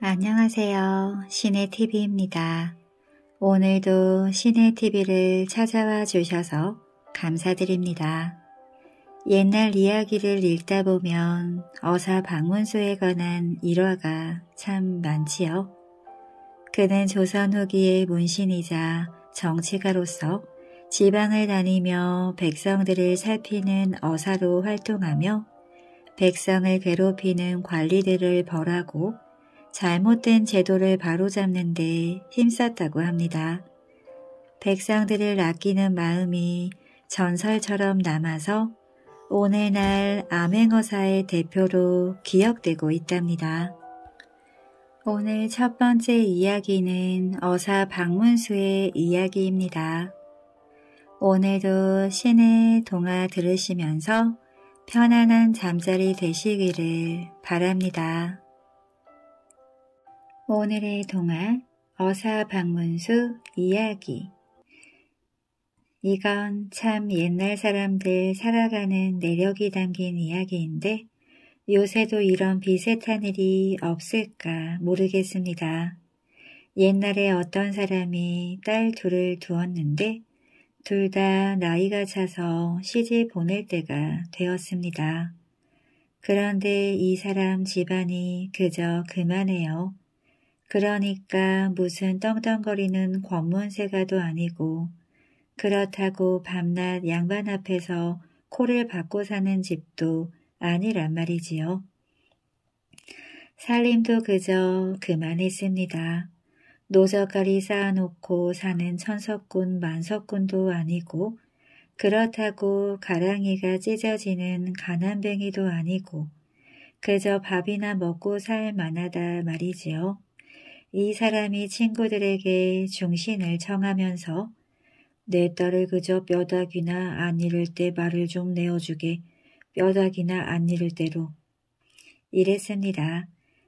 안녕하세요. 신혜tv입니다. 오늘도 신혜tv를 찾아와 주셔서 감사드립니다. 옛날 이야기를 읽다 보면 어사 박문수에 관한 일화가 참 많지요. 그는 조선 후기의 문신이자 정치가로서 지방을 다니며 백성들을 살피는 어사로 활동하며 백성을 괴롭히는 관리들을 벌하고 잘못된 제도를 바로잡는 데 힘썼다고 합니다. 백성들을 아끼는 마음이 전설처럼 남아서 오늘날 암행어사의 대표로 기억되고 있답니다. 오늘 첫 번째 이야기는 어사 박문수의 이야기입니다. 오늘도 신의 동화 들으시면서 편안한 잠자리 되시기를 바랍니다. 오늘의 동화 어사 박문수 이야기. 이건 참 옛날 사람들 살아가는 내력이 담긴 이야기인데 요새도 이런 비슷한 일이 없을까 모르겠습니다. 옛날에 어떤 사람이 딸 둘을 두었는데 둘 다 나이가 차서 시집 보낼 때가 되었습니다. 그런데 이 사람 집안이 그저 그만해요. 그러니까 무슨 떵떵거리는 권문세가도 아니고 그렇다고 밤낮 양반 앞에서 코를 박고 사는 집도 아니란 말이지요. 살림도 그저 그만했습니다. 노젓가리 쌓아놓고 사는 천석군 만석군도 아니고 그렇다고 가랑이가 찢어지는 가난뱅이도 아니고 그저 밥이나 먹고 살 만하다 말이지요. 이 사람이 친구들에게 중신을 청하면서 내 딸을 그저 뼈다귀나 안 잃을 때 말을 좀 내어주게 뼈다귀나 안 잃을 대로 이랬습니다.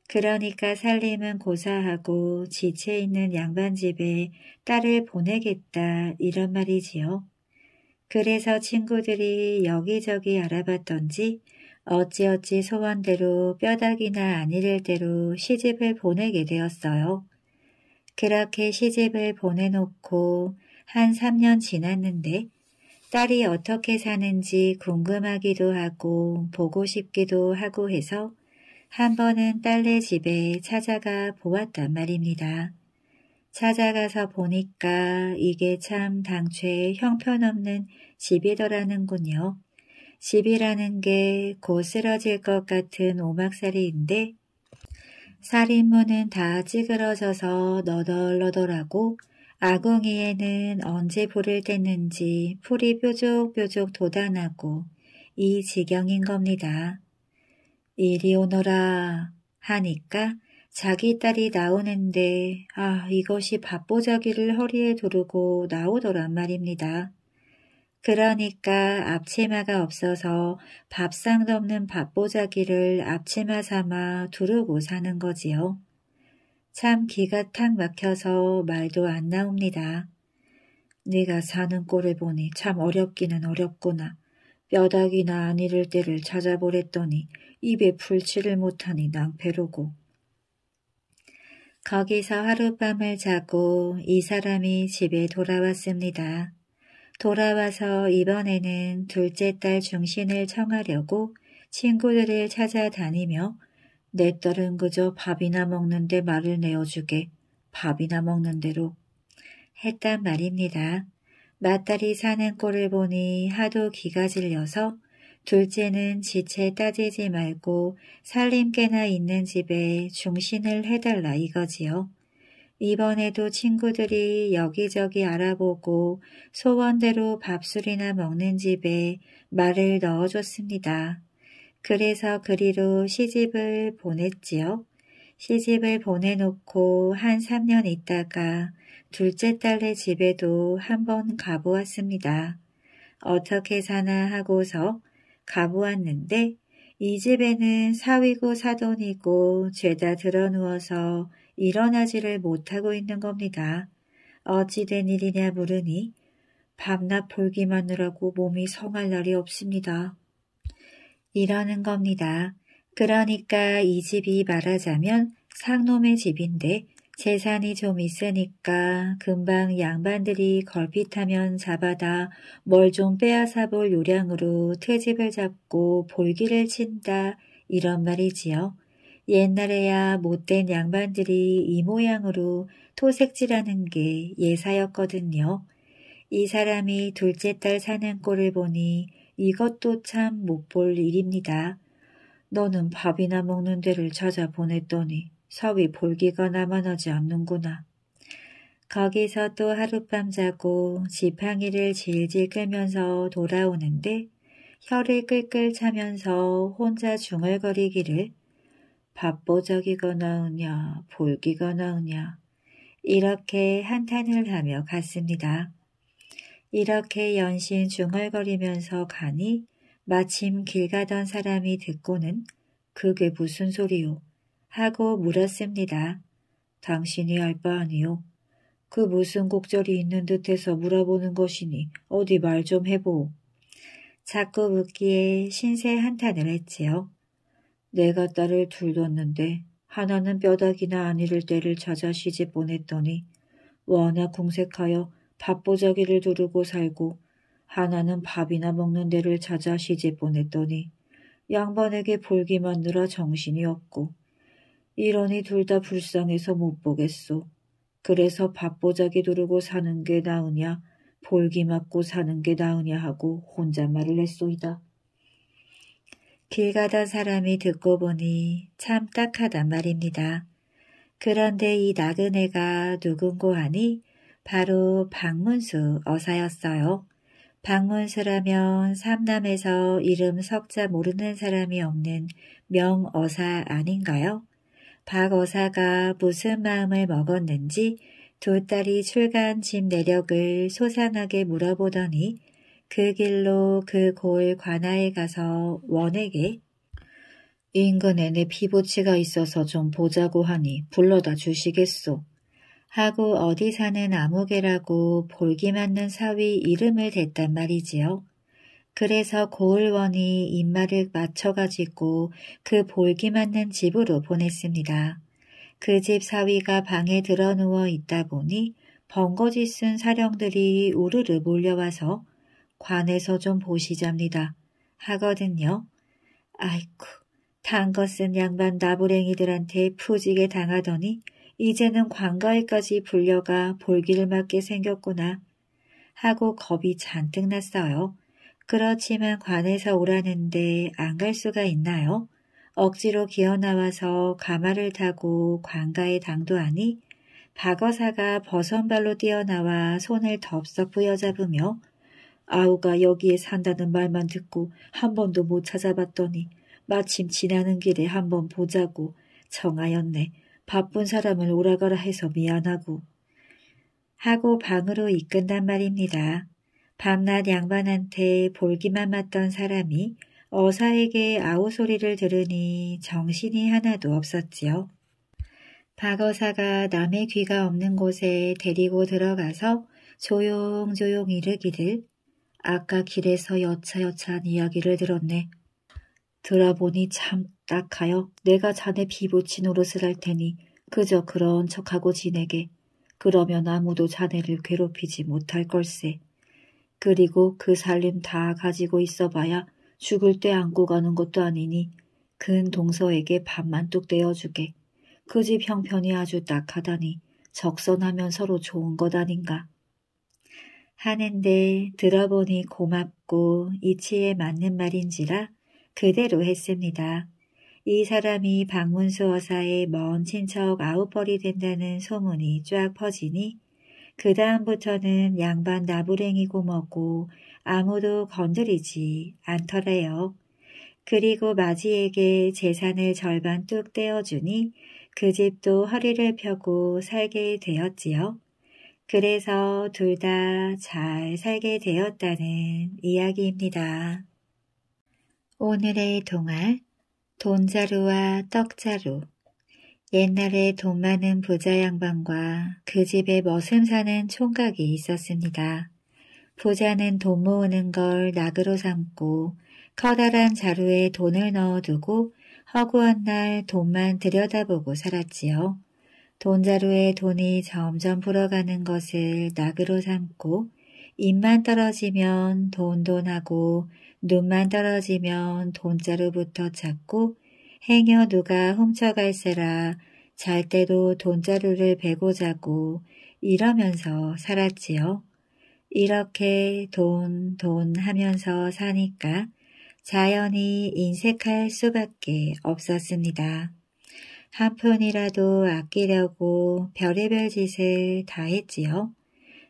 그러니까 살림은 고사하고 지체 있는 양반 집에 딸을 보내겠다 이런 말이지요. 그래서 친구들이 여기저기 알아봤던지 어찌어찌 소원대로 뼈다귀나 안 잃을 대로 시집을 보내게 되었어요. 그렇게 시집을 보내놓고 한 3년 지났는데 딸이 어떻게 사는지 궁금하기도 하고 보고 싶기도 하고 해서 한 번은 딸네 집에 찾아가 보았단 말입니다. 찾아가서 보니까 이게 참 당최 형편없는 집이더라는군요. 집이라는 게 곧 쓰러질 것 같은 오막살이인데 살인문은 다 찌그러져서 너덜너덜하고 아궁이에는 언제 불을 뗐는지 풀이 뾰족뾰족 돋아나고 이 지경인 겁니다. 이리 오너라 하니까 자기 딸이 나오는데 이것이 밥보자기를 허리에 두르고 나오더란 말입니다. 그러니까 앞치마가 없어서 밥상도 없는 밥보자기를 앞치마 삼아 두르고 사는 거지요. 참 기가 탁 막혀서 말도 안 나옵니다. 네가 사는 꼴을 보니 참 어렵기는 어렵구나. 뼈다귀나 안 잃을 때를 찾아보랬더니 입에 풀칠을 못하니 낭패로고. 거기서 하룻밤을 자고 이 사람이 집에 돌아왔습니다. 돌아와서 이번에는 둘째 딸 중신을 청하려고 친구들을 찾아다니며 내 딸은 그저 밥이나 먹는데 말을 내어주게 밥이나 먹는 대로 했단 말입니다. 맏딸이 사는 꼴을 보니 하도 기가 질려서 둘째는 지체 따지지 말고 살림개나 있는 집에 중신을 해달라 이거지요. 이번에도 친구들이 여기저기 알아보고 소원대로 밥술이나 먹는 집에 말을 넣어줬습니다. 그래서 그리로 시집을 보냈지요. 시집을 보내놓고 한 3년 있다가 둘째 딸네 집에도 한번 가보았습니다. 어떻게 사나 하고서 가보았는데 이 집에는 사위고 사돈이고 죄다 드러누워서 일어나지를 못하고 있는 겁니다. 어찌 된 일이냐 물으니 밤낮 볼기마느라고 몸이 성할 날이 없습니다. 이러는 겁니다. 그러니까 이 집이 말하자면 상놈의 집인데 재산이 좀 있으니까 금방 양반들이 걸핏하면 잡아다 뭘 좀 빼앗아 볼 요량으로 트집을 잡고 볼기를 친다 이런 말이지요. 옛날에야 못된 양반들이 이 모양으로 토색질하는 게 예사였거든요. 이 사람이 둘째 딸 사는 꼴을 보니 이것도 참 못 볼 일입니다. 너는 밥이나 먹는 데를 찾아 보냈더니 사위 볼기가 남아나지 않는구나. 거기서 또 하룻밤 자고 지팡이를 질질 끌면서 돌아오는데 혀를 끌끌 차면서 혼자 중얼거리기를 밥보자기가 나으냐 볼기가 나으냐 이렇게 한탄을 하며 갔습니다. 이렇게 연신 중얼거리면서 가니 마침 길 가던 사람이 듣고는 그게 무슨 소리요? 하고 물었습니다. 당신이 알 바 아니요? 그 무슨 곡절이 있는 듯해서 물어보는 것이니 어디 말 좀 해보오. 자꾸 묻기에 신세 한탄을 했지요. 내가 딸을 둘 뒀는데 하나는 뼈다귀나 안 이를 때를 찾아 시집 보냈더니 워낙 궁색하여 밥보자기를 두르고 살고 하나는 밥이나 먹는 데를 찾아 시집 보냈더니 양반에게 볼기만 늘어 정신이 없고 이러니 둘 다 불쌍해서 못 보겠소. 그래서 밥보자기 두르고 사는 게 나으냐 볼기 맞고 사는 게 나으냐 하고 혼잣말을 했소이다. 길 가던 사람이 듣고 보니 참 딱하단 말입니다. 그런데 이 나그네가 누군고 하니 바로 박문수 어사였어요. 박문수라면 삼남에서 이름 석자 모르는 사람이 없는 명어사 아닌가요? 박어사가 무슨 마음을 먹었는지 두 딸이 출간 집 내력을 소상하게 물어보더니 그 길로 그 고을 관하에 가서 원에게 인근에 내 피보치가 있어서 좀 보자고 하니 불러다 주시겠소. 하고 어디 사는 아무개라고 볼기 맞는 사위 이름을 댔단 말이지요. 그래서 고을원이 입말을 맞춰가지고 그 볼기 맞는 집으로 보냈습니다. 그 집 사위가 방에 들어 누워 있다 보니 번거짓쓴 사령들이 우르르 몰려와서 관에서 좀 보시잡니다 하거든요. 아이쿠, 단거 쓴 양반 나부랭이들한테 푸지게 당하더니 이제는 관가에까지 불려가 볼기를 맞게 생겼구나 하고 겁이 잔뜩 났어요. 그렇지만 관에서 오라는데 안 갈 수가 있나요? 억지로 기어나와서 가마를 타고 관가에 당도하니 박어사가 버선발로 뛰어나와 손을 덥석 부여잡으며 아우가 여기에 산다는 말만 듣고 한 번도 못 찾아봤더니 마침 지나는 길에 한번 보자고 정하였네. 바쁜 사람을 오라가라 해서 미안하고 하고 방으로 이끈단 말입니다. 밤낮 양반한테 볼기만 맞던 사람이 어사에게 아우소리를 들으니 정신이 하나도 없었지요. 박어사가 남의 귀가 없는 곳에 데리고 들어가서 조용조용 이르기를 아까 길에서 여차여차한 이야기를 들었네. 들어보니 참 딱하여 내가 자네 비보치 노릇을 할 테니 그저 그런 척하고 지내게. 그러면 아무도 자네를 괴롭히지 못할 걸세. 그리고 그 살림 다 가지고 있어봐야 죽을 때 안고 가는 것도 아니니 근 동서에게 밥만 뚝 떼어주게. 그 집 형편이 아주 딱하다니 적선하면 서로 좋은 것 아닌가. 하는데 들어보니 고맙고 이치에 맞는 말인지라 그대로 했습니다. 이 사람이 박문수 어사의 먼 친척 아웃벌이 된다는 소문이 쫙 퍼지니 그 다음부터는 양반 나부랭이고 뭐고 아무도 건드리지 않더래요. 그리고 마지에게 재산을 절반 뚝 떼어주니 그 집도 허리를 펴고 살게 되었지요. 그래서 둘 다 잘 살게 되었다는 이야기입니다. 오늘의 동화, 돈자루와 떡자루. 옛날에 돈 많은 부자 양반과 그 집에 머슴 사는 총각이 있었습니다. 부자는 돈 모으는 걸 낙으로 삼고 커다란 자루에 돈을 넣어두고 허구한 날 돈만 들여다보고 살았지요. 돈자루에 돈이 점점 불어가는 것을 낙으로 삼고 입만 떨어지면 돈돈하고 눈만 떨어지면 돈자루부터 찾고 행여 누가 훔쳐갈세라 잘 때도 돈자루를 베고 자고 이러면서 살았지요. 이렇게 돈 하면서 사니까 자연히 인색할 수밖에 없었습니다. 한 푼이라도 아끼려고 별의별 짓을 다 했지요.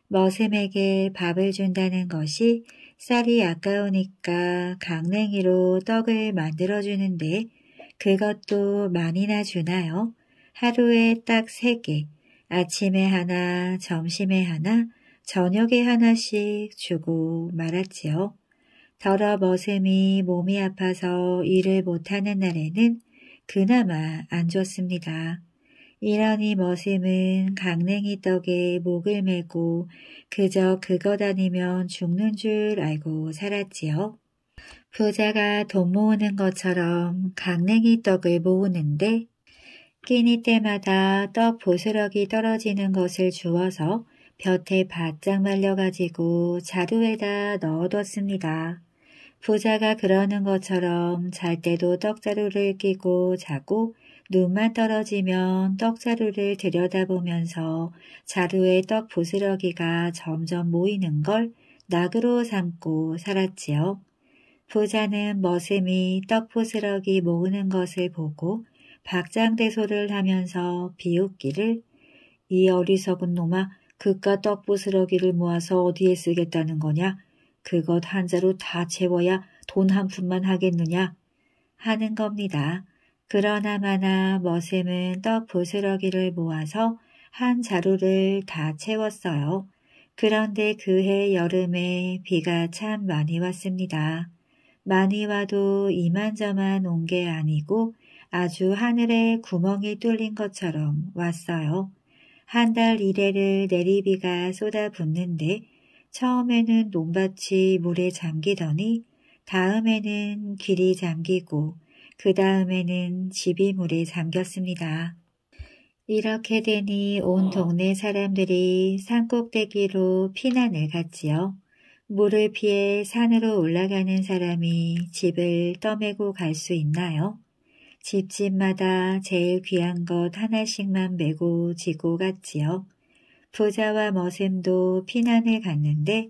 머슴에게 밥을 준다는 것이 쌀이 아까우니까 강냉이로 떡을 만들어주는데 그것도 많이나 주나요? 하루에 딱 3개, 아침에 하나, 점심에 하나, 저녁에 하나씩 주고 말았지요. 더러 머슴이 몸이 아파서 일을 못하는 날에는 그나마 안 줬습니다. 이러니 머슴은 강냉이 떡에 목을 메고 그저 그거 다니면 죽는 줄 알고 살았지요. 부자가 돈 모으는 것처럼 강냉이 떡을 모으는데 끼니 때마다 떡 보스럭이 떨어지는 것을 주워서 볕에 바짝 말려가지고 자루에다 넣어뒀습니다. 부자가 그러는 것처럼 잘 때도 떡자루를 끼고 자고 눈만 떨어지면 떡자루를 들여다보면서 자루에 떡 부스러기가 점점 모이는 걸 낙으로 삼고 살았지요. 부자는 머슴이 떡 부스러기 모으는 것을 보고 박장대소를 하면서 비웃기를 이 어리석은 놈아 그깟 떡 부스러기를 모아서 어디에 쓰겠다는 거냐? 그것 한 자루 다 채워야 돈 한 푼만 하겠느냐? 하는 겁니다. 그러나마나 머슴은 떡 부스러기를 모아서 한 자루를 다 채웠어요. 그런데 그해 여름에 비가 참 많이 왔습니다. 많이 와도 이만저만 온 게 아니고 아주 하늘에 구멍이 뚫린 것처럼 왔어요. 한 달 이래를 내리비가 쏟아붓는데 처음에는 논밭이 물에 잠기더니 다음에는 길이 잠기고 그 다음에는 집이 물에 잠겼습니다. 이렇게 되니 온 동네 사람들이 산꼭대기로 피난을 갔지요. 물을 피해 산으로 올라가는 사람이 집을 떠매고 갈 수 있나요? 집집마다 제일 귀한 것 하나씩만 메고 지고 갔지요. 부자와 머슴도 피난을 갔는데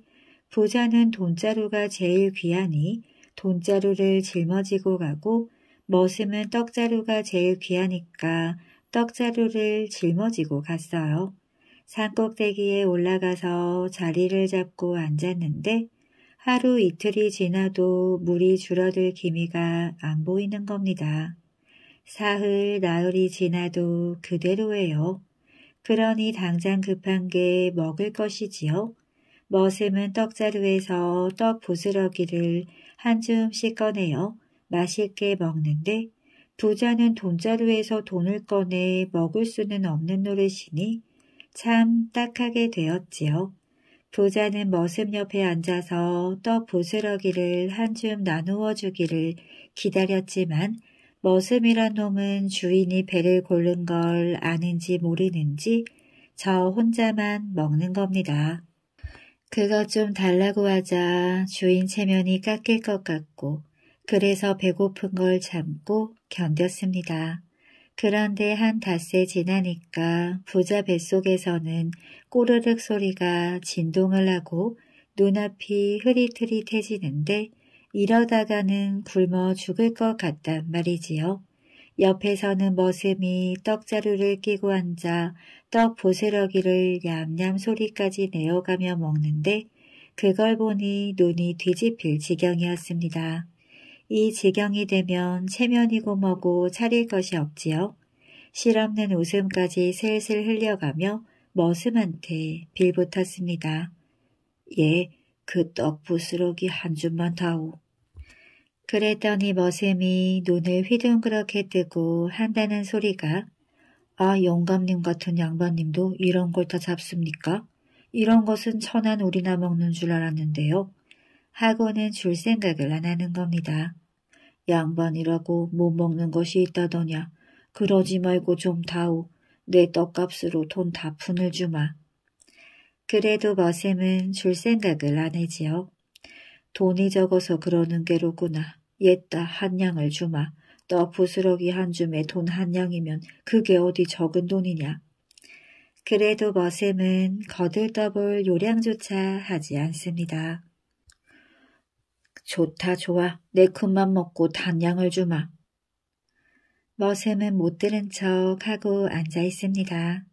부자는 돈자루가 제일 귀하니 돈자루를 짊어지고 가고 머슴은 떡자루가 제일 귀하니까 떡자루를 짊어지고 갔어요. 산꼭대기에 올라가서 자리를 잡고 앉았는데 하루 이틀이 지나도 물이 줄어들 기미가 안 보이는 겁니다. 사흘 나흘이 지나도 그대로예요. 그러니 당장 급한 게 먹을 것이지요. 머슴은 떡자루에서 떡 부스러기를 한 줌씩 꺼내요. 맛있게 먹는데 부자는 돈자루에서 돈을 꺼내 먹을 수는 없는 노릇이니 참 딱하게 되었지요. 부자는 머슴 옆에 앉아서 떡 부스러기를 한 줌 나누어 주기를 기다렸지만 머슴이란 놈은 주인이 배를 고른 걸 아는지 모르는지 저 혼자만 먹는 겁니다. 그것 좀 달라고 하자 주인 체면이 깎일 것 같고 그래서 배고픈 걸 참고 견뎠습니다. 그런데 한 닷새 지나니까 부자 뱃속에서는 꼬르륵 소리가 진동을 하고 눈앞이 흐릿흐릿해지는데 이러다가는 굶어 죽을 것 같단 말이지요. 옆에서는 머슴이 떡자루를 끼고 앉아 떡 보스러기를 얌얌 소리까지 내어가며 먹는데 그걸 보니 눈이 뒤집힐 지경이었습니다. 이 지경이 되면 체면이고 뭐고 차릴 것이 없지요. 실없는 웃음까지 슬슬 흘려가며 머슴한테 빌붙었습니다. 예, 그 떡 부스러기 한 줌만 다오. 그랬더니 머슴이 눈을 휘둥그렇게 뜨고 한다는 소리가 아 영감님 같은 양반님도 이런 걸 다 잡습니까? 이런 것은 천한 우리나 먹는 줄 알았는데요. 하고는 줄 생각을 안 하는 겁니다. 양반이라고 못 먹는 것이 있다더냐. 그러지 말고 좀 다오. 내 떡값으로 돈 다 푼을 주마. 그래도 머슴은 줄 생각을 안 해지요. 돈이 적어서 그러는 게로구나. 옛다 한 양을 주마. 떡 부스러기 한 줌에 돈 한 양이면 그게 어디 적은 돈이냐. 그래도 머슴은 거들떠볼 요량조차 하지 않습니다. 좋다 좋아. 내 큰맘 먹고 단양을 주마. 머슴은 못 들은 척 하고 앉아 있습니다.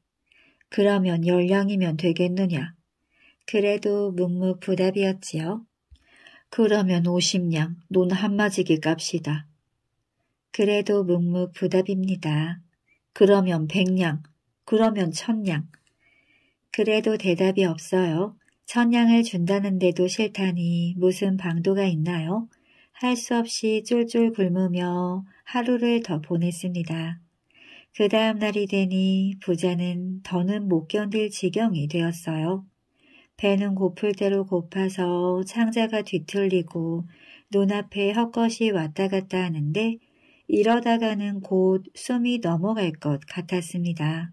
그러면 열량이면 되겠느냐. 그래도 묵묵부답이었지요. 그러면 50냥 논 한마지기 값이다. 그래도 묵묵부답입니다. 그러면 100냥. 그러면 1000냥. 그래도 대답이 없어요. 1000냥을 준다는데도 싫다니 무슨 방도가 있나요? 할 수 없이 쫄쫄 굶으며 하루를 더 보냈습니다. 그 다음 날이 되니 부자는 더는 못 견딜 지경이 되었어요. 배는 고플 대로 고파서 창자가 뒤틀리고 눈앞에 헛것이 왔다 갔다 하는데 이러다가는 곧 숨이 넘어갈 것 같았습니다.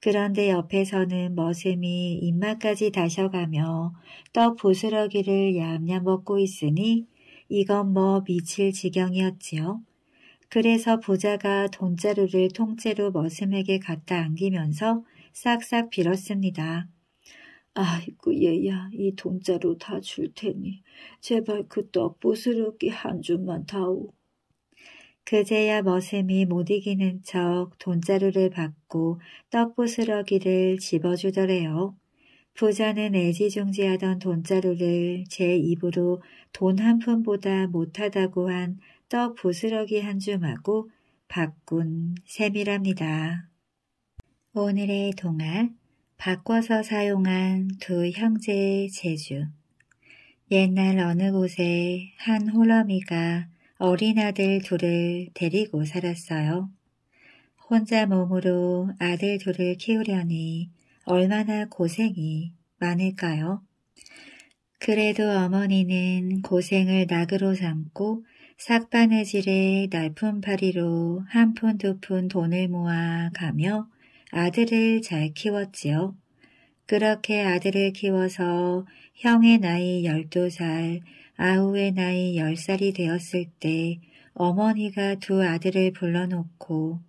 그런데 옆에서는 머슴이 입맛까지 다셔가며 떡 부스러기를 얌얌 먹고 있으니 이건 뭐 미칠 지경이었지요. 그래서 부자가 돈자루를 통째로 머슴에게 갖다 안기면서 싹싹 빌었습니다. 아이고 얘야, 이 돈자루 다 줄 테니 제발 그 떡 부스러기 한 줌만 다오. 그제야 머슴이 못 이기는 척 돈자루를 받고 떡부스러기를 집어주더래요. 부자는 애지중지하던 돈자루를 제 입으로 돈 한 푼보다 못하다고 한 떡부스러기 한 줌하고 바꾼 셈이랍니다. 오늘의 동화, 바꿔서 사용한 두 형제의 제주. 옛날 어느 곳에 한 호러미가 어린 아들 둘을 데리고 살았어요. 혼자 몸으로 아들 둘을 키우려니 얼마나 고생이 많을까요? 그래도 어머니는 고생을 낙으로 삼고 삭바느질에 날품팔이로 한 푼 두 푼 돈을 모아 가며 아들을 잘 키웠지요. 그렇게 아들을 키워서 형의 나이 12살, 아우의 나이 10살이 되었을 때 어머니가 두 아들을 불러놓고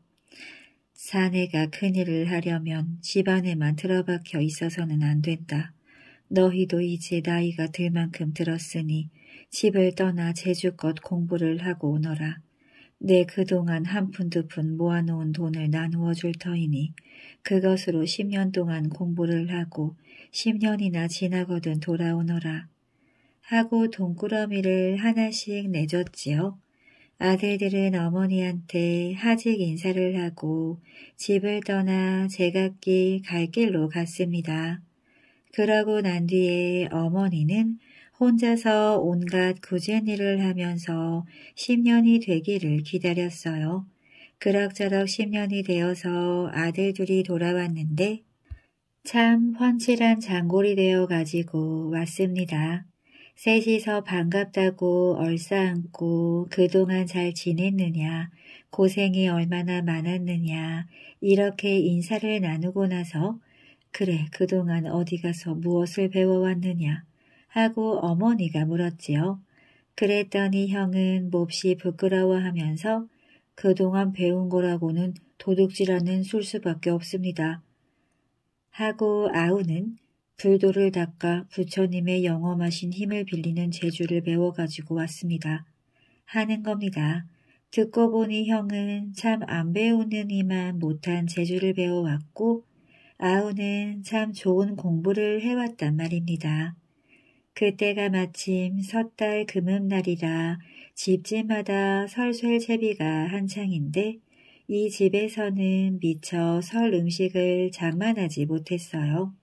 사내가 큰일을 하려면 집안에만 틀어박혀 있어서는 안 된다. 너희도 이제 나이가 들 만큼 들었으니 집을 떠나 제주껏 공부를 하고 오너라. 내 그동안 한 푼 두 푼 모아놓은 돈을 나누어 줄 터이니 그것으로 10년 동안 공부를 하고 10년이나 지나거든 돌아오너라. 하고 동꾸러미를 하나씩 내줬지요. 아들들은 어머니한테 하직 인사를 하고 집을 떠나 제각기 갈 길로 갔습니다. 그러고 난 뒤에 어머니는 혼자서 온갖 굳은 일을 하면서 10년이 되기를 기다렸어요. 그럭저럭 10년이 되어서 아들 둘이 돌아왔는데 참 훤칠한 장골이 되어 가지고 왔습니다. 셋이서 반갑다고 얼싸안고 그동안 잘 지냈느냐, 고생이 얼마나 많았느냐 이렇게 인사를 나누고 나서 그래 그동안 어디 가서 무엇을 배워왔느냐 하고 어머니가 물었지요. 그랬더니 형은 몹시 부끄러워하면서 그동안 배운 거라고는 도둑질하는 술수밖에 없습니다. 하고 아우는 불도를 닦아 부처님의 영험하신 힘을 빌리는 재주를 배워가지고 왔습니다. 하는 겁니다. 듣고 보니 형은 참 안 배우는 이만 못한 재주를 배워왔고 아우는 참 좋은 공부를 해왔단 말입니다. 그때가 마침 섣달 금음날이라 집집마다 설쇠 채비가 한창인데 이 집에서는 미처 설 음식을 장만하지 못했어요.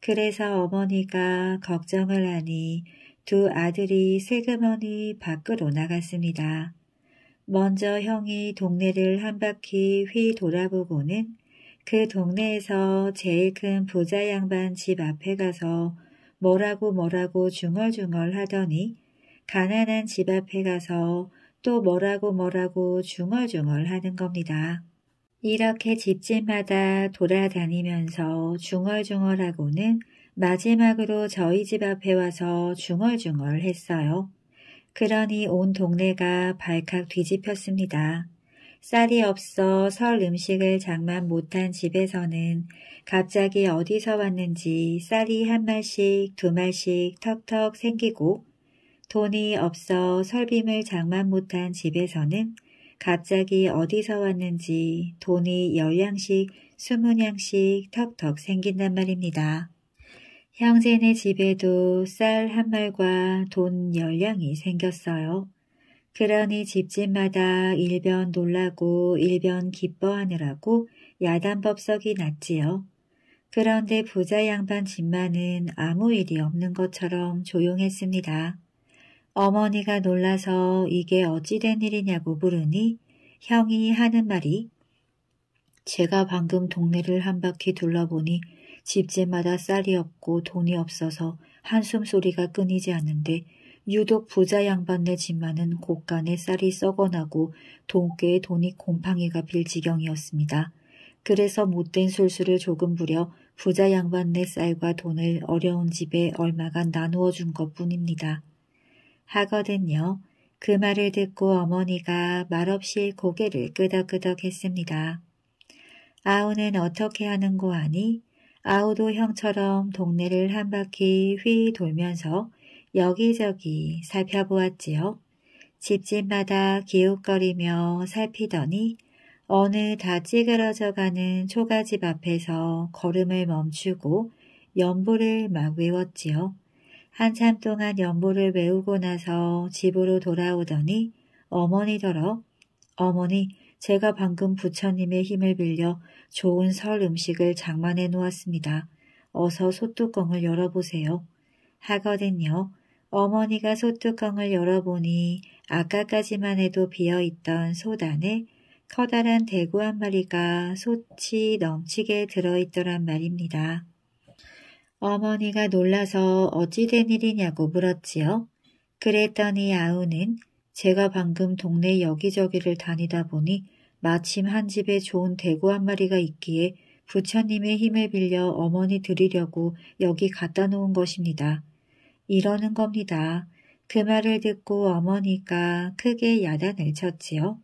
그래서 어머니가 걱정을 하니 두 아들이 슬그머니 밖으로 나갔습니다. 먼저 형이 동네를 한 바퀴 휘 돌아보고는 그 동네에서 제일 큰 부자 양반 집 앞에 가서 뭐라고 중얼중얼 하더니 가난한 집 앞에 가서 또 뭐라고 중얼중얼 하는 겁니다. 이렇게 집집마다 돌아다니면서 중얼중얼하고는 마지막으로 저희 집 앞에 와서 중얼중얼 했어요. 그러니 온 동네가 발칵 뒤집혔습니다. 쌀이 없어 설 음식을 장만 못한 집에서는 갑자기 어디서 왔는지 쌀이 한 말씩 두 말씩 턱턱 생기고, 돈이 없어 설빔을 장만 못한 집에서는 갑자기 어디서 왔는지 돈이 10냥씩 20냥씩 턱턱 생긴단 말입니다. 형제네 집에도 쌀 한 말과 돈 10냥이 생겼어요. 그러니 집집마다 일변 놀라고 일변 기뻐하느라고 야단법석이 났지요. 그런데 부자 양반 집만은 아무 일이 없는 것처럼 조용했습니다. 어머니가 놀라서 이게 어찌 된 일이냐고 물으니 형이 하는 말이, 제가 방금 동네를 한 바퀴 둘러보니 집집마다 쌀이 없고 돈이 없어서 한숨소리가 끊이지 않는데 유독 부자 양반네 집만은 곳간에 쌀이 썩어나고 돈깨에 돈이 곰팡이가 빌 지경이었습니다. 그래서 못된 술수를 조금 부려 부자 양반네 쌀과 돈을 어려운 집에 얼마간 나누어 준 것뿐입니다. 하거든요. 그 말을 듣고 어머니가 말없이 고개를 끄덕끄덕 했습니다. 아우는 어떻게 하는고 하니 아우도 형처럼 동네를 한 바퀴 휘 돌면서 여기저기 살펴보았지요. 집집마다 기웃거리며 살피더니 어느 다 찌그러져가는 초가집 앞에서 걸음을 멈추고 연보를 막 외웠지요. 한참 동안 연보를 외우고 나서 집으로 돌아오더니 어머니더러, 어머니, 제가 방금 부처님의 힘을 빌려 좋은 설 음식을 장만해 놓았습니다. 어서 솥뚜껑을 열어보세요. 하거든요. 어머니가 솥뚜껑을 열어보니 아까까지만 해도 비어있던 솥 안에 커다란 대구 한 마리가 솥이 넘치게 들어있더란 말입니다. 어머니가 놀라서 어찌 된 일이냐고 물었지요. 그랬더니 아우는, 제가 방금 동네 여기저기를 다니다 보니 마침 한 집에 좋은 대구 한 마리가 있기에 부처님의 힘을 빌려 어머니 드리려고 여기 갖다 놓은 것입니다. 이러는 겁니다. 그 말을 듣고 어머니가 크게 야단을 쳤지요.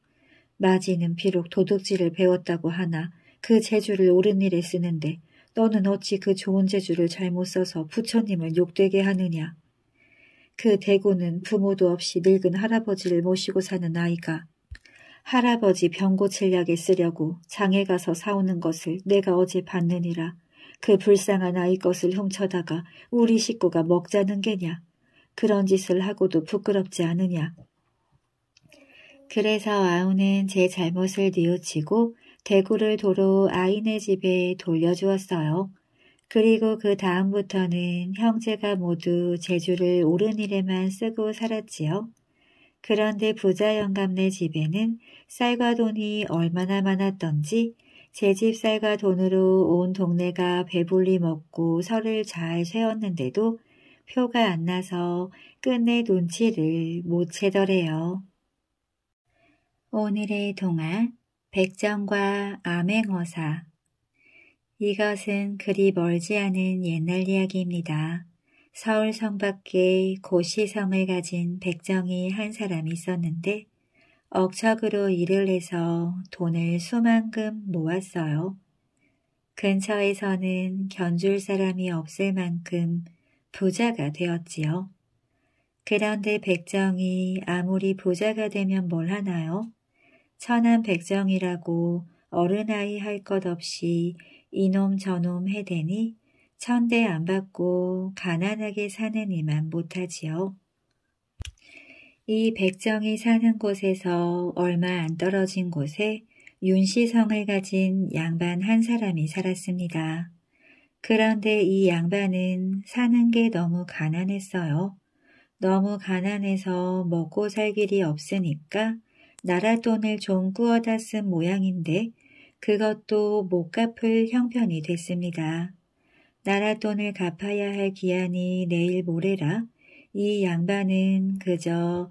마지는 비록 도둑질을 배웠다고 하나 그 재주를 옳은 일에 쓰는데 너는 어찌 그 좋은 재주를 잘못 써서 부처님을 욕되게 하느냐. 그 대구는 부모도 없이 늙은 할아버지를 모시고 사는 아이가 할아버지 병 고칠 약에 쓰려고 장에 가서 사오는 것을 내가 어제 봤느니라. 그 불쌍한 아이 것을 훔쳐다가 우리 식구가 먹자는 게냐. 그런 짓을 하고도 부끄럽지 않으냐. 그래서 아우는 제 잘못을 뉘우치고 대구를 도로 아이네 집에 돌려주었어요. 그리고 그 다음부터는 형제가 모두 재주를 옳은 일에만 쓰고 살았지요. 그런데 부자 영감네 집에는 쌀과 돈이 얼마나 많았던지 제 집 쌀과 돈으로 온 동네가 배불리 먹고 설을 잘 쇠었는데도 표가 안 나서 끝내 눈치를 못 채더래요. 오늘의 동화, 백정과 암행어사. 이것은 그리 멀지 않은 옛날 이야기입니다. 서울 성 밖에 고시성을 가진 백정이 한 사람이 있었는데 억척으로 일을 해서 돈을 수만큼 모았어요. 근처에서는 견줄 사람이 없을 만큼 부자가 되었지요. 그런데 백정이 아무리 부자가 되면 뭘 하나요? 천한 백정이라고 어른아이 할 것 없이 이놈 저놈 해대니 천대 안 받고 가난하게 사는 이만 못하지요. 이 백정이 사는 곳에서 얼마 안 떨어진 곳에 윤씨 성을 가진 양반 한 사람이 살았습니다. 그런데 이 양반은 사는 게 너무 가난했어요. 너무 가난해서 먹고 살 길이 없으니까 나라 돈을 좀 꾸어다 쓴 모양인데 그것도 못 갚을 형편이 됐습니다. 나라 돈을 갚아야 할 기한이 내일 모레라 이 양반은 그저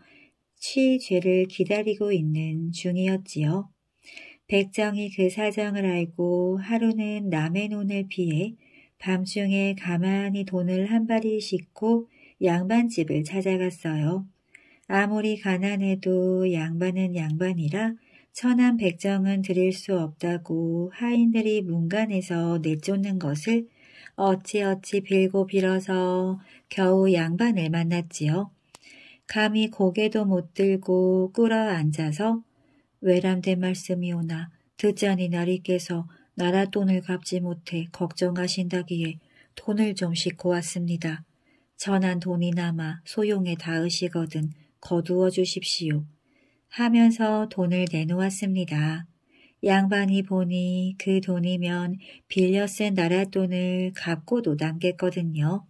취죄를 기다리고 있는 중이었지요. 백정이 그 사정을 알고 하루는 남의 논을 피해 밤중에 가만히 돈을 한 바리 싣고 양반집을 찾아갔어요. 아무리 가난해도 양반은 양반이라 천한 백정은 드릴 수 없다고 하인들이 문간에서 내쫓는 것을 어찌어찌 빌고 빌어서 겨우 양반을 만났지요. 감히 고개도 못 들고 꿇어앉아서 외람된 말씀이오나 듣자니 나리께서 나라 돈을 갚지 못해 걱정하신다기에 돈을 좀 싣고 왔습니다. 전한 돈이 남아 소용에 닿으시거든 거두어 주십시오. 하면서 돈을 내놓았습니다. 양반이 보니 그 돈이면 빌려 쓴 나라 돈을 갚고도 남겠거든요.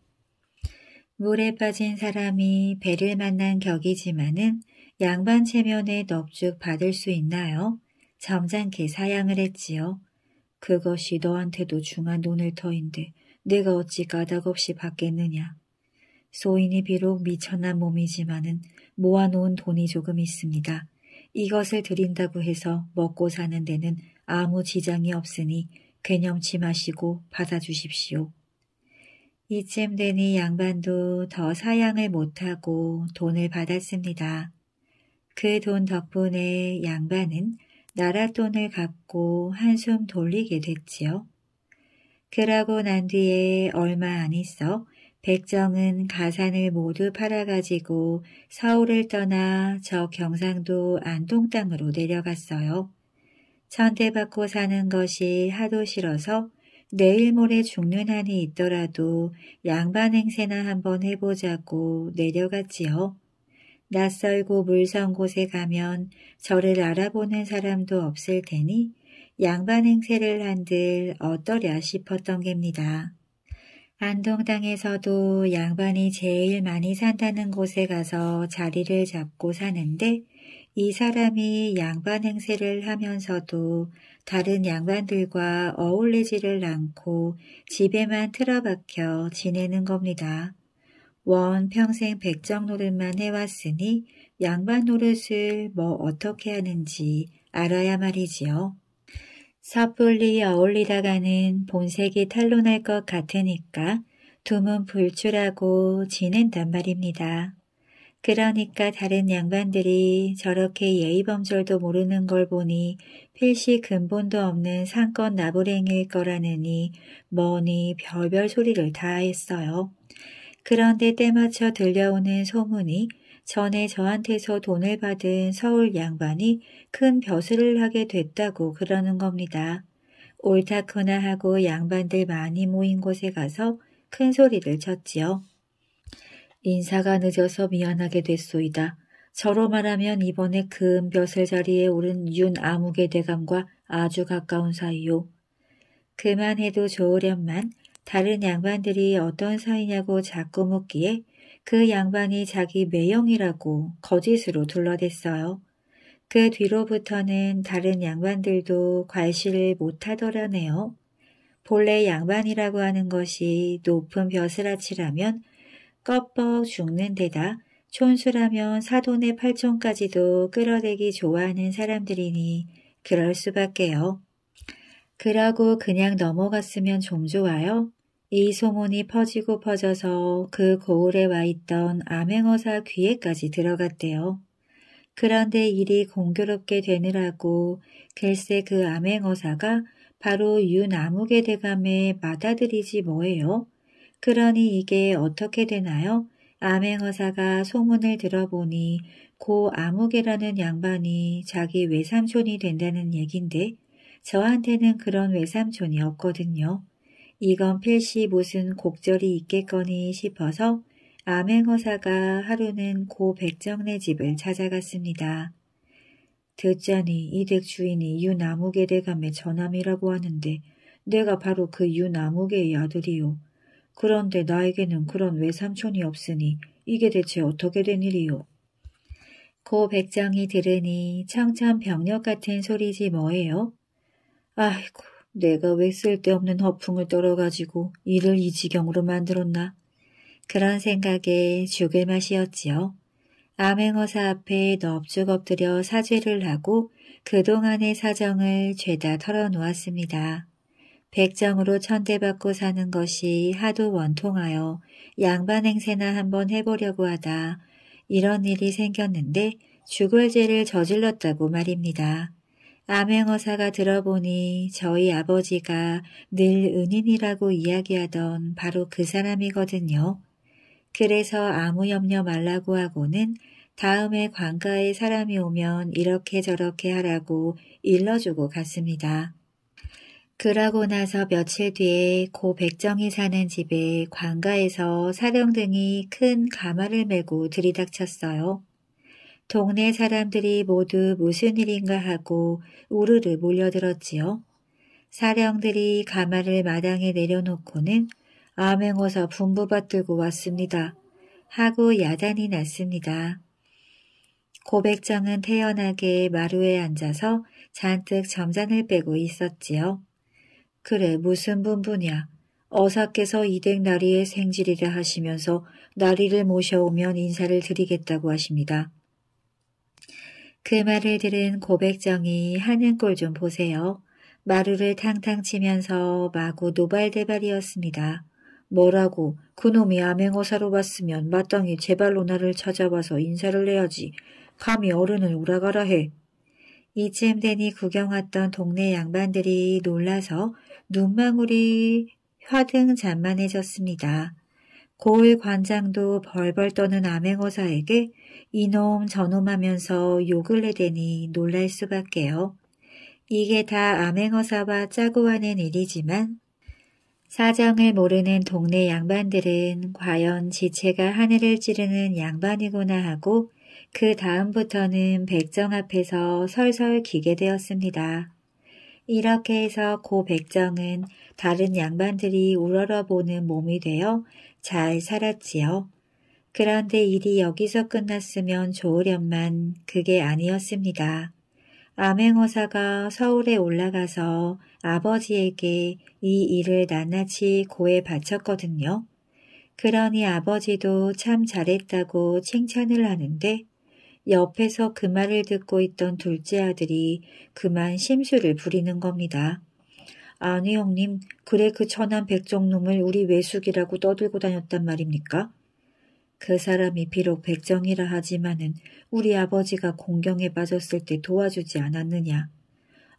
물에 빠진 사람이 배를 만난 격이지만은 양반 체면에 넙죽 받을 수 있나요? 점잖게 사양을 했지요. 그것이 너한테도 중한 돈을 터인데 내가 어찌 까닭없이 받겠느냐. 소인이 비록 미천한 몸이지만은 모아놓은 돈이 조금 있습니다. 이것을 드린다고 해서 먹고 사는 데는 아무 지장이 없으니 괴념치 마시고 받아주십시오. 이쯤 되니 양반도 더 사양을 못하고 돈을 받았습니다. 그 돈 덕분에 양반은 나라 돈을 갚고 한숨 돌리게 됐지요. 그러고 난 뒤에 얼마 안 있어 백정은 가산을 모두 팔아가지고 서울을 떠나 저 경상도 안동 땅으로 내려갔어요. 천대받고 사는 것이 하도 싫어서 내일 모레 죽는 한이 있더라도 양반 행세나 한번 해보자고 내려갔지요. 낯설고 물선 곳에 가면 저를 알아보는 사람도 없을 테니 양반 행세를 한들 어떠랴 싶었던 겝니다. 안동 땅에서도 양반이 제일 많이 산다는 곳에 가서 자리를 잡고 사는데 이 사람이 양반 행세를 하면서도 다른 양반들과 어울리지를 않고 집에만 틀어박혀 지내는 겁니다. 원 평생 백정 노릇만 해왔으니 양반 노릇을 뭐 어떻게 하는지 알아야 말이지요. 섣불리 어울리다가는 본색이 탄로날 것 같으니까 두문 불출하고 지낸단 말입니다. 그러니까 다른 양반들이 저렇게 예의범절도 모르는 걸 보니 필시 근본도 없는 상권 나부랭일 거라느니 뭐니 별별 소리를 다 했어요. 그런데 때맞춰 들려오는 소문이 전에 저한테서 돈을 받은 서울 양반이 큰 벼슬을 하게 됐다고 그러는 겁니다. 옳다구나 하고 양반들 많이 모인 곳에 가서 큰 소리를 쳤지요. 인사가 늦어서 미안하게 됐소이다. 저로 말하면 이번에 큰 벼슬 자리에 오른 윤아무계 대감과 아주 가까운 사이요. 그만해도 좋으련만 다른 양반들이 어떤 사이냐고 자꾸 묻기에 그 양반이 자기 매형이라고 거짓으로 둘러댔어요. 그 뒤로부터는 다른 양반들도 괄시를 못하더라네요. 본래 양반이라고 하는 것이 높은 벼슬아치라면 껍벅 죽는 데다 촌수라면 사돈의 팔촌까지도 끌어대기 좋아하는 사람들이니 그럴 수밖에요. 그러고 그냥 넘어갔으면 좀 좋아요. 이 소문이 퍼지고 퍼져서 그 고을에 와 있던 암행어사 귀에까지 들어갔대요. 그런데 일이 공교롭게 되느라고 글쎄 그 암행어사가 바로 유나무계 대감에 맞아들이지 뭐예요. 그러니 이게 어떻게 되나요? 암행어사가 소문을 들어보니 고 아무개라는 양반이 자기 외삼촌이 된다는 얘긴데 저한테는 그런 외삼촌이 없거든요. 이건 필시 무슨 곡절이 있겠거니 싶어서 암행어사가 하루는 고 백정네 집을 찾아갔습니다. 듣자니 이 댁 주인이 유나무계 대감의 저남이라고 하는데 내가 바로 그 유나무계의 아들이요. 그런데 나에게는 그런 외삼촌이 없으니 이게 대체 어떻게 된 일이요. 고 백정이 들으니 청천벽력 같은 소리지 뭐예요. 아이고, 내가 왜 쓸데없는 허풍을 떨어가지고 일을 이 지경으로 만들었나. 그런 생각에 죽을 맛이었지요. 암행어사 앞에 넙죽 엎드려 사죄를 하고 그동안의 사정을 죄다 털어놓았습니다. 백정으로 천대받고 사는 것이 하도 원통하여 양반 행세나 한번 해보려고 하다 이런 일이 생겼는데 죽을 죄를 저질렀다고 말입니다. 암행어사가 들어보니 저희 아버지가 늘 은인이라고 이야기하던 바로 그 사람이거든요. 그래서 아무 염려 말라고 하고는 다음에 관가에 사람이 오면 이렇게 저렇게 하라고 일러주고 갔습니다. 그러고 나서 며칠 뒤에 고 백정이 사는 집에 관가에서 사령 등이 큰 가마를 메고 들이닥쳤어요. 동네 사람들이 모두 무슨 일인가 하고 우르르 몰려들었지요. 사령들이 가마를 마당에 내려놓고는 암행어사 분부받들고 왔습니다 하고 야단이 났습니다. 고백정은 태연하게 마루에 앉아서 잔뜩 점잔을 빼고 있었지요. 그래 무슨 분부냐. 어사께서 이댁나리의 생질이라 하시면서 나리를 모셔오면 인사를 드리겠다고 하십니다. 그 말을 들은 고백정이 하는 꼴 좀 보세요. 마루를 탕탕 치면서 마구 노발대발이었습니다. 뭐라고 그놈이 암행어사로 봤으면 마땅히 제발로 나를 찾아와서 인사를 해야지. 감히 어른을 오라가라 해. 이쯤 되니 구경 왔던 동네 양반들이 놀라서 눈망울이 화등 잔만해졌습니다. 고을 관장도 벌벌 떠는 암행어사에게 이놈 저놈 하면서 욕을 내대니 놀랄 수밖에요. 이게 다 암행어사와 짜고 하는 일이지만 사정을 모르는 동네 양반들은 과연 지체가 하늘을 찌르는 양반이구나 하고 그 다음부터는 백정 앞에서 설설 기게 되었습니다. 이렇게 해서 고 백정은 다른 양반들이 우러러보는 몸이 되어 잘 살았지요. 그런데 일이 여기서 끝났으면 좋으련만 그게 아니었습니다. 암행어사가 서울에 올라가서 아버지에게 이 일을 낱낱이 고에 바쳤거든요. 그러니 아버지도 참 잘했다고 칭찬을 하는데 옆에서 그 말을 듣고 있던 둘째 아들이 그만 심술을 부리는 겁니다. 아니 형님, 그래 그 천한 백정놈을 우리 외숙이라고 떠들고 다녔단 말입니까? 그 사람이 비록 백정이라 하지만은 우리 아버지가 공경에 빠졌을 때 도와주지 않았느냐.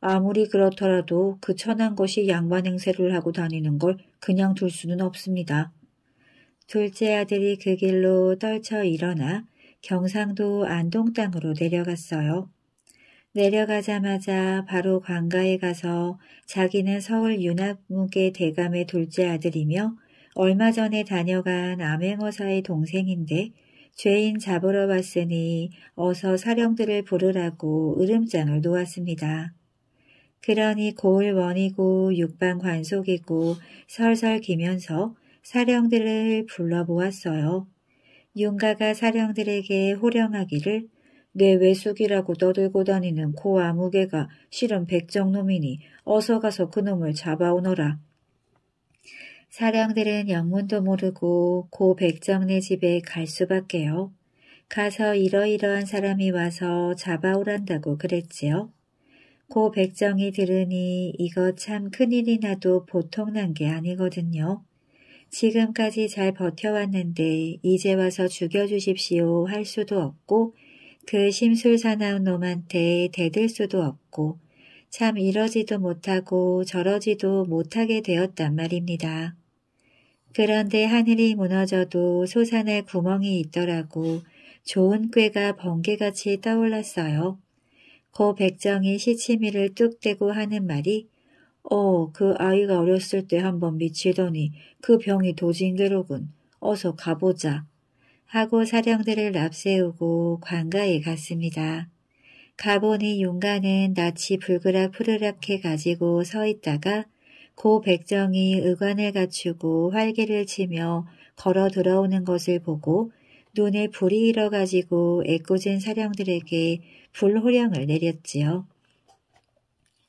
아무리 그렇더라도 그 천한 것이 양반 행세를 하고 다니는 걸 그냥 둘 수는 없습니다. 둘째 아들이 그 길로 떨쳐 일어나 경상도 안동 땅으로 내려갔어요. 내려가자마자 바로 관가에 가서 자기는 서울 유나무계 대감의 둘째 아들이며 얼마 전에 다녀간 암행어사의 동생인데 죄인 잡으러 왔으니 어서 사령들을 부르라고 으름장을 놓았습니다. 그러니 고을원이고 육방관속이고 설설 기면서 사령들을 불러보았어요. 윤가가 사령들에게 호령하기를 내 외숙이라고 떠들고 다니는 고 아무개가 실은 백정놈이니 어서 가서 그놈을 잡아오너라. 사령들은 영문도 모르고 고 백정네 집에 갈 수밖에요. 가서 이러이러한 사람이 와서 잡아오란다고 그랬지요. 고 백정이 들으니 이거 참 큰일이 나도 보통 난 게 아니거든요. 지금까지 잘 버텨왔는데 이제 와서 죽여주십시오 할 수도 없고 그 심술 사나운 놈한테 대들 수도 없고 참 이러지도 못하고 저러지도 못하게 되었단 말입니다. 그런데 하늘이 무너져도 솟아날 구멍이 있더라고 좋은 꾀가 번개같이 떠올랐어요. 고 백정이 시치미를 뚝 대고 하는 말이 그 아이가 어렸을 때 한번 미치더니 그 병이 도징개로군. 어서 가보자. 하고 사령들을 납세우고 관가에 갔습니다. 가보니 윤가는 낯이 불그락 푸르락해 가지고 서 있다가 고 백정이 의관을 갖추고 활개를 치며 걸어 들어오는 것을 보고 눈에 불이 일어 가지고 애꿎은 사령들에게 불호령을 내렸지요.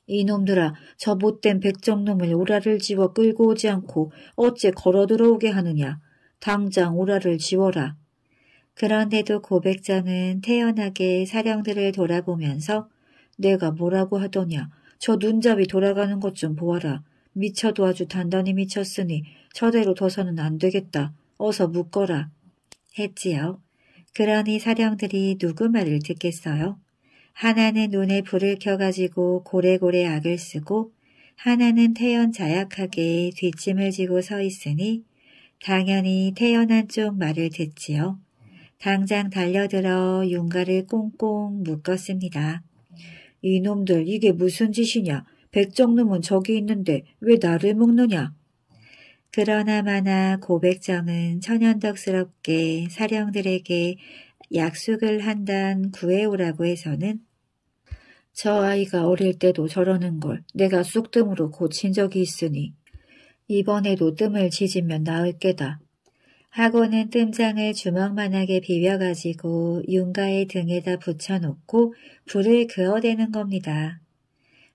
이놈들아, 저 못된 백정놈을 오라를 지워 끌고 오지 않고 어째 걸어 들어오게 하느냐. 당장 오라를 지워라. 그런데도 고백자는 태연하게 사령들을 돌아보면서 내가 뭐라고 하더냐. 저 눈잡이 돌아가는 것 좀 보아라. 미쳐도 아주 단단히 미쳤으니 저대로 둬서는 안 되겠다. 어서 묶어라. 했지요. 그러니 사령들이 누구 말을 듣겠어요? 하나는 눈에 불을 켜가지고 고래고래 악을 쓰고 하나는 태연 자약하게 뒷짐을 지고 서 있으니 당연히 태연한 쪽 말을 듣지요. 당장 달려들어 윤가를 꽁꽁 묶었습니다. 이놈들 이게 무슨 짓이냐. 백정놈은 저기 있는데 왜 나를 묶느냐. 그러나마나 고백정은 천연덕스럽게 사령들에게 약속을 한단 구해오라고 해서는 저 아이가 어릴 때도 저러는 걸 내가 쑥뜸으로 고친 적이 있으니 이번에도 뜸을 지지면 나을 게다. 하고는 뜸장을 주먹만하게 비벼가지고 윤가의 등에다 붙여놓고 불을 그어대는 겁니다.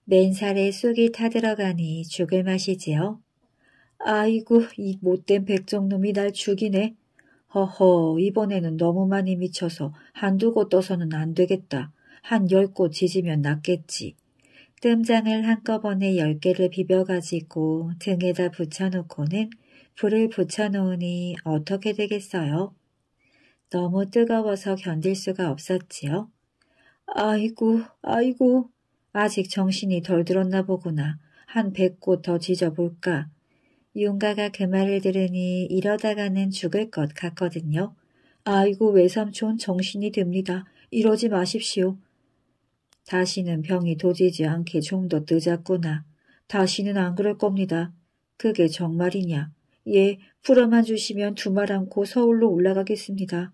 맨살에 쑥이 타들어가니 죽을 맛이지요. 아이고 이 못된 백정놈이 날 죽이네. 허허 이번에는 너무 많이 미쳐서 한두 곳 떠서는 안 되겠다. 한 10곳 지지면 낫겠지. 뜸장을 한꺼번에 10개를 비벼가지고 등에다 붙여놓고는 불을 붙여놓으니 어떻게 되겠어요? 너무 뜨거워서 견딜 수가 없었지요. 아이고 아이고 아직 정신이 덜 들었나 보구나. 한 100곳 더 지져볼까. 윤가가 그 말을 들으니 이러다가는 죽을 것 같거든요. 아이고 외삼촌 정신이 듭니다. 이러지 마십시오. 다시는 병이 도지지 않게 좀 더 늦었구나. 다시는 안 그럴 겁니다. 그게 정말이냐. 예, 풀어만 주시면 두말 않고 서울로 올라가겠습니다.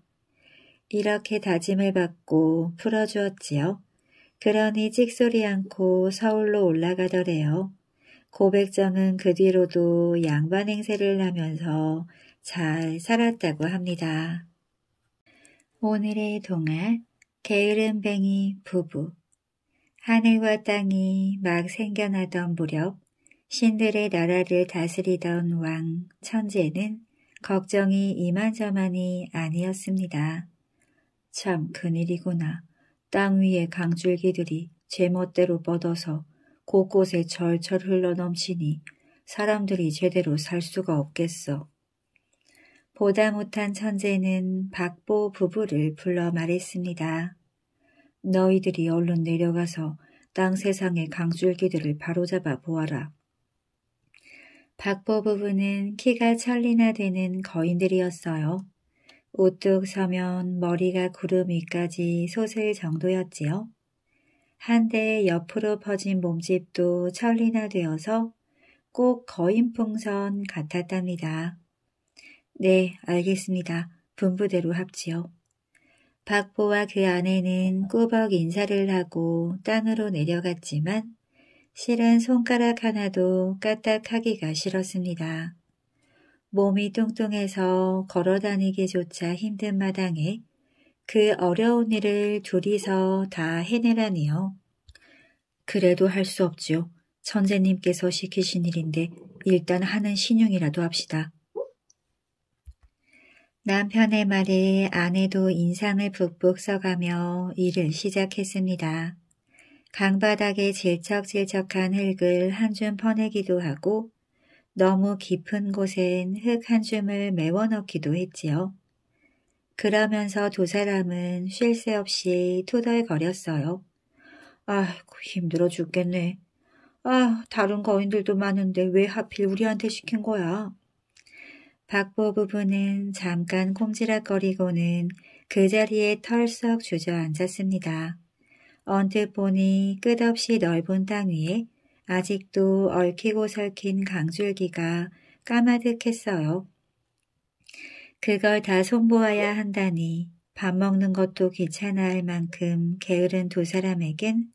이렇게 다짐을 받고 풀어주었지요. 그러니 찍소리 않고 서울로 올라가더래요. 고백정은 그 뒤로도 양반 행세를 하면서 잘 살았다고 합니다. 오늘의 동화 게으름뱅이 부부. 하늘과 땅이 막 생겨나던 무렵 신들의 나라를 다스리던 왕 천재는 걱정이 이만저만이 아니었습니다. 참 큰일이구나. 땅 위의 강줄기들이 제멋대로 뻗어서 곳곳에 절절 흘러넘치니 사람들이 제대로 살 수가 없겠어. 보다 못한 천재는 박보 부부를 불러 말했습니다. 너희들이 얼른 내려가서 땅 세상의 강줄기들을 바로잡아 보아라. 박보 부부는 키가 천리나 되는 거인들이었어요. 우뚝 서면 머리가 구름 위까지 솟을 정도였지요. 한데 옆으로 퍼진 몸집도 천리나 되어서 꼭 거인 풍선 같았답니다. 네, 알겠습니다. 분부대로 합지요. 박보와 그 아내는 꾸벅 인사를 하고 땅으로 내려갔지만 실은 손가락 하나도 까딱하기가 싫었습니다. 몸이 뚱뚱해서 걸어다니기조차 힘든 마당에 그 어려운 일을 둘이서 다 해내라니요. 그래도 할 수 없지요. 천재님께서 시키신 일인데 일단 하는 신용이라도 합시다. 남편의 말에 아내도 인상을 북북 써가며 일을 시작했습니다. 강바닥에 질척질척한 흙을 한 줌 퍼내기도 하고 너무 깊은 곳엔 흙 한 줌을 메워넣기도 했지요. 그러면서 두 사람은 쉴 새 없이 투덜거렸어요. 아이고 힘들어 죽겠네. 아 다른 거인들도 많은데 왜 하필 우리한테 시킨 거야. 박보 부부는 잠깐 꼼지락거리고는 그 자리에 털썩 주저앉았습니다. 언뜻 보니 끝없이 넓은 땅 위에 아직도 얽히고 설킨 강줄기가 까마득했어요. 그걸 다 손보아야 한다니 밥 먹는 것도 귀찮아할 만큼 게으른 두 사람에겐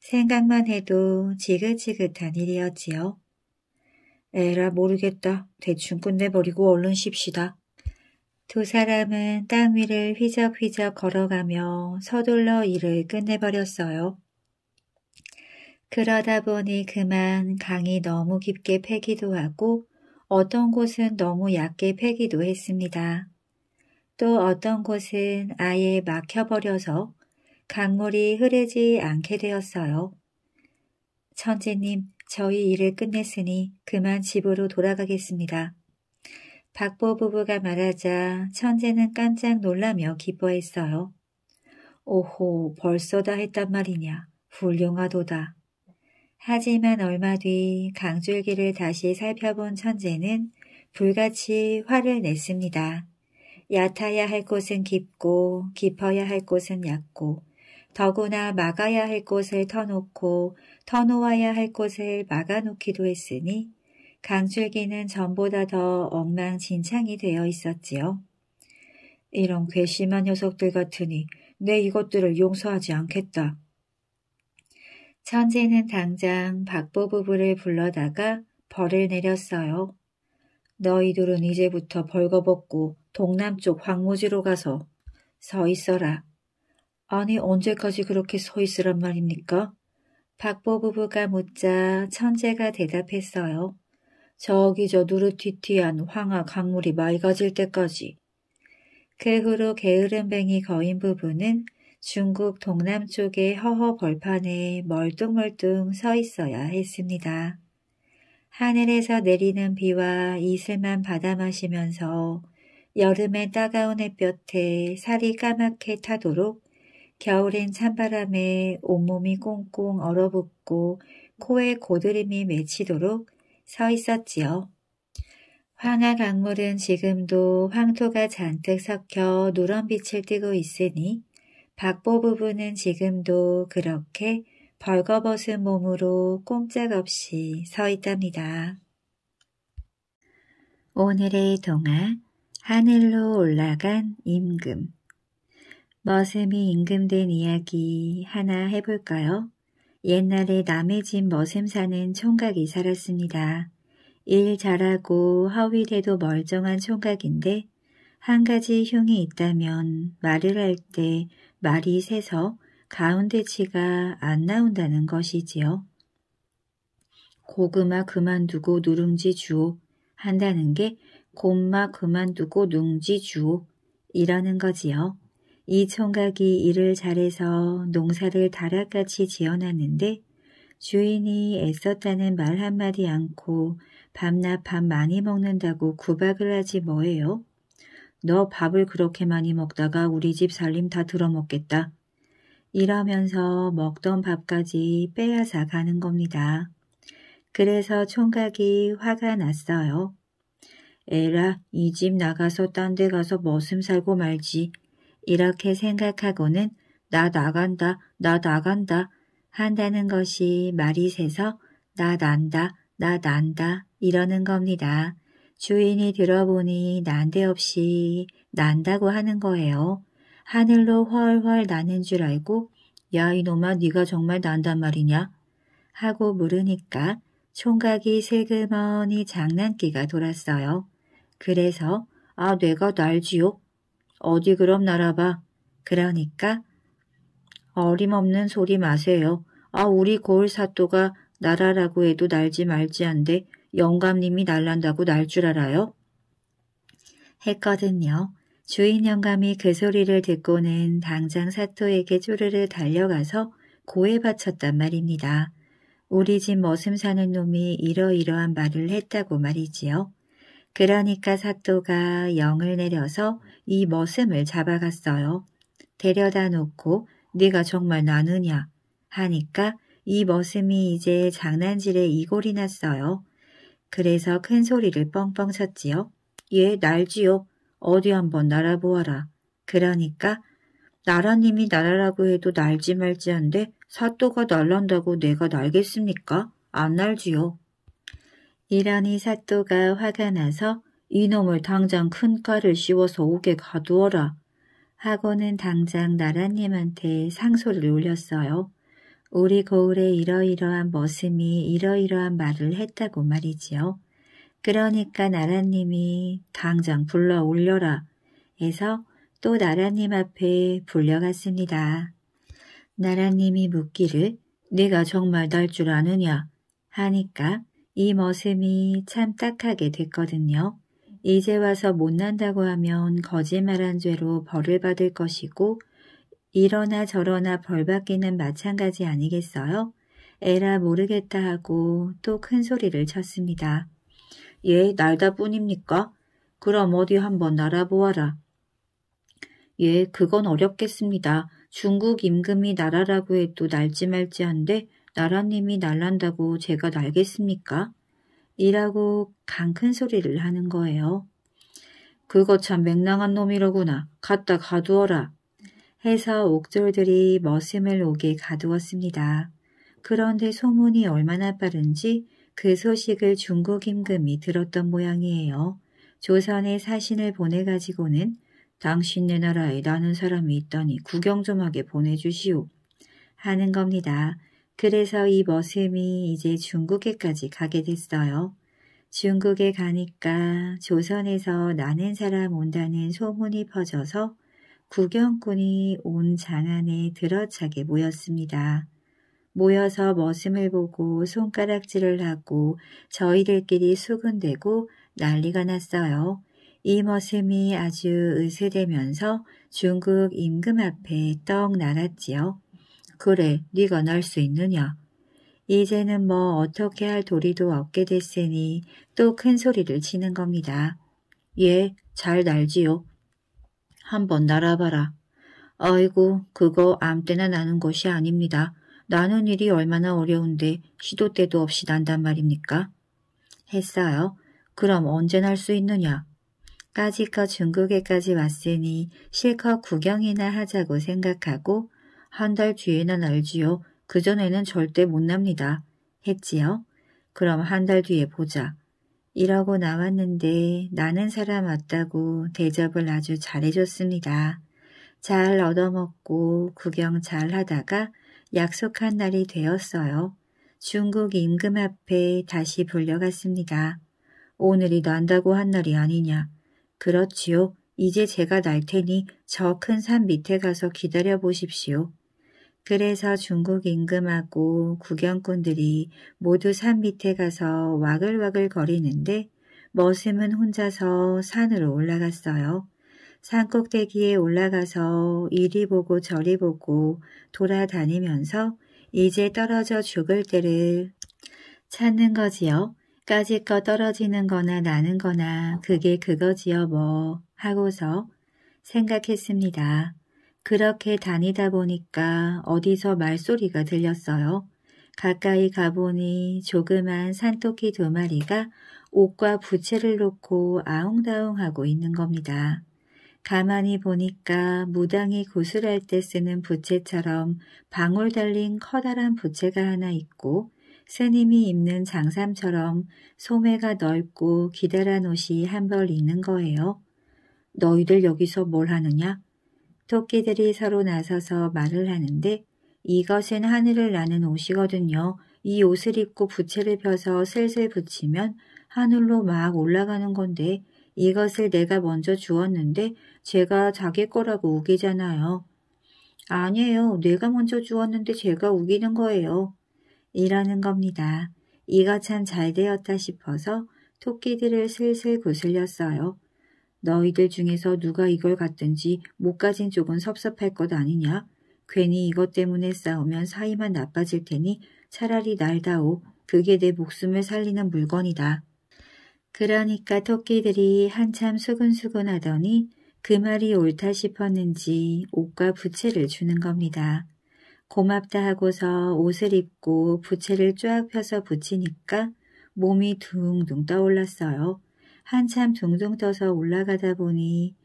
생각만 해도 지긋지긋한 일이었지요. 에라 모르겠다. 대충 끝내버리고 얼른 쉽시다. 두 사람은 땅 위를 휘적휘적 걸어가며 서둘러 일을 끝내버렸어요. 그러다 보니 그만 강이 너무 깊게 패기도 하고 어떤 곳은 너무 얕게 패기도 했습니다. 또 어떤 곳은 아예 막혀버려서 강물이 흐르지 않게 되었어요. 천재님, 저희 일을 끝냈으니 그만 집으로 돌아가겠습니다. 박보 부부가 말하자 천재는 깜짝 놀라며 기뻐했어요. 오호, 벌써 다 했단 말이냐. 훌륭하도다. 하지만 얼마 뒤 강줄기를 다시 살펴본 천재는 불같이 화를 냈습니다. 얕아야 할 곳은 깊고 깊어야 할 곳은 얕고 더구나 막아야 할 곳을 터놓고 터놓아야 할 곳을 막아놓기도 했으니 강줄기는 전보다 더 엉망진창이 되어 있었지요. 이런 괘씸한 녀석들 같으니 내 이것들을 용서하지 않겠다. 천재는 당장 박보 부부를 불러다가 벌을 내렸어요. 너희들은 이제부터 벌거벗고 동남쪽 황무지로 가서 서 있어라. 아니 언제까지 그렇게 서 있으란 말입니까? 박보 부부가 묻자 천재가 대답했어요. 저기 저 누르티티한 황하 강물이 맑아질 때까지. 그 후로 게으름뱅이 거인 부부는 중국 동남쪽의 허허 벌판에 멀뚱멀뚱 서 있어야 했습니다. 하늘에서 내리는 비와 이슬만 받아 마시면서 여름엔 따가운 햇볕에 살이 까맣게 타도록 겨울엔 찬바람에 온몸이 꽁꽁 얼어붙고 코에 고드름이 맺히도록 서 있었지요. 황하 강물은 지금도 황토가 잔뜩 섞여 누런 빛을 띠고 있으니 박보 부부는 지금도 그렇게 벌거벗은 몸으로 꼼짝없이 서 있답니다. 오늘의 동화, 하늘로 올라간 임금. 머슴이 임금된 이야기 하나 해볼까요? 옛날에 남의 집 머슴 사는 총각이 살았습니다. 일 잘하고 허위돼도 멀쩡한 총각인데 한 가지 흉이 있다면 말을 할 때 말이 새서 가운데 치가 안 나온다는 것이지요. 고구마 그만두고 누룽지 주오 한다는 게 곰마 그만두고 룽지 주오 이라는 거지요. 이 총각이 일을 잘해서 농사를 다락같이 지어놨는데 주인이 애썼다는 말 한마디 않고 밤낮 밥 많이 먹는다고 구박을 하지 뭐예요. 너 밥을 그렇게 많이 먹다가 우리 집 살림 다 들어먹겠다. 이러면서 먹던 밥까지 빼앗아 가는 겁니다. 그래서 총각이 화가 났어요. 에라, 이 집 나가서 딴 데 가서 머슴 살고 말지. 이렇게 생각하고는 나 나간다 한다는 것이 말이 새서 나 난다 이러는 겁니다. 주인이 들어보니 난데없이 난다고 하는 거예요. 하늘로 훨훨 나는 줄 알고 야 이놈아 네가 정말 난단 말이냐? 하고 물으니까 총각이 슬그머니 장난기가 돌았어요. 그래서 아 내가 날지요? 어디 그럼 날아봐. 그러니까 어림없는 소리 마세요. 아 우리 고을 사또가 날아라고 해도 날지 말지 한데 영감님이 날란다고 날 줄 알아요? 했거든요. 주인 영감이 그 소리를 듣고는 당장 사또에게 쪼르르 달려가서 고에 바쳤단 말입니다. 우리 집 머슴 사는 놈이 이러이러한 말을 했다고 말이지요. 그러니까 사또가 영을 내려서 이 머슴을 잡아갔어요. 데려다 놓고 네가 정말 나느냐 하니까 이 머슴이 이제 장난질에 이골이 났어요. 그래서 큰 소리를 뻥뻥 쳤지요. 예, 날지요. 어디 한번 날아보아라. 그러니까 나라님이 날아라고 해도 날지 말지한데 사또가 날란다고 내가 날겠습니까? 안 날지요. 이러니 사또가 화가 나서 이놈을 당장 큰 칼을 씌워서 옥에 가두어라 하고는 당장 나라님한테 상소를 올렸어요. 우리 고을에 이러이러한 머슴이 이러이러한 말을 했다고 말이지요. 그러니까 나라님이 당장 불러올려라 해서 또 나라님 앞에 불려갔습니다. 나라님이 묻기를 네가 정말 날 줄 아느냐 하니까 이 머슴이 참 딱하게 됐거든요. 이제 와서 못난다고 하면 거짓말한 죄로 벌을 받을 것이고 이러나 저러나 벌받기는 마찬가지 아니겠어요? 에라 모르겠다 하고 또 큰 소리를 쳤습니다. 예, 날다뿐입니까? 그럼 어디 한번 날아보아라. 예, 그건 어렵겠습니다. 중국 임금이 날아라고 해도 날지 말지한데 나라님이 날란다고 제가 날겠습니까? 이라고 강큰 소리를 하는 거예요. 그거 참 맹랑한 놈이로구나. 갖다 가두어라. 해서 옥졸들이 머슴을 옥에 가두었습니다. 그런데 소문이 얼마나 빠른지 그 소식을 중국 임금이 들었던 모양이에요. 조선에 사신을 보내가지고는 당신네 나라에 나는 사람이 있다니 구경 좀 하게 보내주시오 하는 겁니다. 그래서 이 머슴이 이제 중국에까지 가게 됐어요. 중국에 가니까 조선에서 나는 사람 온다는 소문이 퍼져서 구경꾼이 온 장안에 들어차게 모였습니다. 모여서 머슴을 보고 손가락질을 하고 저희들끼리 수군대고 난리가 났어요. 이 머슴이 아주 으스대면서 중국 임금 앞에 떡 날았지요. 그래, 네가 날 수 있느냐? 이제는 뭐 어떻게 할 도리도 없게 됐으니 또 큰 소리를 치는 겁니다. 예, 잘 날지요. 한번 날아봐라. 어이구, 그거 아무 때나 나는 것이 아닙니다. 나는 일이 얼마나 어려운데 시도 때도 없이 난단 말입니까? 했어요. 그럼 언제 날 수 있느냐? 까짓껏 중국에까지 왔으니 실컷 구경이나 하자고 생각하고 한 달 뒤에나 날지요. 그전에는 절대 못 납니다. 했지요. 그럼 한 달 뒤에 보자. 이러고 나왔는데 나는 사람 왔다고 대접을 아주 잘해줬습니다. 잘 얻어먹고 구경 잘 하다가 약속한 날이 되었어요. 중국 임금 앞에 다시 불려갔습니다. 오늘이 난다고 한 날이 아니냐. 그렇지요. 이제 제가 날 테니 저 큰 산 밑에 가서 기다려 보십시오. 그래서 중국 임금하고 구경꾼들이 모두 산 밑에 가서 와글와글 거리는데 머슴은 혼자서 산으로 올라갔어요. 산 꼭대기에 올라가서 이리 보고 저리 보고 돌아다니면서 이제 떨어져 죽을 때를 찾는 거지요. 까짓껏 떨어지는 거나 나는 거나 그게 그거지요 뭐 하고서 생각했습니다. 그렇게 다니다 보니까 어디서 말소리가 들렸어요. 가까이 가보니 조그만 산토끼 두 마리가 옷과 부채를 놓고 아웅다웅하고 있는 겁니다. 가만히 보니까 무당이 구슬할 때 쓰는 부채처럼 방울 달린 커다란 부채가 하나 있고 스님이 입는 장삼처럼 소매가 넓고 기다란 옷이 한 벌 있는 거예요. 너희들 여기서 뭘 하느냐? 토끼들이 서로 나서서 말을 하는데 이것은 하늘을 나는 옷이거든요. 이 옷을 입고 부채를 펴서 슬슬 붙이면 하늘로 막 올라가는 건데 이것을 내가 먼저 주었는데 제가 자기 거라고 우기잖아요. 아니에요. 내가 먼저 주었는데 제가 우기는 거예요. 이러는 겁니다. 이거 참 잘 되었다 싶어서 토끼들을 슬슬 구슬렸어요. 너희들 중에서 누가 이걸 갖든지 못 가진 쪽은 섭섭할 것 아니냐? 괜히 이것 때문에 싸우면 사이만 나빠질 테니 차라리 날다오. 그게 내 목숨을 살리는 물건이다. 그러니까 토끼들이 한참 수근수근 하더니 그 말이 옳다 싶었는지 옷과 부채를 주는 겁니다. 고맙다 하고서 옷을 입고 부채를 쫙 펴서 붙이니까 몸이 둥둥 떠올랐어요. 한참 둥둥 떠서 올라가다 보니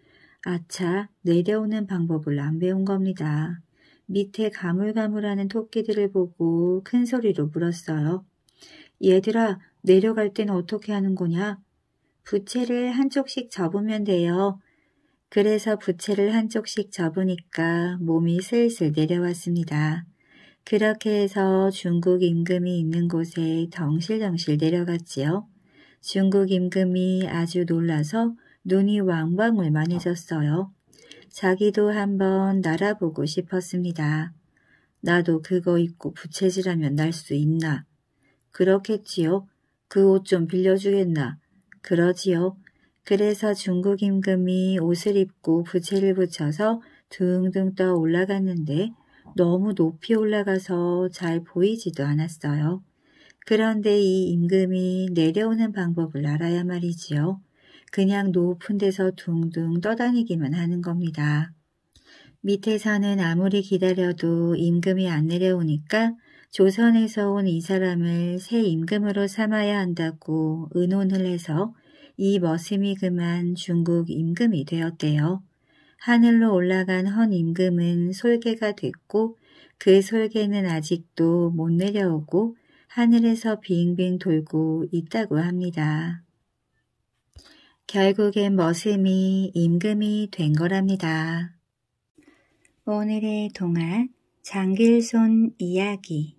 아차, 내려오는 방법을 안 배운 겁니다. 밑에 가물가물하는 토끼들을 보고 큰 소리로 물었어요. 얘들아, 내려갈 땐 어떻게 하는 거냐? 부채를 한쪽씩 접으면 돼요. 그래서 부채를 한쪽씩 접으니까 몸이 슬슬 내려왔습니다. 그렇게 해서 중국 임금이 있는 곳에 덩실덩실 내려갔지요. 중국 임금이 아주 놀라서 눈이 왕방울만해졌어요. 자기도 한번 날아보고 싶었습니다. 나도 그거 입고 부채질하면 날 수 있나? 그렇겠지요. 그 옷 좀 빌려주겠나? 그러지요. 그래서 중국 임금이 옷을 입고 부채를 붙여서 둥둥 떠 올라갔는데 너무 높이 올라가서 잘 보이지도 않았어요. 그런데 이 임금이 내려오는 방법을 알아야 말이지요. 그냥 높은 데서 둥둥 떠다니기만 하는 겁니다. 밑에서는 아무리 기다려도 임금이 안 내려오니까 조선에서 온 이 사람을 새 임금으로 삼아야 한다고 의논을 해서 이 머슴이 그만 중국 임금이 되었대요. 하늘로 올라간 헌 임금은 솔개가 됐고 그 솔개는 아직도 못 내려오고 하늘에서 빙빙 돌고 있다고 합니다. 결국엔 머슴이 임금이 된 거랍니다. 오늘의 동화 장길손 이야기.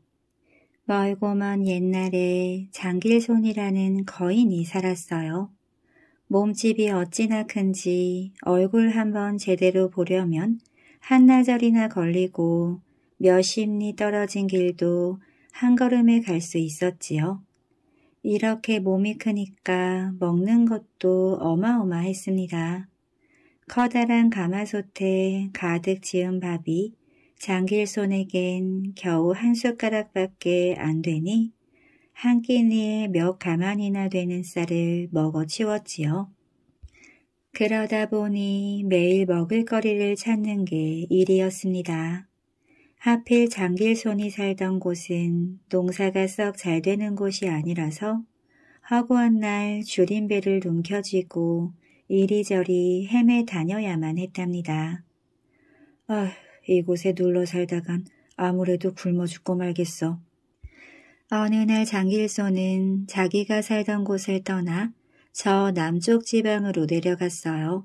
멀고 먼 옛날에 장길손이라는 거인이 살았어요. 몸집이 어찌나 큰지 얼굴 한번 제대로 보려면 한나절이나 걸리고 몇십 리 떨어진 길도 한 걸음에 갈 수 있었지요. 이렇게 몸이 크니까 먹는 것도 어마어마했습니다. 커다란 가마솥에 가득 지은 밥이 장길손에겐 겨우 한 숟가락밖에 안 되니 한 끼니에 몇 가만이나 되는 쌀을 먹어 치웠지요. 그러다 보니 매일 먹을 거리를 찾는 게 일이었습니다. 하필 장길손이 살던 곳은 농사가 썩 잘 되는 곳이 아니라서 허구한 날 줄임배를 움켜쥐고 이리저리 헤매 다녀야만 했답니다. 아휴, 이곳에 눌러 살다간 아무래도 굶어 죽고 말겠어. 어느 날 장길손은 자기가 살던 곳을 떠나 저 남쪽 지방으로 내려갔어요.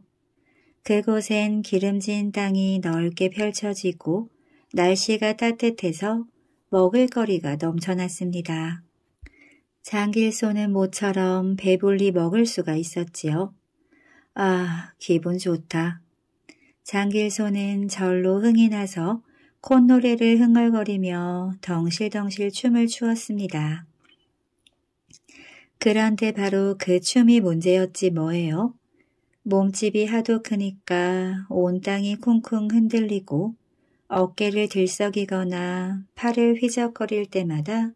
그곳엔 기름진 땅이 넓게 펼쳐지고 날씨가 따뜻해서 먹을거리가 넘쳐났습니다. 장길손은 모처럼 배불리 먹을 수가 있었지요. 아, 기분 좋다. 장길손은 절로 흥이 나서 콧노래를 흥얼거리며 덩실덩실 춤을 추었습니다. 그런데 바로 그 춤이 문제였지 뭐예요. 몸집이 하도 크니까 온 땅이 쿵쿵 흔들리고 어깨를 들썩이거나 팔을 휘적거릴 때마다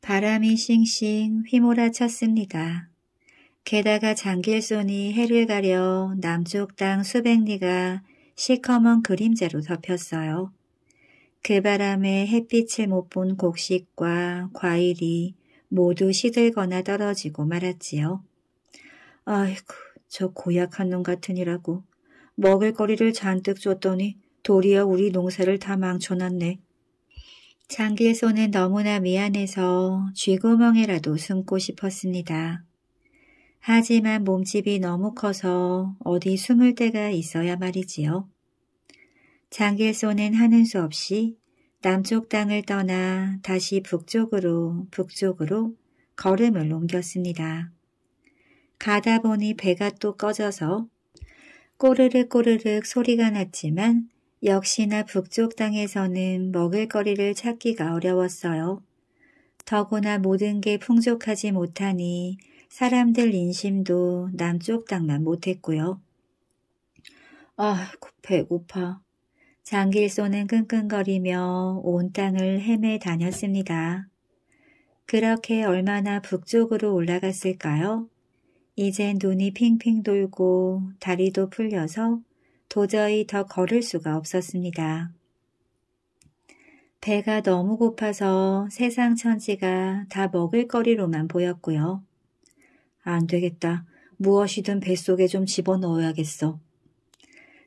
바람이 싱싱 휘몰아쳤습니다. 게다가 장길손이 해를 가려 남쪽 땅 수백 리가 시커먼 그림자로 덮였어요. 그 바람에 햇빛을 못 본 곡식과 과일이 모두 시들거나 떨어지고 말았지요. 아이고, 저 고약한 놈 같으니라고 먹을 거리를 잔뜩 줬더니 도리어 우리 농사를 다 망쳐놨네. 장길손은 너무나 미안해서 쥐구멍에라도 숨고 싶었습니다. 하지만 몸집이 너무 커서 어디 숨을 데가 있어야 말이지요. 장길손은 하는 수 없이 남쪽 땅을 떠나 다시 북쪽으로 걸음을 옮겼습니다. 가다 보니 배가 또 꺼져서 꼬르륵 소리가 났지만 역시나 북쪽 땅에서는 먹을거리를 찾기가 어려웠어요. 더구나 모든 게 풍족하지 못하니 사람들 인심도 남쪽 땅만 못했고요. 아, 배고파. 장길손은 끙끙거리며 온 땅을 헤매 다녔습니다. 그렇게 얼마나 북쪽으로 올라갔을까요? 이젠 눈이 핑핑 돌고 다리도 풀려서 도저히 더 걸을 수가 없었습니다. 배가 너무 고파서 세상 천지가 다 먹을거리로만 보였고요. 안 되겠다. 무엇이든 뱃속에 좀 집어넣어야겠어.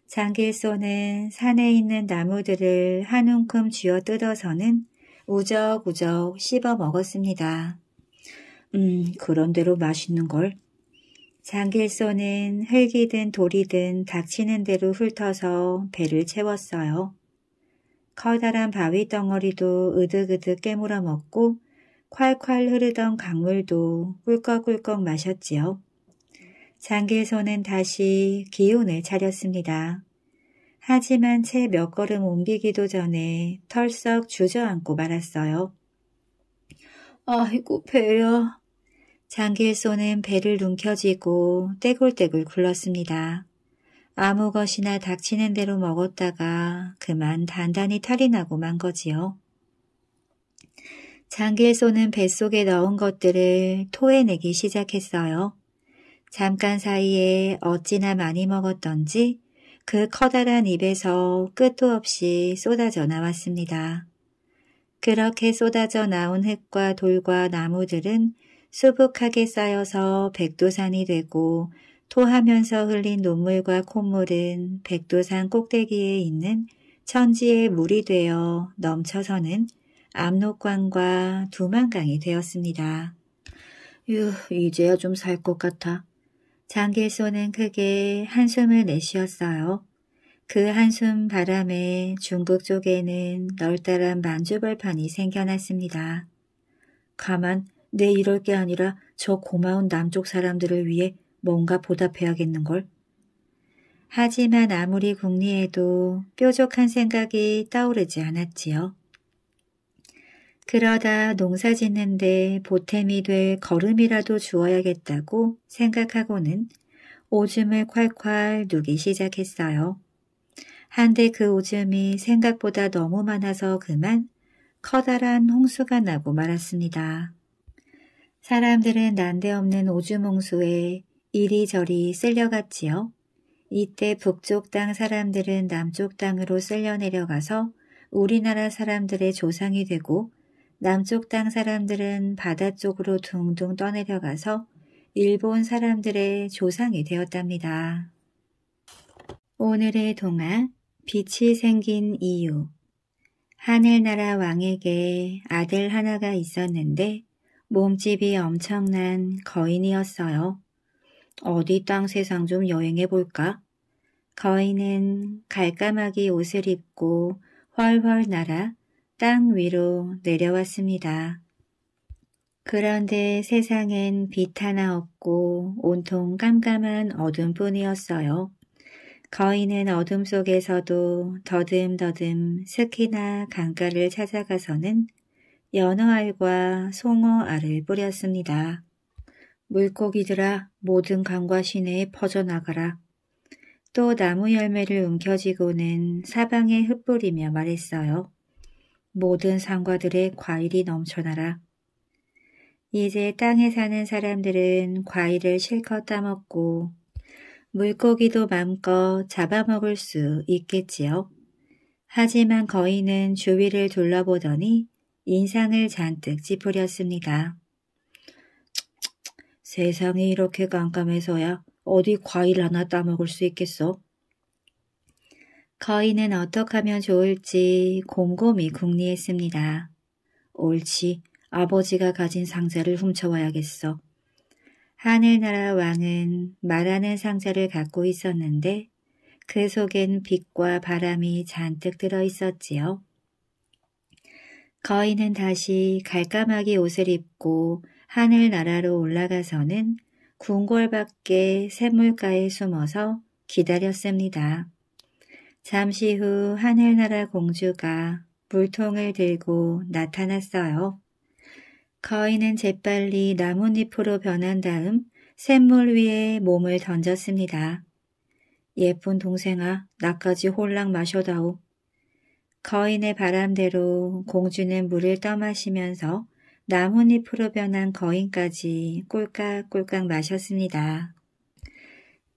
장길손은 산에 있는 나무들을 한 움큼 쥐어뜯어서는 우적우적 씹어 먹었습니다. 그런대로 맛있는 걸. 장길손은 흙이든 돌이든 닥치는 대로 훑어서 배를 채웠어요. 커다란 바위 덩어리도 으득으득 깨물어 먹고 콸콸 흐르던 강물도 꿀꺽꿀꺽 마셨지요. 장길손은 다시 기운을 차렸습니다. 하지만 채 몇 걸음 옮기기도 전에 털썩 주저앉고 말았어요. 아이고, 배야. 장길손은 배를 움켜쥐고 떼굴떼굴 굴렀습니다. 아무 것이나 닥치는 대로 먹었다가 그만 단단히 탈이 나고 만 거지요. 장길손은 뱃속에 넣은 것들을 토해내기 시작했어요. 잠깐 사이에 어찌나 많이 먹었던지 그 커다란 입에서 끝도 없이 쏟아져 나왔습니다. 그렇게 쏟아져 나온 흙과 돌과 나무들은 수북하게 쌓여서 백두산이 되고 토하면서 흘린 눈물과 콧물은 백두산 꼭대기에 있는 천지의 물이 되어 넘쳐서는 압록강과 두만강이 되었습니다. 이제야 좀 살 것 같아. 장길손은 크게 한숨을 내쉬었어요. 그 한숨 바람에 중국 쪽에는 널따란 만주벌판이 생겨났습니다. 가만, 내 이럴 게 아니라 저 고마운 남쪽 사람들을 위해 뭔가 보답해야겠는걸. 하지만 아무리 궁리해도 뾰족한 생각이 떠오르지 않았지요. 그러다 농사 짓는데 보탬이 될 거름이라도 주어야겠다고 생각하고는 오줌을 콸콸 누기 시작했어요. 한데 그 오줌이 생각보다 너무 많아서 그만 커다란 홍수가 나고 말았습니다. 사람들은 난데없는 오줌 홍수에 이리저리 쓸려갔지요. 이때 북쪽 땅 사람들은 남쪽 땅으로 쓸려 내려가서 우리나라 사람들의 조상이 되고 남쪽 땅 사람들은 바다 쪽으로 둥둥 떠내려가서 일본 사람들의 조상이 되었답니다. 오늘의 동화, 빛이 생긴 이유. 하늘나라 왕에게 아들 하나가 있었는데 몸집이 엄청난 거인이었어요. 어디 땅 세상 좀 여행해볼까? 거인은 갈까마귀 옷을 입고 훨훨 날아 땅 위로 내려왔습니다. 그런데 세상엔 빛 하나 없고 온통 깜깜한 어둠뿐이었어요. 거인은 어둠 속에서도 더듬더듬 습기나 강가를 찾아가서는 연어알과 송어알을 뿌렸습니다. 물고기들아, 모든 강과 시내에 퍼져나가라. 또 나무 열매를 움켜쥐고는 사방에 흩뿌리며 말했어요. 모든 상과들의 과일이 넘쳐나라. 이제 땅에 사는 사람들은 과일을 실컷 따먹고 물고기도 맘껏 잡아먹을 수 있겠지요. 하지만 거인은 주위를 둘러보더니 인상을 잔뜩 찌푸렸습니다. 세상이 이렇게 깜깜해서야 어디 과일 하나 따먹을 수 있겠어? 거인은 어떻게 하면 좋을지 곰곰이 궁리했습니다. 옳지, 아버지가 가진 상자를 훔쳐와야겠어. 하늘나라 왕은 말하는 상자를 갖고 있었는데 그 속엔 빛과 바람이 잔뜩 들어있었지요. 거인은 다시 갈까마귀 옷을 입고 하늘나라로 올라가서는 궁궐 밖에 샘물가에 숨어서 기다렸습니다. 잠시 후 하늘나라 공주가 물통을 들고 나타났어요. 거인은 재빨리 나뭇잎으로 변한 다음 샘물 위에 몸을 던졌습니다. 예쁜 동생아, 나까지 홀랑 마셔다오. 거인의 바람대로 공주는 물을 떠마시면서 나뭇잎으로 변한 거인까지 꼴깍꼴깍 마셨습니다.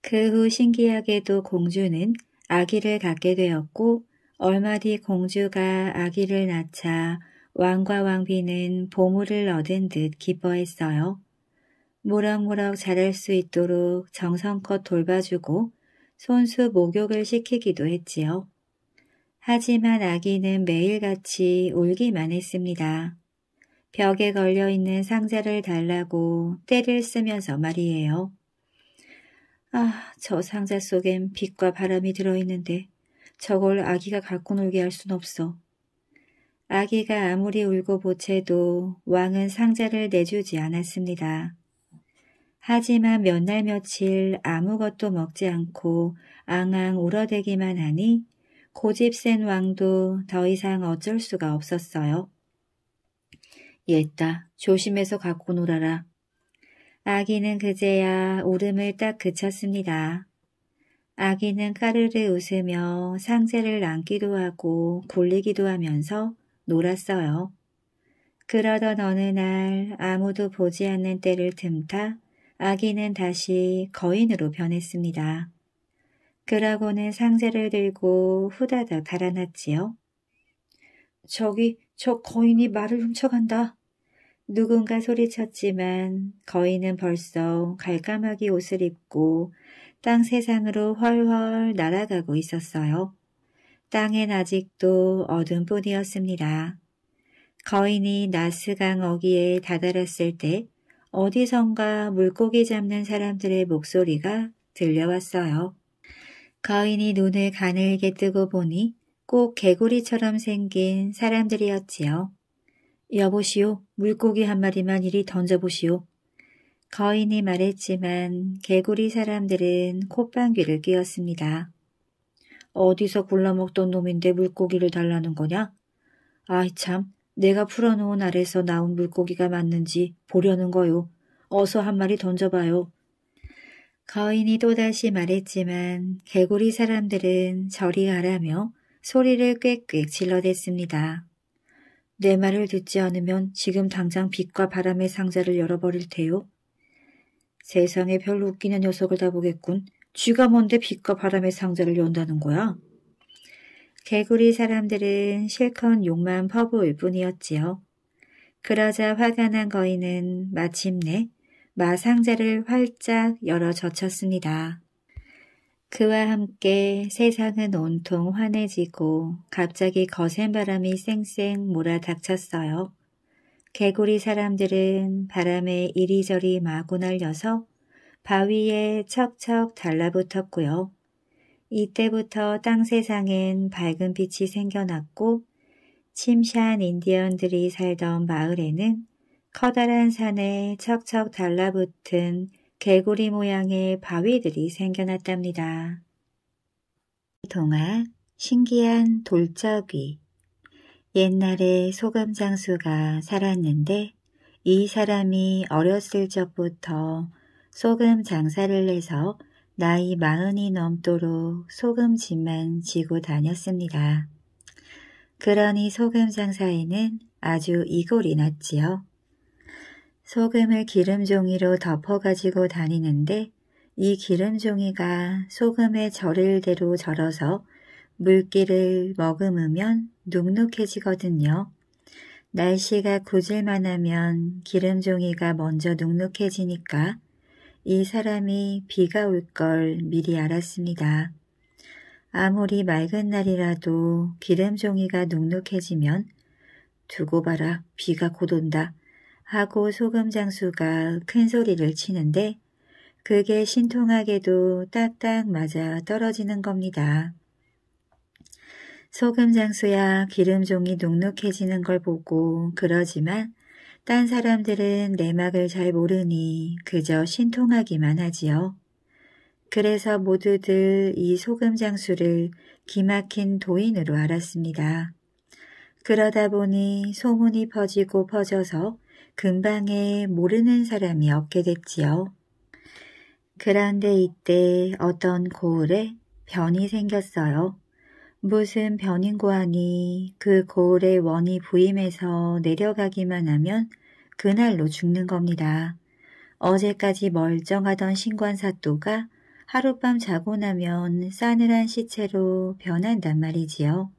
그 후 신기하게도 공주는 아기를 갖게 되었고 얼마 뒤 공주가 아기를 낳자 왕과 왕비는 보물을 얻은 듯 기뻐했어요. 무럭무럭 자랄 수 있도록 정성껏 돌봐주고 손수 목욕을 시키기도 했지요. 하지만 아기는 매일같이 울기만 했습니다. 벽에 걸려있는 상자를 달라고 떼를 쓰면서 말이에요. 아, 저 상자 속엔 빛과 바람이 들어있는데 저걸 아기가 갖고 놀게 할 순 없어. 아기가 아무리 울고 보채도 왕은 상자를 내주지 않았습니다. 하지만 몇 날 며칠 아무것도 먹지 않고 앙앙 울어대기만 하니 고집 센 왕도 더 이상 어쩔 수가 없었어요. 얘따, 조심해서 갖고 놀아라. 아기는 그제야 울음을 딱 그쳤습니다. 아기는 까르르 웃으며 상제를 안기도 하고 굴리기도 하면서 놀았어요. 그러던 어느 날 아무도 보지 않는 때를 틈타 아기는 다시 거인으로 변했습니다. 그러고는 상제를 들고 후다닥 달아났지요. 저기 저 거인이 말을 훔쳐간다. 누군가 소리쳤지만 거인은 벌써 갈까마귀 옷을 입고 땅 세상으로 훨훨 날아가고 있었어요. 땅엔 아직도 어둠뿐이었습니다. 거인이 나스강 어귀에 다다랐을 때 어디선가 물고기 잡는 사람들의 목소리가 들려왔어요. 거인이 눈을 가늘게 뜨고 보니 꼭 개구리처럼 생긴 사람들이었지요. 여보시오, 물고기 한 마리만 이리 던져보시오. 거인이 말했지만 개구리 사람들은 콧방귀를 뀌었습니다. 어디서 굴러먹던 놈인데 물고기를 달라는 거냐? 아이 참, 내가 풀어놓은 알에서 나온 물고기가 맞는지 보려는 거요. 어서 한 마리 던져봐요. 거인이 또다시 말했지만 개구리 사람들은 저리 가라며 소리를 꽥꽥 질러댔습니다. 내 말을 듣지 않으면 지금 당장 빛과 바람의 상자를 열어버릴 테요. 세상에 별로 웃기는 녀석을 다 보겠군. 쥐가 뭔데 빛과 바람의 상자를 연다는 거야? 개구리 사람들은 실컷 욕만 퍼부을 뿐이었지요. 그러자 화가 난 거인은 마침내 마상자를 활짝 열어 젖혔습니다. 그와 함께 세상은 온통 환해지고 갑자기 거센 바람이 쌩쌩 몰아닥쳤어요. 개구리 사람들은 바람에 이리저리 마구 날려서 바위에 척척 달라붙었고요. 이때부터 땅 세상엔 밝은 빛이 생겨났고 침샨 인디언들이 살던 마을에는 커다란 산에 척척 달라붙은 개구리 모양의 바위들이 생겨났답니다. 동화 신기한 돌짜귀. 옛날에 소금장수가 살았는데 이 사람이 어렸을 적부터 소금 장사를 해서 나이 40이 넘도록 소금집만 지고 다녔습니다. 그러니 소금 장사에는 아주 이골이 났지요. 소금을 기름종이로 덮어가지고 다니는데 이 기름종이가 소금에 절일 대로 절어서 물기를 머금으면 눅눅해지거든요. 날씨가 구질만 하면 기름종이가 먼저 눅눅해지니까 이 사람이 비가 올 걸 미리 알았습니다. 아무리 맑은 날이라도 기름종이가 눅눅해지면 두고 봐라, 비가 곧 온다 하고 소금장수가 큰 소리를 치는데 그게 신통하게도 딱딱 맞아 떨어지는 겁니다. 소금장수야 기름종이 눅눅해지는 걸 보고 그러지만 딴 사람들은 내막을 잘 모르니 그저 신통하기만 하지요. 그래서 모두들 이 소금장수를 기막힌 도인으로 알았습니다. 그러다 보니 소문이 퍼지고 퍼져서 근방에 모르는 사람이 없게 됐지요. 그런데 이때 어떤 고을에 변이 생겼어요. 무슨 변인고 하니 그 고을의 원이 부임해서 내려가기만 하면 그날로 죽는 겁니다. 어제까지 멀쩡하던 신관사또가 하룻밤 자고 나면 싸늘한 시체로 변한단 말이지요.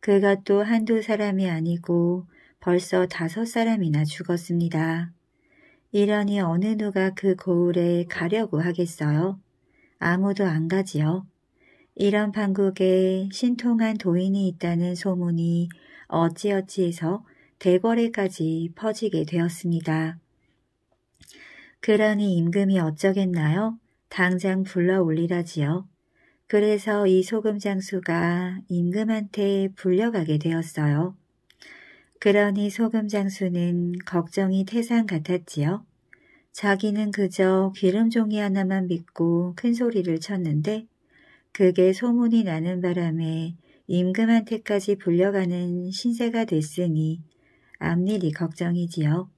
그것도 한두 사람이 아니고 벌써 5사람이나 죽었습니다. 이러니 어느 누가 그 고을에 가려고 하겠어요? 아무도 안 가지요. 이런 판국에 신통한 도인이 있다는 소문이 어찌어찌해서 대궐에까지 퍼지게 되었습니다. 그러니 임금이 어쩌겠나요? 당장 불러올리라지요. 그래서 이 소금장수가 임금한테 불려가게 되었어요. 그러니 소금장수는 걱정이 태산 같았지요. 자기는 그저 기름종이 하나만 믿고 큰 소리를 쳤는데 그게 소문이 나는 바람에 임금한테까지 불려가는 신세가 됐으니 앞일이 걱정이지요.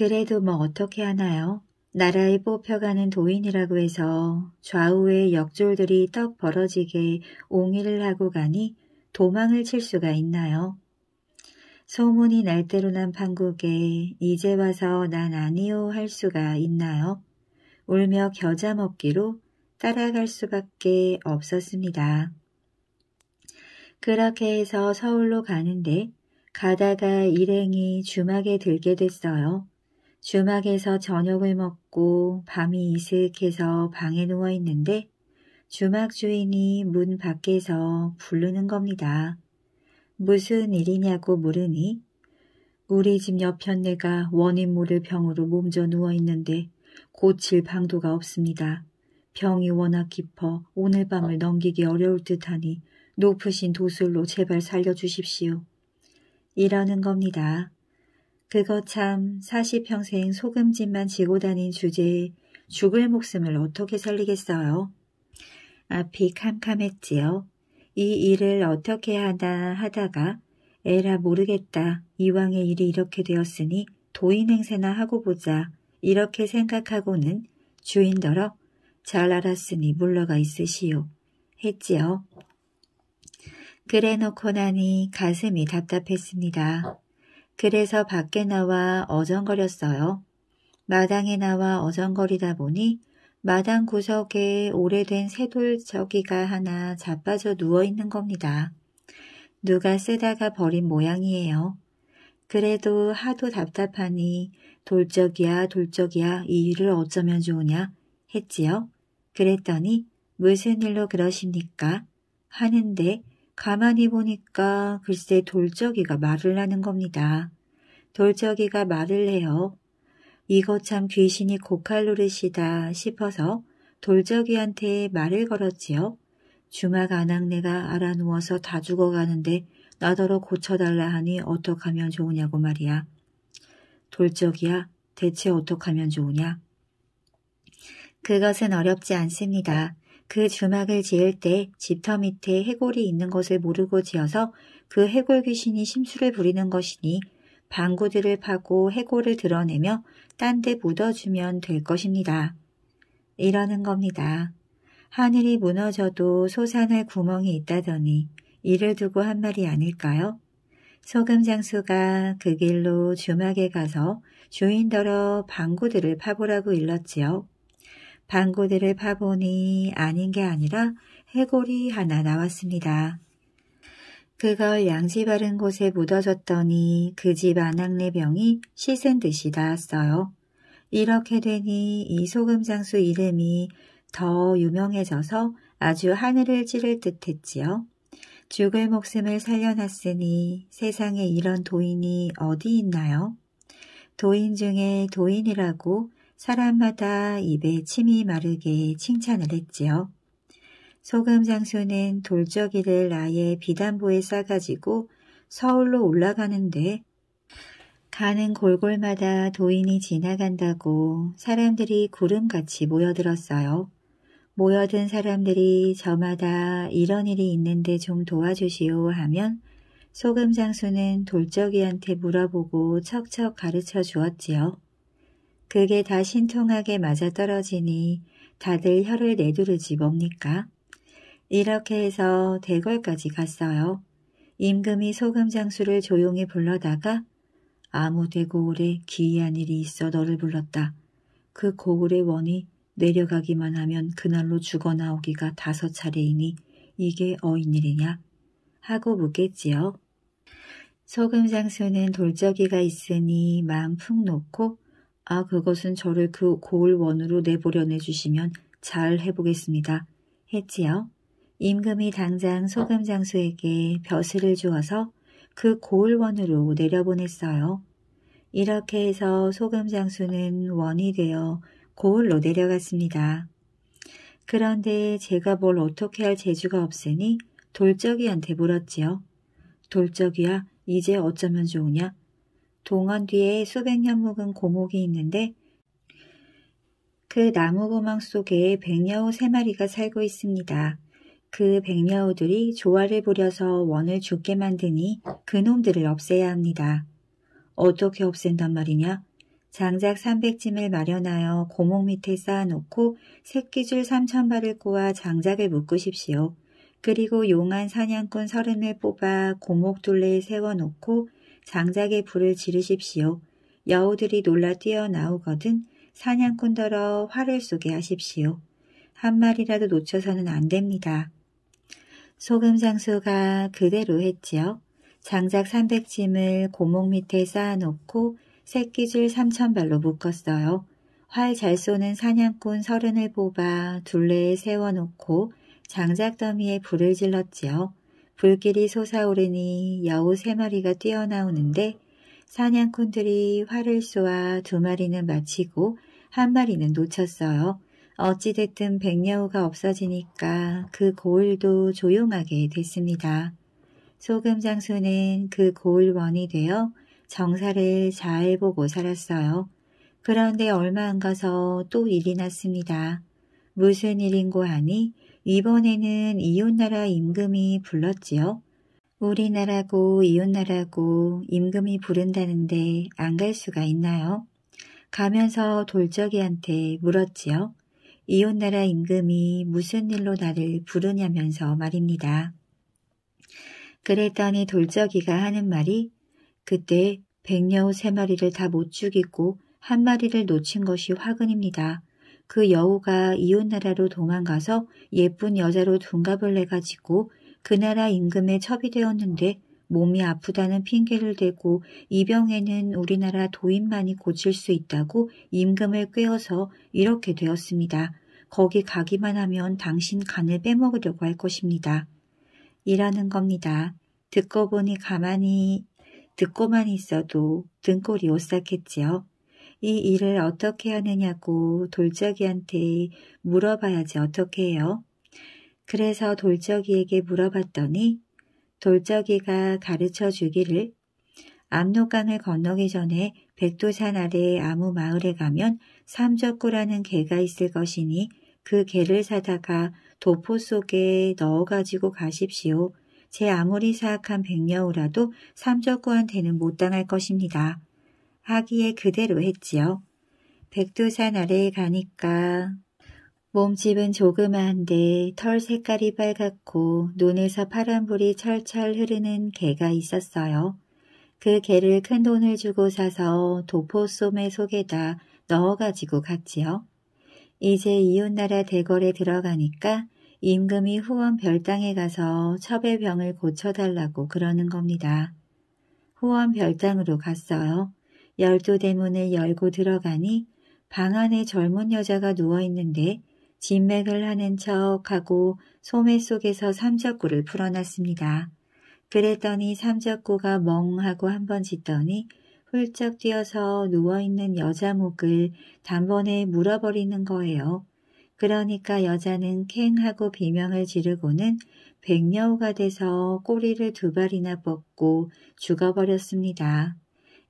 그래도 뭐 어떻게 하나요? 나라에 뽑혀가는 도인이라고 해서 좌우의 역졸들이 떡 벌어지게 옹의를 하고 가니 도망을 칠 수가 있나요? 소문이 날 대로 난 판국에 이제 와서 난 아니오 할 수가 있나요? 울며 겨자 먹기로 따라갈 수밖에 없었습니다. 그렇게 해서 서울로 가는데 가다가 일행이 주막에 들게 됐어요. 주막에서 저녁을 먹고 밤이 이슥해서 방에 누워 있는데 주막 주인이 문 밖에서 부르는 겁니다. 무슨 일이냐고 물으니 우리 집 옆편네가 원인 모를 병으로 몸져 누워 있는데 고칠 방도가 없습니다. 병이 워낙 깊어 오늘 밤을 넘기기 어려울 듯하니 높으신 도술로 제발 살려주십시오. 이러는 겁니다. 그거 참 40평생 소금집만 지고 다닌 주제에 죽을 목숨을 어떻게 살리겠어요. 앞이 캄캄했지요. 이 일을 어떻게 하나 하다가 에라 모르겠다. 이왕의 일이 이렇게 되었으니 도인 행세나 하고 보자. 이렇게 생각하고는 주인더러 잘 알았으니 물러가 있으시오. 했지요. 그래 놓고 나니 가슴이 답답했습니다. 그래서 밖에 나와 어정거렸어요. 마당에 나와 어정거리다 보니 마당 구석에 오래된 새돌저귀가 하나 자빠져 누워있는 겁니다. 누가 쓰다가 버린 모양이에요. 그래도 하도 답답하니 돌저귀야 돌저귀야 이 일을 어쩌면 좋으냐 했지요. 그랬더니 무슨 일로 그러십니까? 하는데 가만히 보니까 글쎄 돌저귀가 말을 하는 겁니다. 돌저귀가 말을 해요. 이거 참 귀신이 고칼 노릇이다 싶어서 돌저귀한테 말을 걸었지요. 주막 아낙네가 알아 누워서 다 죽어가는데 나더러 고쳐달라 하니 어떡하면 좋으냐고 말이야. 돌저귀야 대체 어떡하면 좋으냐. 그것은 어렵지 않습니다. 그 주막을 지을 때 집터 밑에 해골이 있는 것을 모르고 지어서 그 해골 귀신이 심술을 부리는 것이니 방구들을 파고 해골을 드러내며 딴 데 묻어주면 될 것입니다. 이러는 겁니다. 하늘이 무너져도 솟아날 구멍이 있다더니 이를 두고 한 말이 아닐까요? 소금 장수가 그 길로 주막에 가서 주인더러 방구들을 파보라고 일렀지요. 방구들을 파보니 아닌 게 아니라 해골이 하나 나왔습니다. 그걸 양지 바른 곳에 묻어줬더니 그 집 아낙네병이 씻은 듯이 나았어요. 이렇게 되니 이 소금장수 이름이 더 유명해져서 아주 하늘을 찌를 듯했지요. 죽을 목숨을 살려놨으니 세상에 이런 도인이 어디 있나요? 도인 중에 도인이라고 사람마다 입에 침이 마르게 칭찬을 했지요. 소금 장수는 돌저귀를 아예 비단보에 싸가지고 서울로 올라가는데 가는 골골마다 도인이 지나간다고 사람들이 구름같이 모여들었어요. 모여든 사람들이 저마다 이런 일이 있는데 좀 도와주시오 하면 소금 장수는 돌저귀한테 물어보고 척척 가르쳐 주었지요. 그게 다 신통하게 맞아떨어지니 다들 혀를 내두르지 뭡니까? 이렇게 해서 대궐까지 갔어요. 임금이 소금장수를 조용히 불러다가 아무데 고을에 기이한 일이 있어 너를 불렀다. 그 고을의 원이 내려가기만 하면 그날로 죽어나오기가 5차례이니 이게 어인일이냐? 하고 묻겠지요. 소금장수는 돌저귀가 있으니 마음 푹 놓고 아 그것은 저를 그 고을원으로 내보려내 주시면 잘 해보겠습니다. 했지요. 임금이 당장 소금장수에게 벼슬을 주어서 그 고을원으로 내려보냈어요. 이렇게 해서 소금장수는 원이 되어 고을로 내려갔습니다. 그런데 제가 뭘 어떻게 할 재주가 없으니 돌저귀한테 물었지요. 돌저귀야 이제 어쩌면 좋으냐? 동원 뒤에 수백 년 묵은 고목이 있는데 그 나무 고망 속에 백여우 3마리가 살고 있습니다. 그 백여우들이 조화를 부려서 원을 죽게 만드니 그놈들을 없애야 합니다. 어떻게 없앤단 말이냐? 장작 300짐을 마련하여 고목 밑에 쌓아놓고 새끼줄 3,000발을 꼬아 장작을 묶으십시오. 그리고 용한 사냥꾼 30을 뽑아 고목 둘레에 세워놓고 장작에 불을 지르십시오. 여우들이 놀라 뛰어나오거든 사냥꾼더러 활을 쏘게 하십시오. 한 마리라도 놓쳐서는 안 됩니다. 소금 장수가 그대로 했지요. 장작 300짐을 고목 밑에 쌓아놓고 새끼줄 3,000발로 묶었어요. 활 잘 쏘는 사냥꾼 30을 뽑아 둘레에 세워놓고 장작더미에 불을 질렀지요. 불길이 솟아오르니 여우 3마리가 뛰어나오는데 사냥꾼들이 활을 쏘아 2마리는 마치고 1마리는 놓쳤어요. 어찌됐든 백여우가 없어지니까 그 고을도 조용하게 됐습니다. 소금 장수는 그 고을원이 되어 정사를 잘 보고 살았어요. 그런데 얼마 안 가서 또 일이 났습니다. 무슨 일인고 하니 이번에는 이웃나라 임금이 불렀지요. 우리나라고 이웃나라고 임금이 부른다는데 안 갈 수가 있나요? 가면서 돌적이한테 물었지요. 이웃나라 임금이 무슨 일로 나를 부르냐면서 말입니다. 그랬더니 돌적이가 하는 말이 그때 백여우 3마리를 다 못 죽이고 1마리를 놓친 것이 화근입니다. 그 여우가 이웃나라로 도망가서 예쁜 여자로 둔갑을 내가지고 그 나라 임금의 첩이 되었는데 몸이 아프다는 핑계를 대고 이 병에는 우리나라 도인만이 고칠 수 있다고 임금을 꾀어서 이렇게 되었습니다. 거기 가기만 하면 당신 간을 빼먹으려고 할 것입니다. 이라는 겁니다. 듣고 보니 가만히 듣고만 있어도 등골이 오싹했지요. 이 일을 어떻게 하느냐고 돌적이한테 물어봐야지 어떻게 해요? 그래서 돌적이에게 물어봤더니 돌적이가 가르쳐 주기를 압록강을 건너기 전에 백두산 아래 아무 마을에 가면 삼적구라는 개가 있을 것이니 그 개를 사다가 도포 속에 넣어가지고 가십시오. 제 아무리 사악한 백여우라도 삼적구한테는 못 당할 것입니다. 하기에 그대로 했지요. 백두산 아래에 가니까 몸집은 조그마한데 털 색깔이 빨갛고 눈에서 파란불이 철철 흐르는 개가 있었어요. 그 개를 큰 돈을 주고 사서 도포소매 속에다 넣어가지고 갔지요. 이제 이웃나라 대궐에 들어가니까 임금이 후원 별당에 가서 첩의 병을 고쳐달라고 그러는 겁니다. 후원 별당으로 갔어요. 12대문을 열고 들어가니 방 안에 젊은 여자가 누워있는데 진맥을 하는 척하고 소매 속에서 삼적구를 풀어놨습니다. 그랬더니 삼적구가 멍하고 한번 짖더니 훌쩍 뛰어서 누워있는 여자 목을 단번에 물어버리는 거예요. 그러니까 여자는 캥하고 비명을 지르고는 백여우가 돼서 꼬리를 2발이나 뻗고 죽어버렸습니다.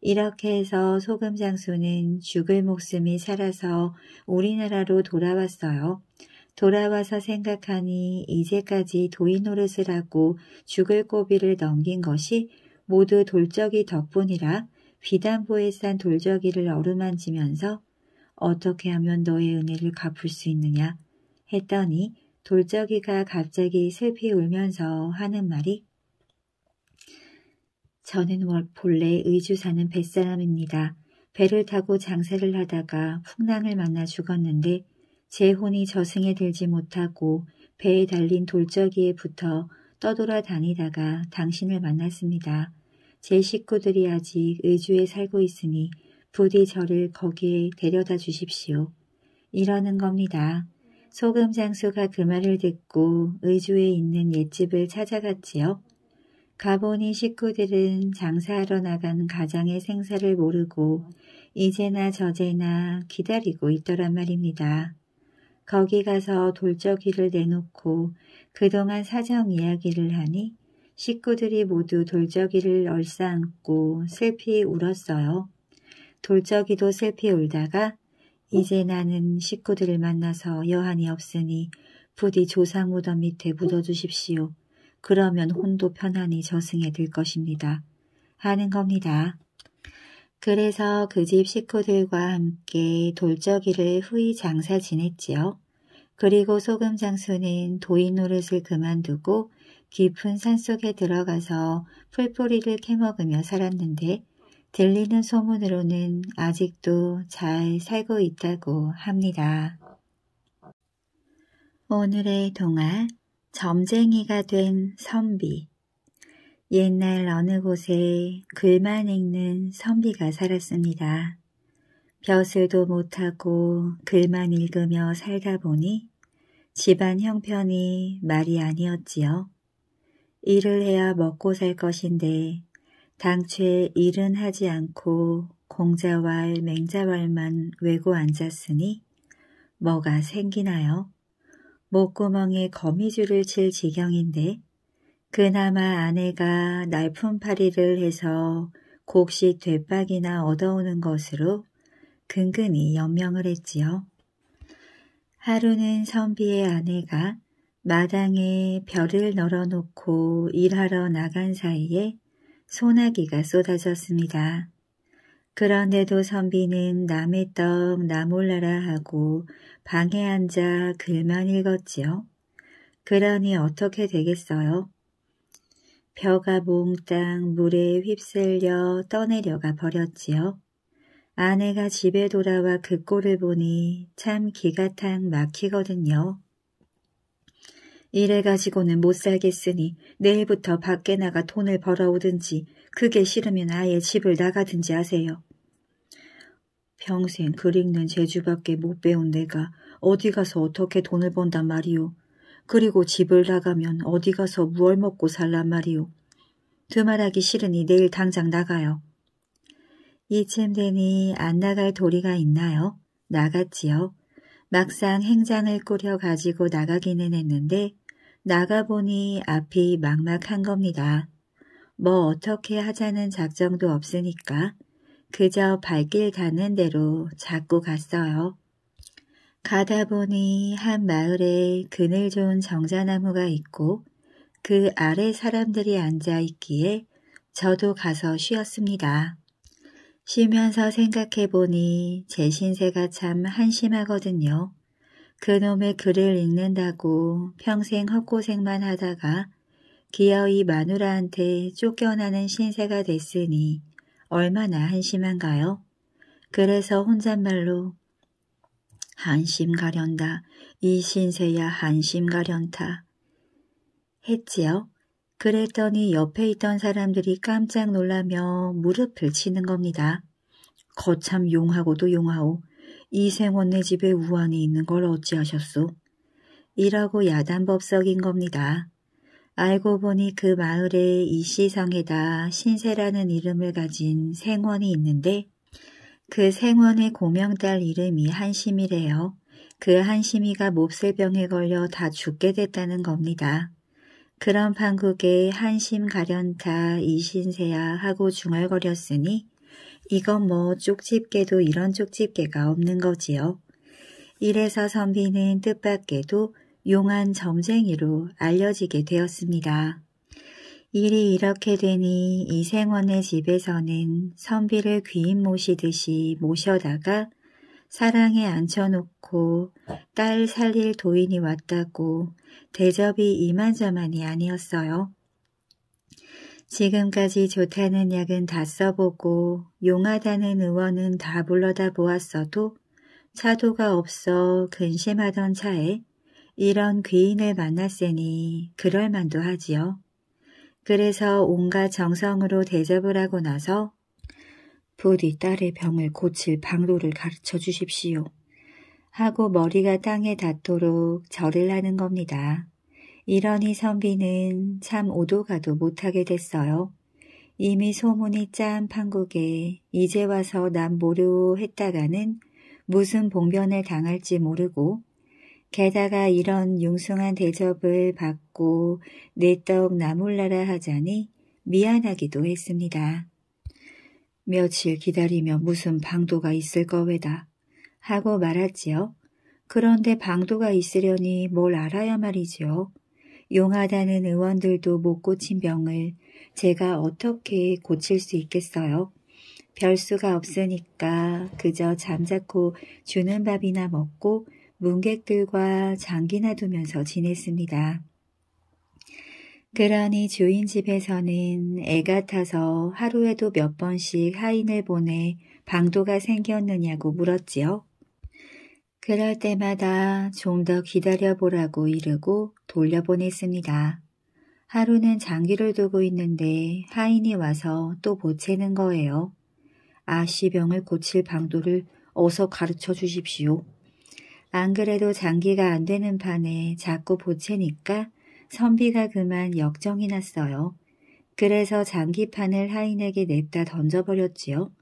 이렇게 해서 소금 장수는 죽을 목숨이 살아서 우리나라로 돌아왔어요. 돌아와서 생각하니 이제까지 도인 노릇을 하고 죽을 고비를 넘긴 것이 모두 돌적이 덕분이라 비단보에 싼 돌적이를 어루만지면서 어떻게 하면 너의 은혜를 갚을 수 있느냐 했더니 돌적이가 갑자기 슬피 울면서 하는 말이 저는 본래 의주 사는 뱃사람입니다. 배를 타고 장사를 하다가 풍랑을 만나 죽었는데 제 혼이 저승에 들지 못하고 배에 달린 돌적이에 붙어 떠돌아 다니다가 당신을 만났습니다. 제 식구들이 아직 의주에 살고 있으니 부디 저를 거기에 데려다 주십시오. 이러는 겁니다. 소금 장수가 그 말을 듣고 의주에 있는 옛집을 찾아갔지요. 가보니 식구들은 장사하러 나간 가장의 생사를 모르고 이제나 저제나 기다리고 있더란 말입니다. 거기 가서 돌적이를 내놓고 그동안 사정 이야기를 하니 식구들이 모두 돌적이를 얼싸안고 슬피 울었어요. 돌적이도 슬피 울다가 이제 나는 식구들을 만나서 여한이 없으니 부디 조상 무덤 밑에 묻어주십시오. 그러면 혼도 편안히 저승에 들 것입니다. 하는 겁니다. 그래서 그 집 식구들과 함께 돌적이를 후이 장사 지냈지요. 그리고 소금 장수는 도인 노릇을 그만두고 깊은 산속에 들어가서 풀뿌리를 캐먹으며 살았는데 들리는 소문으로는 아직도 잘 살고 있다고 합니다. 오늘의 동화, 점쟁이가 된 선비. 옛날 어느 곳에 글만 읽는 선비가 살았습니다. 벼슬도 못하고 글만 읽으며 살다 보니 집안 형편이 말이 아니었지요. 일을 해야 먹고 살 것인데 당최 일은 하지 않고 공자왈 맹자왈만 외고 앉았으니 뭐가 생기나요? 목구멍에 거미줄을 칠 지경인데 그나마 아내가 날품팔이를 해서 곡식 되박이나 얻어오는 것으로 근근히 연명을 했지요. 하루는 선비의 아내가 마당에 벼를 널어놓고 일하러 나간 사이에 소나기가 쏟아졌습니다. 그런데도 선비는 남의 떡 나몰라라 하고 방에 앉아 글만 읽었지요. 그러니 어떻게 되겠어요? 벼가 몽땅 물에 휩쓸려 떠내려가 버렸지요. 아내가 집에 돌아와 그 꼴을 보니 참 기가 탁 막히거든요. 이래가지고는 못 살겠으니 내일부터 밖에 나가 돈을 벌어오든지 그게 싫으면 아예 집을 나가든지 하세요. 평생 글 읽는 재주밖에 못 배운 내가 어디 가서 어떻게 돈을 번단 말이오. 그리고 집을 나가면 어디 가서 무얼 먹고 살란 말이오. 두말하기 싫으니 내일 당장 나가요. 이쯤 되니 안 나갈 도리가 있나요? 나갔지요. 막상 행장을 꾸려 가지고 나가기는 했는데 나가보니 앞이 막막한 겁니다. 뭐 어떻게 하자는 작정도 없으니까 그저 발길 닿는 대로 자꾸 갔어요. 가다 보니 한 마을에 그늘 좋은 정자나무가 있고 그 아래 사람들이 앉아 있기에 저도 가서 쉬었습니다. 쉬면서 생각해보니 제 신세가 참 한심하거든요. 그놈의 글을 읽는다고 평생 헛고생만 하다가 기어이 마누라한테 쫓겨나는 신세가 됐으니 얼마나 한심한가요? 그래서 혼잣말로 한심가련다, 이 신세야 한심가련타 했지요. 그랬더니 옆에 있던 사람들이 깜짝 놀라며 무릎을 치는 겁니다. 거참 용하고도 용하오. 이생원네 집에 우환이 있는 걸 어찌하셨소? 이러고 야단법석인 겁니다. 알고 보니 그 마을에 이씨성에다 신세라는 이름을 가진 생원이 있는데 그 생원의 고명딸 이름이 한심이래요. 그 한심이가 몹쓸 병에 걸려 다 죽게 됐다는 겁니다. 그런 판국에 한심 가련타 이신세야 하고 중얼거렸으니 이건 뭐 쪽집게도 이런 쪽집게가 없는 거지요. 이래서 선비는 뜻밖에도 용한 점쟁이로 알려지게 되었습니다. 일이 이렇게 되니 이생원의 집에서는 선비를 귀인 모시듯이 모셔다가 사랑에 앉혀놓고 딸 살릴 도인이 왔다고 대접이 이만저만이 아니었어요. 지금까지 좋다는 약은 다 써보고 용하다는 의원은 다 불러다 보았어도 차도가 없어 근심하던 차에 이런 귀인을 만났으니 그럴만도 하지요. 그래서 온갖 정성으로 대접을 하고 나서 부디 딸의 병을 고칠 방도를 가르쳐 주십시오 하고 머리가 땅에 닿도록 절을 하는 겁니다. 이러니 선비는 참 오도가도 못하게 됐어요. 이미 소문이 짠 판국에 이제 와서 난 모르오 했다가는 무슨 봉변을 당할지 모르고 게다가 이런 융숭한 대접을 받고 내 떡 나몰라라 하자니 미안하기도 했습니다. 며칠 기다리며 무슨 방도가 있을 거외다 하고 말았지요. 그런데 방도가 있으려니 뭘 알아야 말이지요. 용하다는 의원들도 못 고친 병을 제가 어떻게 고칠 수 있겠어요. 별수가 없으니까 그저 잠자코 주는 밥이나 먹고 문객들과 장기나 두면서 지냈습니다. 그러니 주인 집에서는 애가 타서 하루에도 몇 번씩 하인을 보내 방도가 생겼느냐고 물었지요. 그럴 때마다 좀 더 기다려보라고 이르고 돌려보냈습니다. 하루는 장기를 두고 있는데 하인이 와서 또 보채는 거예요. 아씨병을 고칠 방도를 어서 가르쳐 주십시오. 안 그래도 장기가 안 되는 판에 자꾸 보채니까 선비가 그만 역정이 났어요. 그래서 장기판을 하인에게 냅다 던져버렸지요.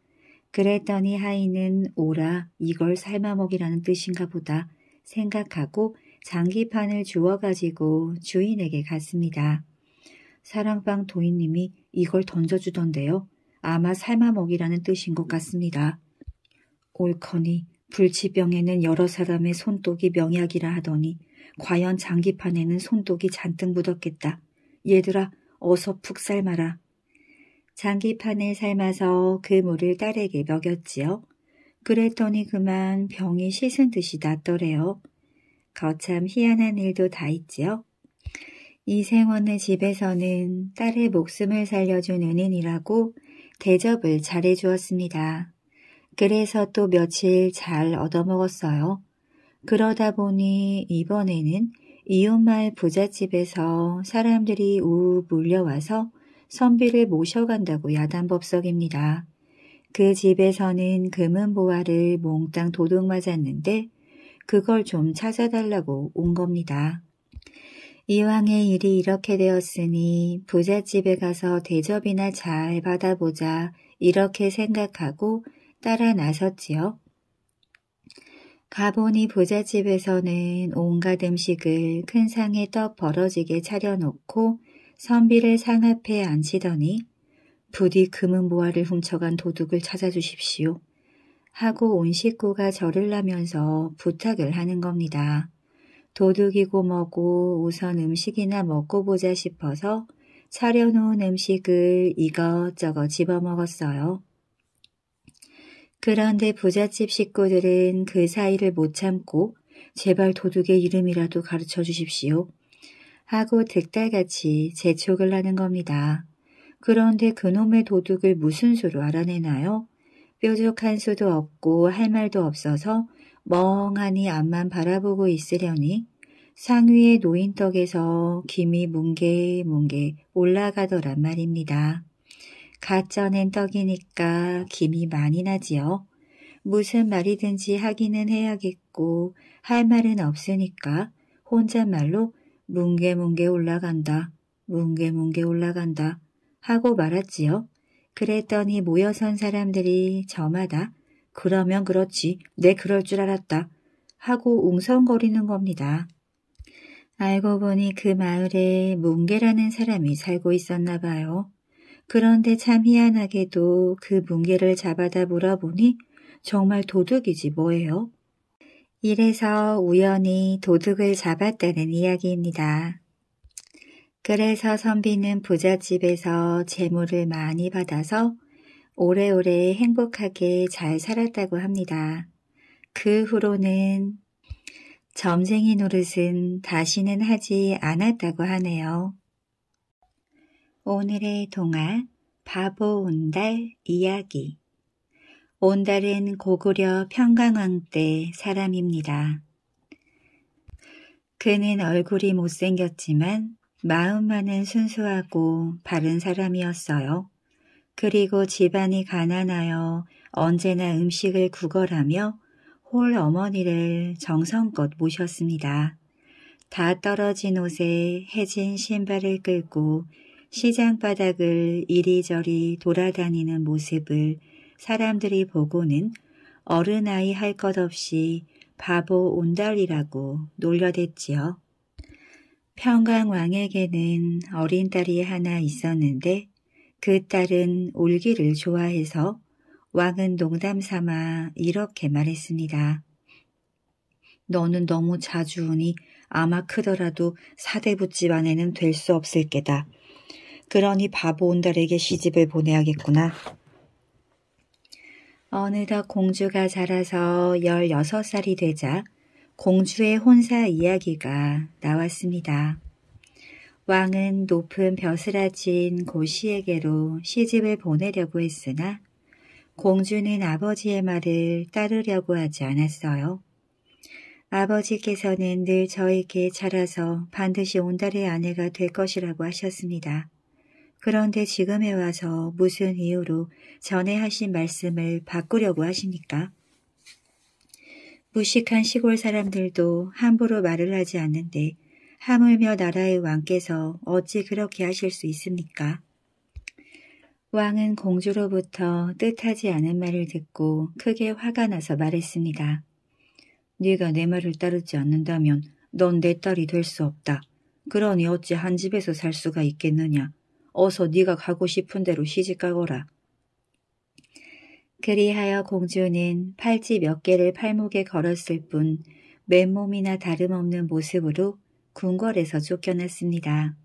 그랬더니 하인은 오라 이걸 삶아먹이라는 뜻인가 보다 생각하고 장기판을 주워가지고 주인에게 갔습니다. 사랑방 도인님이 이걸 던져주던데요. 아마 삶아먹이라는 뜻인 것 같습니다. 옳거니 불치병에는 여러 사람의 손독이 명약이라 하더니 과연 장기판에는 손독이 잔뜩 묻었겠다. 얘들아 어서 푹 삶아라. 장기판을 삶아서 그 물을 딸에게 먹였지요. 그랬더니 그만 병이 씻은 듯이 낫더래요. 거참 희한한 일도 다 있지요. 이생원의 집에서는 딸의 목숨을 살려준 은인이라고 대접을 잘해주었습니다. 그래서 또 며칠 잘 얻어먹었어요. 그러다 보니 이번에는 이웃마을 부잣집에서 사람들이 우우 몰려와서 선비를 모셔간다고 야단법석입니다. 그 집에서는 금은보화를 몽땅 도둑 맞았는데 그걸 좀 찾아달라고 온 겁니다. 이왕의 일이 이렇게 되었으니 부잣집에 가서 대접이나 잘 받아보자 이렇게 생각하고 따라 나섰지요. 가보니 부잣집에서는 온갖 음식을 큰 상에 떡 벌어지게 차려놓고 선비를 상 앞에 앉히더니 부디 금은보화를 훔쳐간 도둑을 찾아주십시오 하고 온 식구가 절을 하면서 부탁을 하는 겁니다. 도둑이고 뭐고 우선 음식이나 먹고 보자 싶어서 차려놓은 음식을 이것저것 집어먹었어요. 그런데 부잣집 식구들은 그 사이를 못 참고 제발 도둑의 이름이라도 가르쳐 주십시오 하고 득달같이 재촉을 하는 겁니다. 그런데 그놈의 도둑을 무슨 수로 알아내나요? 뾰족한 수도 없고 할 말도 없어서 멍하니 앞만 바라보고 있으려니 상위의 노인떡에서 김이 뭉게뭉게 올라가더란 말입니다. 갓 쪄낸 떡이니까 김이 많이 나지요. 무슨 말이든지 하기는 해야겠고 할 말은 없으니까 혼잣말로 뭉게뭉게 올라간다, 뭉게뭉게 올라간다 하고 말았지요. 그랬더니 모여선 사람들이 저마다 그러면 그렇지, 내 그럴 줄 알았다 하고 웅성거리는 겁니다. 알고 보니 그 마을에 뭉게라는 사람이 살고 있었나 봐요. 그런데 참 희한하게도 그 뭉게를 잡아다 물어보니 정말 도둑이지 뭐예요. 이래서 우연히 도둑을 잡았다는 이야기입니다. 그래서 선비는 부잣집에서 재물을 많이 받아서 오래오래 행복하게 잘 살았다고 합니다. 그 후로는 점쟁이 노릇은 다시는 하지 않았다고 하네요. 오늘의 동화 바보 온달 이야기. 온달은 고구려 평강왕 때 사람입니다. 그는 얼굴이 못생겼지만 마음만은 순수하고 바른 사람이었어요. 그리고 집안이 가난하여 언제나 음식을 구걸하며 홀 어머니를 정성껏 모셨습니다. 다 떨어진 옷에 해진 신발을 끌고 시장바닥을 이리저리 돌아다니는 모습을 사람들이 보고는 어른아이 할 것 없이 바보 온달이라고 놀려댔지요. 평강왕에게는 어린 딸이 하나 있었는데 그 딸은 울기를 좋아해서 왕은 농담삼아 이렇게 말했습니다. 너는 너무 자주 우니 아마 크더라도 사대부 집안에는 될 수 없을 게다. 그러니 바보 온달에게 시집을 보내야겠구나. 어느덧 공주가 자라서 16살이 되자 공주의 혼사 이야기가 나왔습니다. 왕은 높은 벼슬아 친 고씨에게로 시집을 보내려고 했으나 공주는 아버지의 말을 따르려고 하지 않았어요. 아버지께서는 늘 저에게 자라서 반드시 온달의 아내가 될 것이라고 하셨습니다. 그런데 지금에 와서 무슨 이유로 전에 하신 말씀을 바꾸려고 하십니까? 무식한 시골 사람들도 함부로 말을 하지 않는데 하물며 나라의 왕께서 어찌 그렇게 하실 수 있습니까? 왕은 공주로부터 뜻하지 않은 말을 듣고 크게 화가 나서 말했습니다. 네가 내 말을 따르지 않는다면 넌 내 딸이 될 수 없다. 그러니 어찌 한 집에서 살 수가 있겠느냐. 어서 네가 가고 싶은 대로 시집가거라. 그리하여 공주는 팔찌 몇 개를 팔목에 걸었을 뿐 맨몸이나 다름없는 모습으로 궁궐에서 쫓겨났습니다.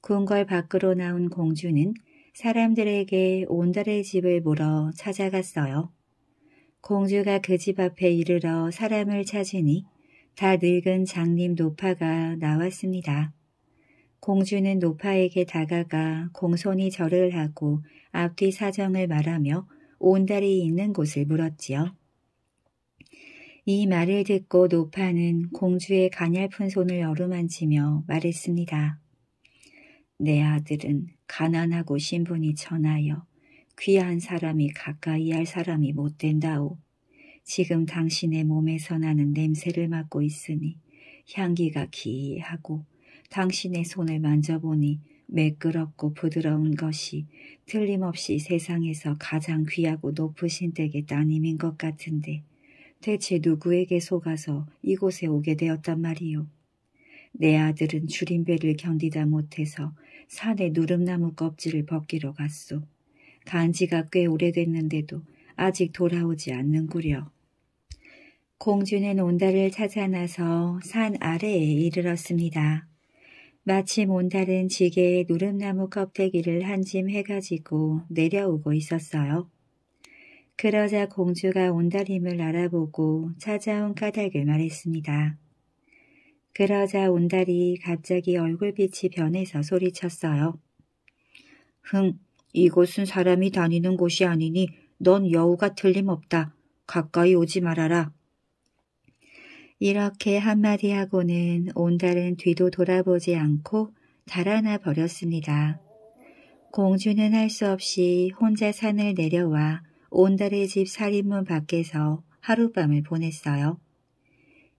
궁궐 밖으로 나온 공주는 사람들에게 온달의 집을 물어 찾아갔어요. 공주가 그 집 앞에 이르러 사람을 찾으니 다 늙은 장님 노파가 나왔습니다. 공주는 노파에게 다가가 공손히 절을 하고 앞뒤 사정을 말하며 온달이 있는 곳을 물었지요. 이 말을 듣고 노파는 공주의 가냘픈 손을 어루만지며 말했습니다. 내 아들은 가난하고 신분이 천하여 귀한 사람이 가까이 할 사람이 못된다오. 지금 당신의 몸에서 나는 냄새를 맡고 있으니 향기가 기이하고 당신의 손을 만져보니 매끄럽고 부드러운 것이 틀림없이 세상에서 가장 귀하고 높으신 댁의 따님인 것 같은데 대체 누구에게 속아서 이곳에 오게 되었단 말이오. 내 아들은 주림배를 견디다 못해서 산에 누름나무 껍질을 벗기러 갔소. 간 지가 꽤 오래됐는데도 아직 돌아오지 않는구려. 공주는 온달을 찾아 나서 산 아래에 이르렀습니다. 마침 온달은 지게에 누름나무 껍데기를 한 짐 해가지고 내려오고 있었어요. 그러자 공주가 온달임을 알아보고 찾아온 까닭을 말했습니다. 그러자 온달이 갑자기 얼굴빛이 변해서 소리쳤어요. 흥, 이곳은 사람이 다니는 곳이 아니니 넌 여우가 틀림없다. 가까이 오지 말아라. 이렇게 한마디 하고는 온달은 뒤도 돌아보지 않고 달아나 버렸습니다. 공주는 할 수 없이 혼자 산을 내려와 온달의 집 살인문 밖에서 하룻밤을 보냈어요.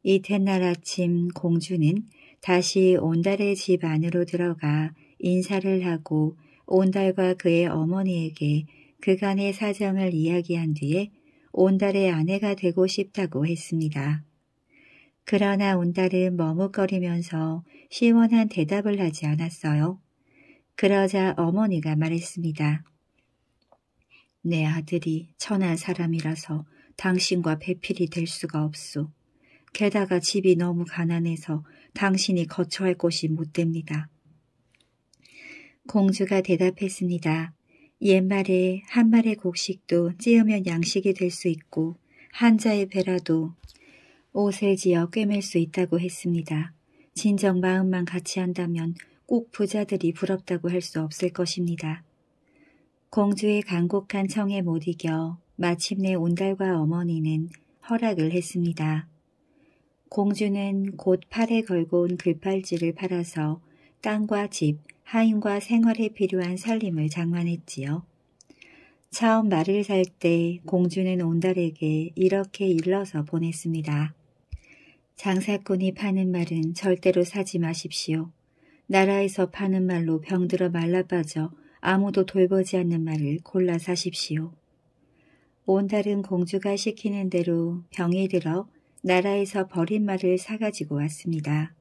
이튿날 아침 공주는 다시 온달의 집 안으로 들어가 인사를 하고 온달과 그의 어머니에게 그간의 사정을 이야기한 뒤에 온달의 아내가 되고 싶다고 했습니다. 그러나 온달은 머뭇거리면서 시원한 대답을 하지 않았어요. 그러자 어머니가 말했습니다. 내 아들이 천한 사람이라서 당신과 배필이 될 수가 없소. 게다가 집이 너무 가난해서 당신이 거처할 곳이 못됩니다. 공주가 대답했습니다. 옛말에 한 말의 곡식도 찌우면 양식이 될 수 있고 한 자의 배라도 옷을 지어 꿰맬 수 있다고 했습니다. 진정 마음만 같이 한다면 꼭 부자들이 부럽다고 할 수 없을 것입니다. 공주의 간곡한 청에 못 이겨 마침내 온달과 어머니는 허락을 했습니다. 공주는 곧 팔에 걸고 온 글팔찌를 팔아서 땅과 집, 하인과 생활에 필요한 살림을 장만했지요. 처음 말을 살 때 공주는 온달에게 이렇게 일러서 보냈습니다. 장사꾼이 파는 말은 절대로 사지 마십시오. 나라에서 파는 말로 병들어 말라빠져 아무도 돌보지 않는 말을 골라 사십시오. 온달은 공주가 시키는 대로 병이 들어 나라에서 버린 말을 사가지고 왔습니다.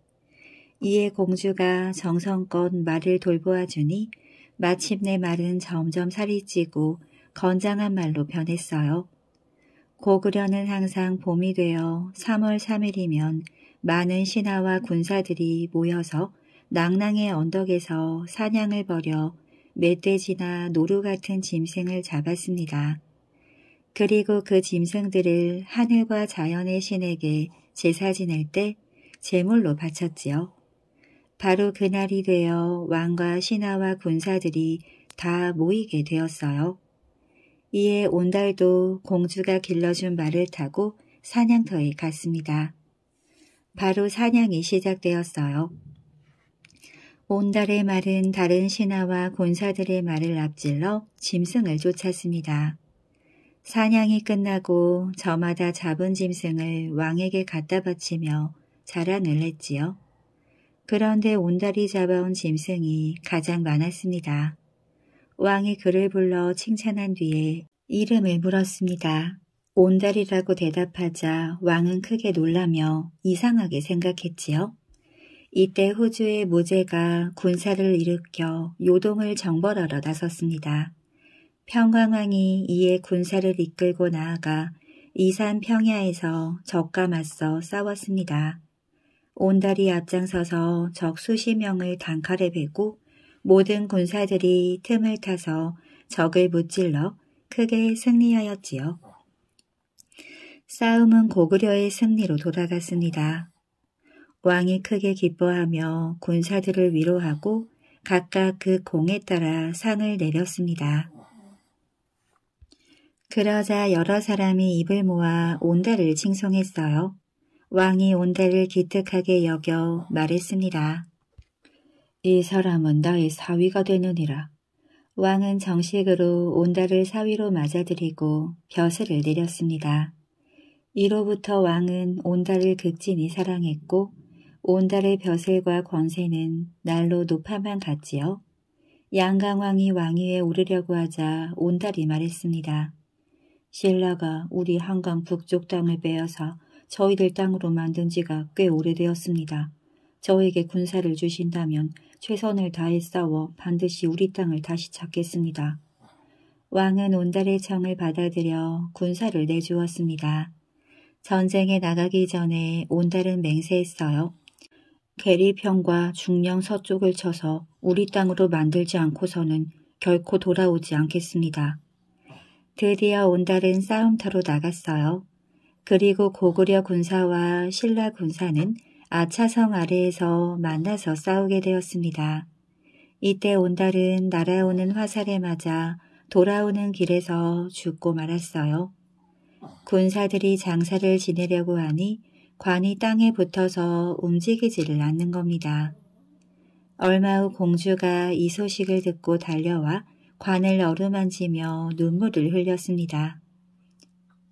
이에 공주가 정성껏 말을 돌보아 주니 마침내 말은 점점 살이 찌고 건장한 말로 변했어요. 고구려는 항상 봄이 되어 3월 3일이면 많은 신하와 군사들이 모여서 낭낭의 언덕에서 사냥을 벌여 멧돼지나 노루 같은 짐승을 잡았습니다. 그리고 그 짐승들을 하늘과 자연의 신에게 제사 지낼 때 제물로 바쳤지요. 바로 그날이 되어 왕과 신하와 군사들이 다 모이게 되었어요. 이에 온달도 공주가 길러준 말을 타고 사냥터에 갔습니다. 바로 사냥이 시작되었어요. 온달의 말은 다른 신하와 군사들의 말을 앞질러 짐승을 쫓았습니다. 사냥이 끝나고 저마다 잡은 짐승을 왕에게 갖다 바치며 자랑을 했지요. 그런데 온달이 잡아온 짐승이 가장 많았습니다. 왕이 그를 불러 칭찬한 뒤에 이름을 물었습니다. 온달이라고 대답하자 왕은 크게 놀라며 이상하게 생각했지요. 이때 호주의 무제가 군사를 일으켜 요동을 정벌하러 나섰습니다. 평강왕이 이에 군사를 이끌고 나아가 이산 평야에서 적과 맞서 싸웠습니다. 온달이 앞장서서 적 수십 명을 단칼에 베고 모든 군사들이 틈을 타서 적을 무찔러 크게 승리하였지요. 싸움은 고구려의 승리로 돌아갔습니다. 왕이 크게 기뻐하며 군사들을 위로하고 각각 그 공에 따라 상을 내렸습니다. 그러자 여러 사람이 입을 모아 온달을 칭송했어요. 왕이 온달을 기특하게 여겨 말했습니다. 이 사람은 나의 사위가 되느니라. 왕은 정식으로 온달을 사위로 맞아들이고 벼슬을 내렸습니다. 이로부터 왕은 온달을 극진히 사랑했고 온달의 벼슬과 권세는 날로 높아만 갔지요. 양강왕이 왕위에 오르려고 하자 온달이 말했습니다. 신라가 우리 한강 북쪽 땅을 빼앗아 저희들 땅으로 만든 지가 꽤 오래되었습니다. 저에게 군사를 주신다면 최선을 다해 싸워 반드시 우리 땅을 다시 찾겠습니다. 왕은 온달의 청을 받아들여 군사를 내주었습니다. 전쟁에 나가기 전에 온달은 맹세했어요. 계리평과 중령 서쪽을 쳐서 우리 땅으로 만들지 않고서는 결코 돌아오지 않겠습니다. 드디어 온달은 싸움터로 나갔어요. 그리고 고구려 군사와 신라 군사는 아차성 아래에서 만나서 싸우게 되었습니다. 이때 온달은 날아오는 화살에 맞아 돌아오는 길에서 죽고 말았어요. 군사들이 장사를 지내려고 하니 관이 땅에 붙어서 움직이지를 않는 겁니다. 얼마 후 공주가 이 소식을 듣고 달려와 관을 어루만지며 눈물을 흘렸습니다.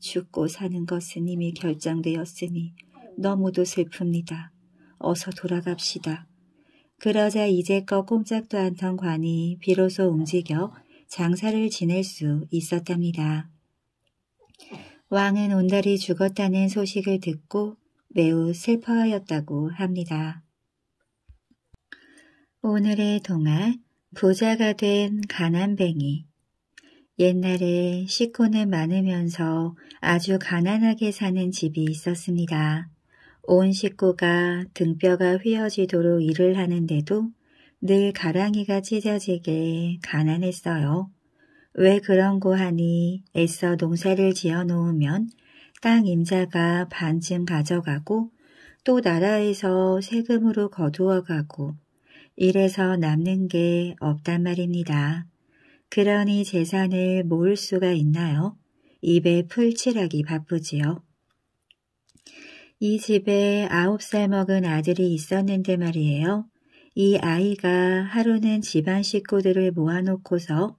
죽고 사는 것은 이미 결정되었으니 너무도 슬픕니다. 어서 돌아갑시다. 그러자 이제껏 꼼짝도 않던 관이 비로소 움직여 장사를 지낼 수 있었답니다. 왕은 온달이 죽었다는 소식을 듣고 매우 슬퍼하였다고 합니다. 오늘의 동화, 부자가 된 가난뱅이. 옛날에 식구는 많으면서 아주 가난하게 사는 집이 있었습니다. 온 식구가 등뼈가 휘어지도록 일을 하는데도 늘 가랑이가 찢어지게 가난했어요. 왜 그런고 하니 애써 농사를 지어놓으면 땅 임자가 반쯤 가져가고 또 나라에서 세금으로 거두어가고 이래서 남는 게 없단 말입니다. 그러니 재산을 모을 수가 있나요? 입에 풀칠하기 바쁘지요. 이 집에 9살 먹은 아들이 있었는데 말이에요. 이 아이가 하루는 집안 식구들을 모아놓고서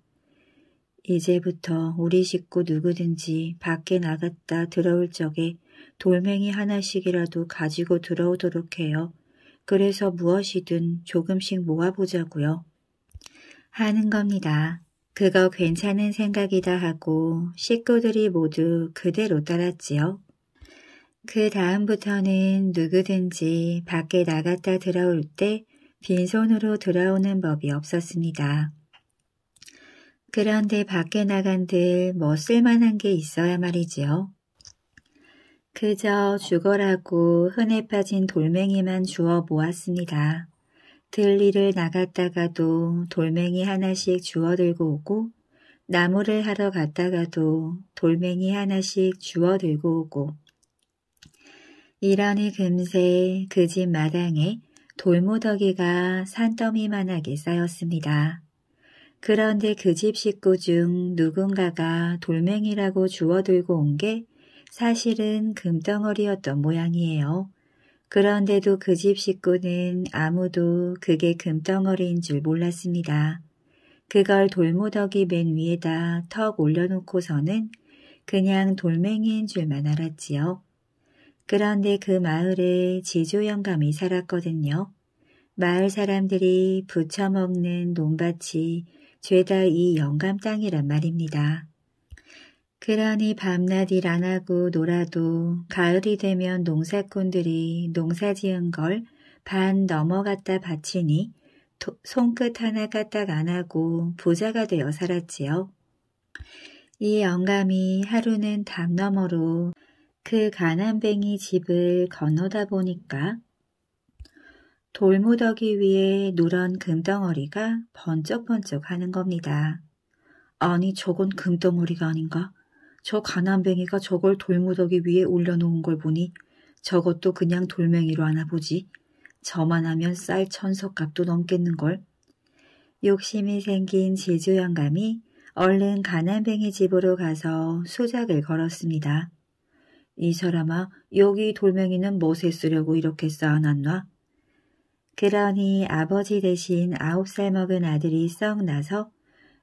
이제부터 우리 식구 누구든지 밖에 나갔다 들어올 적에 돌멩이 하나씩이라도 가지고 들어오도록 해요. 그래서 무엇이든 조금씩 모아보자고요. 하는 겁니다. 그거 괜찮은 생각이다 하고 식구들이 모두 그대로 따랐지요. 그 다음부터는 누구든지 밖에 나갔다 들어올 때 빈손으로 들어오는 법이 없었습니다. 그런데 밖에 나간들 뭐 쓸만한 게 있어야 말이지요. 그저 죽어라고 흔해 빠진 돌멩이만 주워 모았습니다. 들리를 나갔다가도 돌멩이 하나씩 주워들고 오고 나무를 하러 갔다가도 돌멩이 하나씩 주워 들고 오고 이러니 금세 그 집 마당에 돌무더기가 산더미만하게 쌓였습니다. 그런데 그 집 식구 중 누군가가 돌멩이라고 주워 들고 온 게 사실은 금덩어리였던 모양이에요. 그런데도 그 집 식구는 아무도 그게 금덩어리인 줄 몰랐습니다. 그걸 돌무더기 맨 위에다 턱 올려놓고서는 그냥 돌멩이인 줄만 알았지요. 그런데 그 마을에 지조 영감이 살았거든요. 마을 사람들이 부쳐먹는 논밭이 죄다 이 영감 땅이란 말입니다. 그러니 밤낮 일 안 하고 놀아도 가을이 되면 농사꾼들이 농사지은 걸 반 넘어갔다 바치니 손끝 하나 까딱 안 하고 부자가 되어 살았지요. 이 영감이 하루는 담 너머로 그 가난뱅이 집을 건너다 보니까 돌무더기 위에 누런 금덩어리가 번쩍번쩍 하는 겁니다. 아니 저건 금덩어리가 아닌가? 저 가난뱅이가 저걸 돌무더기 위에 올려놓은 걸 보니 저것도 그냥 돌멩이로 하나 보지. 저만 하면 쌀 천석값도 넘겠는걸. 욕심이 생긴 지조 영감이 얼른 가난뱅이 집으로 가서 수작을 걸었습니다. 이 사람아, 여기 돌멩이는 무엇에 쓰려고 이렇게 쌓아놨나? 그러니 아버지 대신 9살 먹은 아들이 썩 나서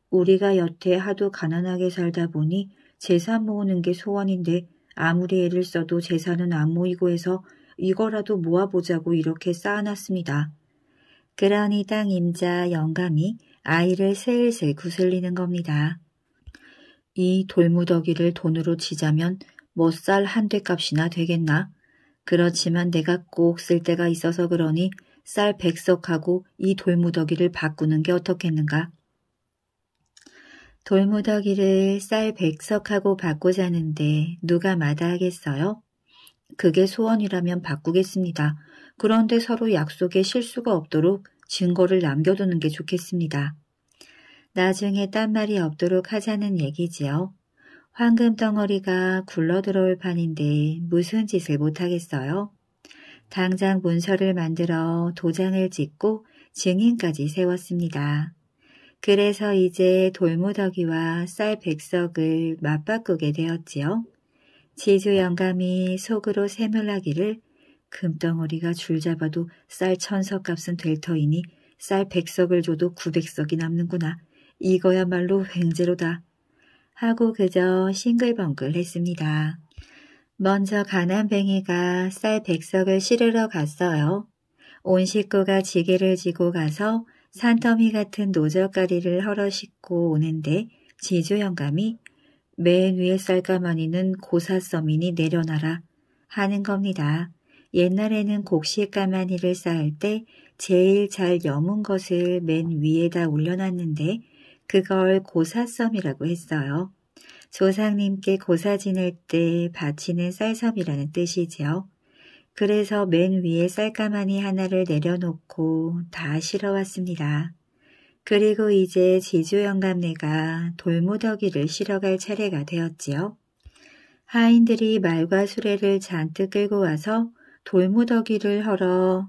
우리가 여태 하도 가난하게 살다 보니 재산 모으는 게 소원인데 아무리 애를 써도 재산은 안 모이고 해서 이거라도 모아보자고 이렇게 쌓아놨습니다. 그러니 땅 임자 영감이 아이를 슬슬 구슬리는 겁니다. 이 돌무더기를 돈으로 치자면 뭐 쌀 한 대값이나 되겠나? 그렇지만 내가 꼭 쓸 데가 있어서 그러니 쌀 100석하고 이 돌무더기를 바꾸는 게 어떻겠는가? 돌무더기를 쌀 100석하고 바꾸자는데 누가 마다하겠어요? 그게 소원이라면 바꾸겠습니다. 그런데 서로 약속에 실수가 없도록 증거를 남겨두는 게 좋겠습니다. 나중에 딴 말이 없도록 하자는 얘기지요. 황금 덩어리가 굴러들어올 판인데 무슨 짓을 못하겠어요? 당장 문서를 만들어 도장을 찍고 증인까지 세웠습니다. 그래서 이제 돌무더기와 쌀 100석을 맞바꾸게 되었지요. 지조 영감이 속으로 세물나기를 금덩어리가 줄 잡아도 쌀 1000석값은 될 터이니 쌀 100석을 줘도 900석이 남는구나. 이거야말로 횡재로다. 하고 그저 싱글벙글했습니다. 먼저 가난뱅이가 쌀 100석을 실으러 갔어요. 온 식구가 지게를 지고 가서 산더미 같은 노젓가리를 헐어 싣고 오는데 지조 영감이 맨 위에 쌀가마니는 고사섬이니 내려놔라 하는 겁니다. 옛날에는 곡식 가마니를 쌓을 때 제일 잘 여문 것을 맨 위에다 올려놨는데 그걸 고사섬이라고 했어요. 조상님께 고사 지낼 때 바치는 쌀섬이라는 뜻이지요. 그래서 맨 위에 쌀가마니 하나를 내려놓고 다 실어왔습니다. 그리고 이제 지조 영감네가 돌무더기를 실어갈 차례가 되었지요. 하인들이 말과 수레를 잔뜩 끌고 와서 돌무더기를 헐어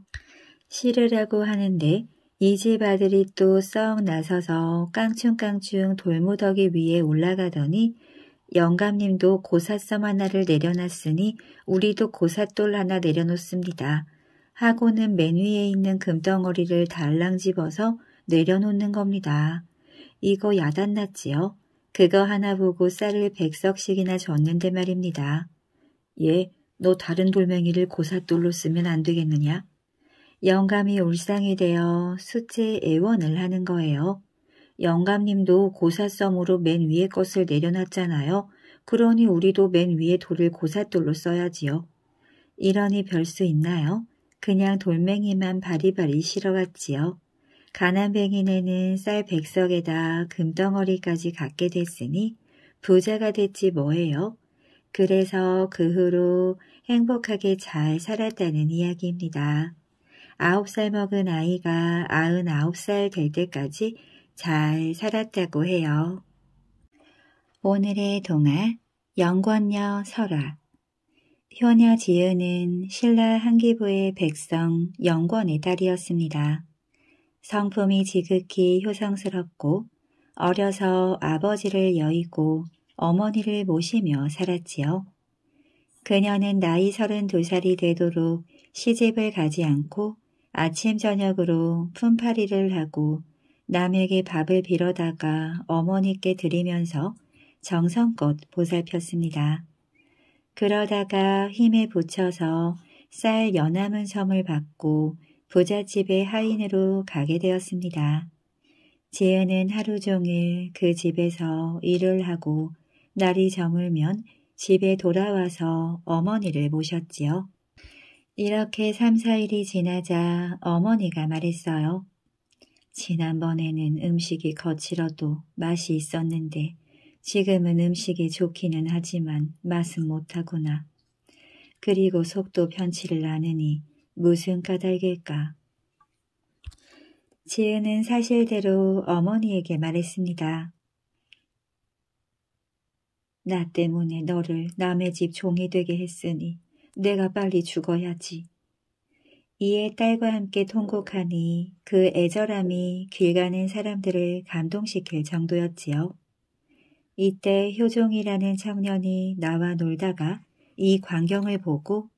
실으라고 하는데 이 집 아들이 또 썩 나서서 깡충깡충 돌무더기 위에 올라가더니 영감님도 고사섬 하나를 내려놨으니 우리도 고사돌 하나 내려놓습니다. 하고는 맨 위에 있는 금덩어리를 달랑 집어서 내려놓는 겁니다. 이거 야단났지요? 그거 하나 보고 쌀을 100석씩이나 줬는데 말입니다. 예, 너 다른 돌멩이를 고사돌로 쓰면 안 되겠느냐? 영감이 울상이 되어 수째 애원을 하는 거예요. 영감님도 고사섬으로 맨 위에 것을 내려놨잖아요. 그러니 우리도 맨 위에 돌을 고사돌로 써야지요. 이러니 별 수 있나요? 그냥 돌멩이만 바리바리 실어왔지요. 가난뱅이네는 쌀 100석에다 금덩어리까지 갖게 됐으니 부자가 됐지 뭐예요. 그래서 그 후로 행복하게 잘 살았다는 이야기입니다. 9살 먹은 아이가 99살 될 때까지 잘 살았다고 해요. 오늘의 동화 영권녀 설화. 효녀 지은은 신라 한기부의 백성 영권의 딸이었습니다. 성품이 지극히 효성스럽고 어려서 아버지를 여의고 어머니를 모시며 살았지요. 그녀는 나이 32살이 되도록 시집을 가지 않고 아침 저녁으로 품팔이를 하고 남에게 밥을 빌어다가 어머니께 드리면서 정성껏 보살폈습니다. 그러다가 힘에 부쳐서 쌀 연화문 섬을 받고 부잣집의 하인으로 가게 되었습니다. 지은은 하루 종일 그 집에서 일을 하고 날이 저물면 집에 돌아와서 어머니를 모셨지요. 이렇게 3, 4일이 지나자 어머니가 말했어요. 지난번에는 음식이 거칠어도 맛이 있었는데 지금은 음식이 좋기는 하지만 맛은 못하구나. 그리고 속도 편치를 않으니 무슨 까닭일까. 지은은 사실대로 어머니에게 말했습니다. 나 때문에 너를 남의 집 종이 되게 했으니 내가 빨리 죽어야지. 이에 딸과 함께 통곡하니 그 애절함이 길 가는 사람들을 감동시킬 정도였지요. 이때 효종이라는 청년이 나와 놀다가 이 광경을 보고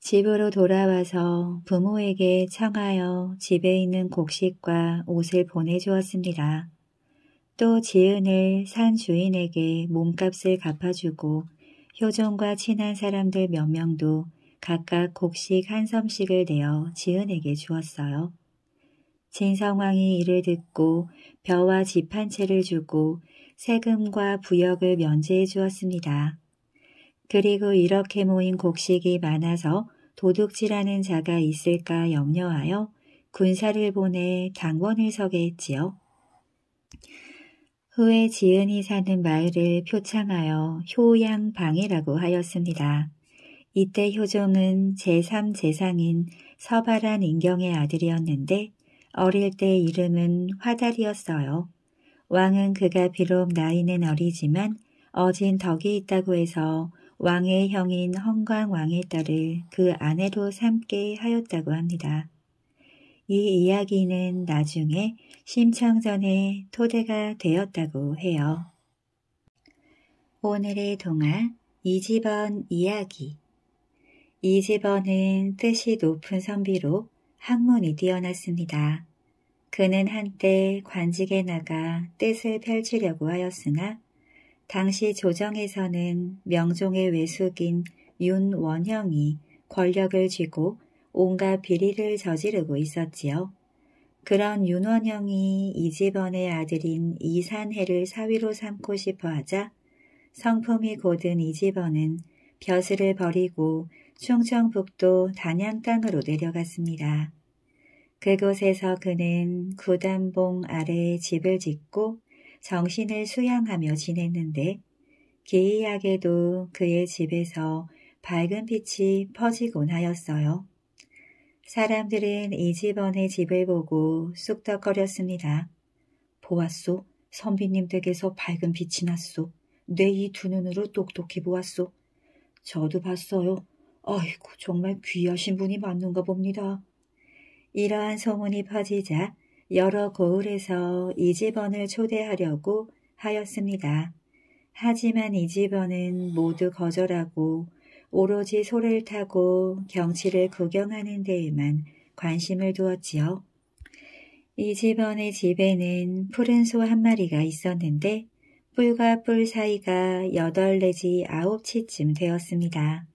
집으로 돌아와서 부모에게 청하여 집에 있는 곡식과 옷을 보내주었습니다. 또 지은을 산 주인에게 몸값을 갚아주고 효종과 친한 사람들 몇 명도 각각 곡식 한 섬씩을 내어 지은에게 주었어요. 진성왕이 이를 듣고 벼와 집 한 채를 주고 세금과 부역을 면제해 주었습니다. 그리고 이렇게 모인 곡식이 많아서 도둑질하는 자가 있을까 염려하여 군사를 보내 당번을 서게 했지요. 후에 지은이 사는 마을을 표창하여 효양방이라고 하였습니다. 이때 효종은 제3제상인 서발한 인경의 아들이었는데 어릴 때 이름은 화달이었어요. 왕은 그가 비록 나이는 어리지만 어진 덕이 있다고 해서 왕의 형인 헌광왕의 딸을 그 아내로 삼게 하였다고 합니다. 이 이야기는 나중에 심청전의 토대가 되었다고 해요. 오늘의 동화 이지번 이야기. 이지번은 뜻이 높은 선비로 학문이 뛰어났습니다. 그는 한때 관직에 나가 뜻을 펼치려고 하였으나 당시 조정에서는 명종의 외숙인 윤원형이 권력을 쥐고 온갖 비리를 저지르고 있었지요. 그런 윤원형이 이지번의 아들인 이산해를 사위로 삼고 싶어 하자 성품이 곧은 이지번은 벼슬을 버리고 충청북도 단양 땅으로 내려갔습니다. 그곳에서 그는 구담봉 아래에 집을 짓고 정신을 수양하며 지냈는데 기이하게도 그의 집에서 밝은 빛이 퍼지곤 하였어요. 사람들은 이지번의 집을 보고 쑥덕거렸습니다. 보았소. 선비님 댁에서 밝은 빛이 났소. 내 이 두 눈으로 똑똑히 보았소. 저도 봤어요. 아이고, 정말 귀하신 분이 맞는가 봅니다. 이러한 소문이 퍼지자 여러 고을에서 이지번을 초대하려고 하였습니다. 하지만 이지번은 모두 거절하고 오로지 소를 타고 경치를 구경하는 데에만 관심을 두었지요. 이지번의 집에는 푸른 소 한 마리가 있었는데 뿔과 뿔 사이가 8 내지 9치쯤 되었습니다.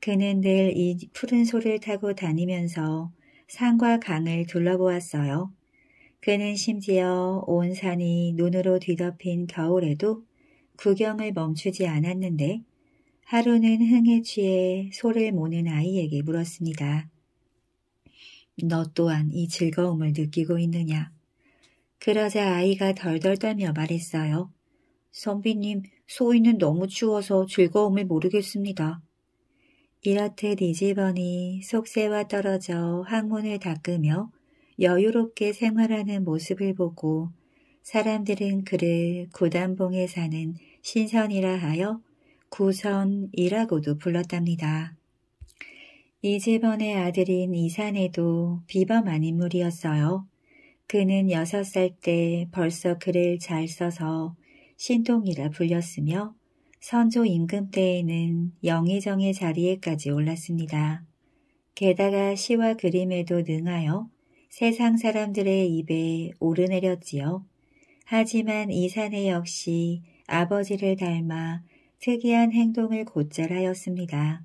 그는 늘 이 푸른 소를 타고 다니면서 산과 강을 둘러보았어요. 그는 심지어 온 산이 눈으로 뒤덮인 겨울에도 구경을 멈추지 않았는데 하루는 흥에 취해 소를 모는 아이에게 물었습니다. 너 또한 이 즐거움을 느끼고 있느냐? 그러자 아이가 덜덜 떨며 말했어요. 선비님, 소위는 너무 추워서 즐거움을 모르겠습니다. 이렇듯 이지번이 속세와 떨어져 학문을 닦으며 여유롭게 생활하는 모습을 보고 사람들은 그를 구담봉에 사는 신선이라 하여 구선이라고도 불렀답니다. 이지번의 아들인 이산해도 비범한 인물이었어요. 그는 6살 때 벌써 글을 잘 써서 신동이라 불렸으며 선조 임금 때에는 영의정의 자리에까지 올랐습니다. 게다가 시와 그림에도 능하여 세상 사람들의 입에 오르내렸지요. 하지만 이산해 역시 아버지를 닮아 특이한 행동을 곧잘하였습니다.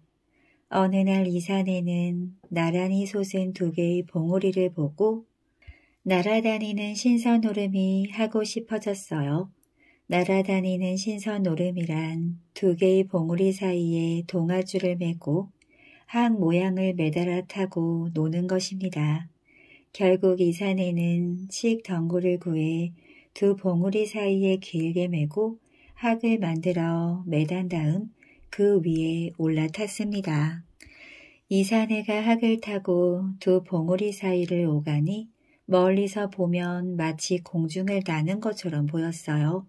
어느 날 이산해는 나란히 솟은 2개의 봉우리를 보고 날아다니는 신선오름이 하고 싶어졌어요. 날아다니는 신선오름이란 2개의 봉우리 사이에 동아줄을 매고 항 모양을 매달아 타고 노는 것입니다. 결국 이산해는 칡덩굴을 구해 2 봉우리 사이에 길게 매고 학을 만들어 매단 다음 그 위에 올라탔습니다. 이산해가 학을 타고 2 봉우리 사이를 오가니 멀리서 보면 마치 공중을 나는 것처럼 보였어요.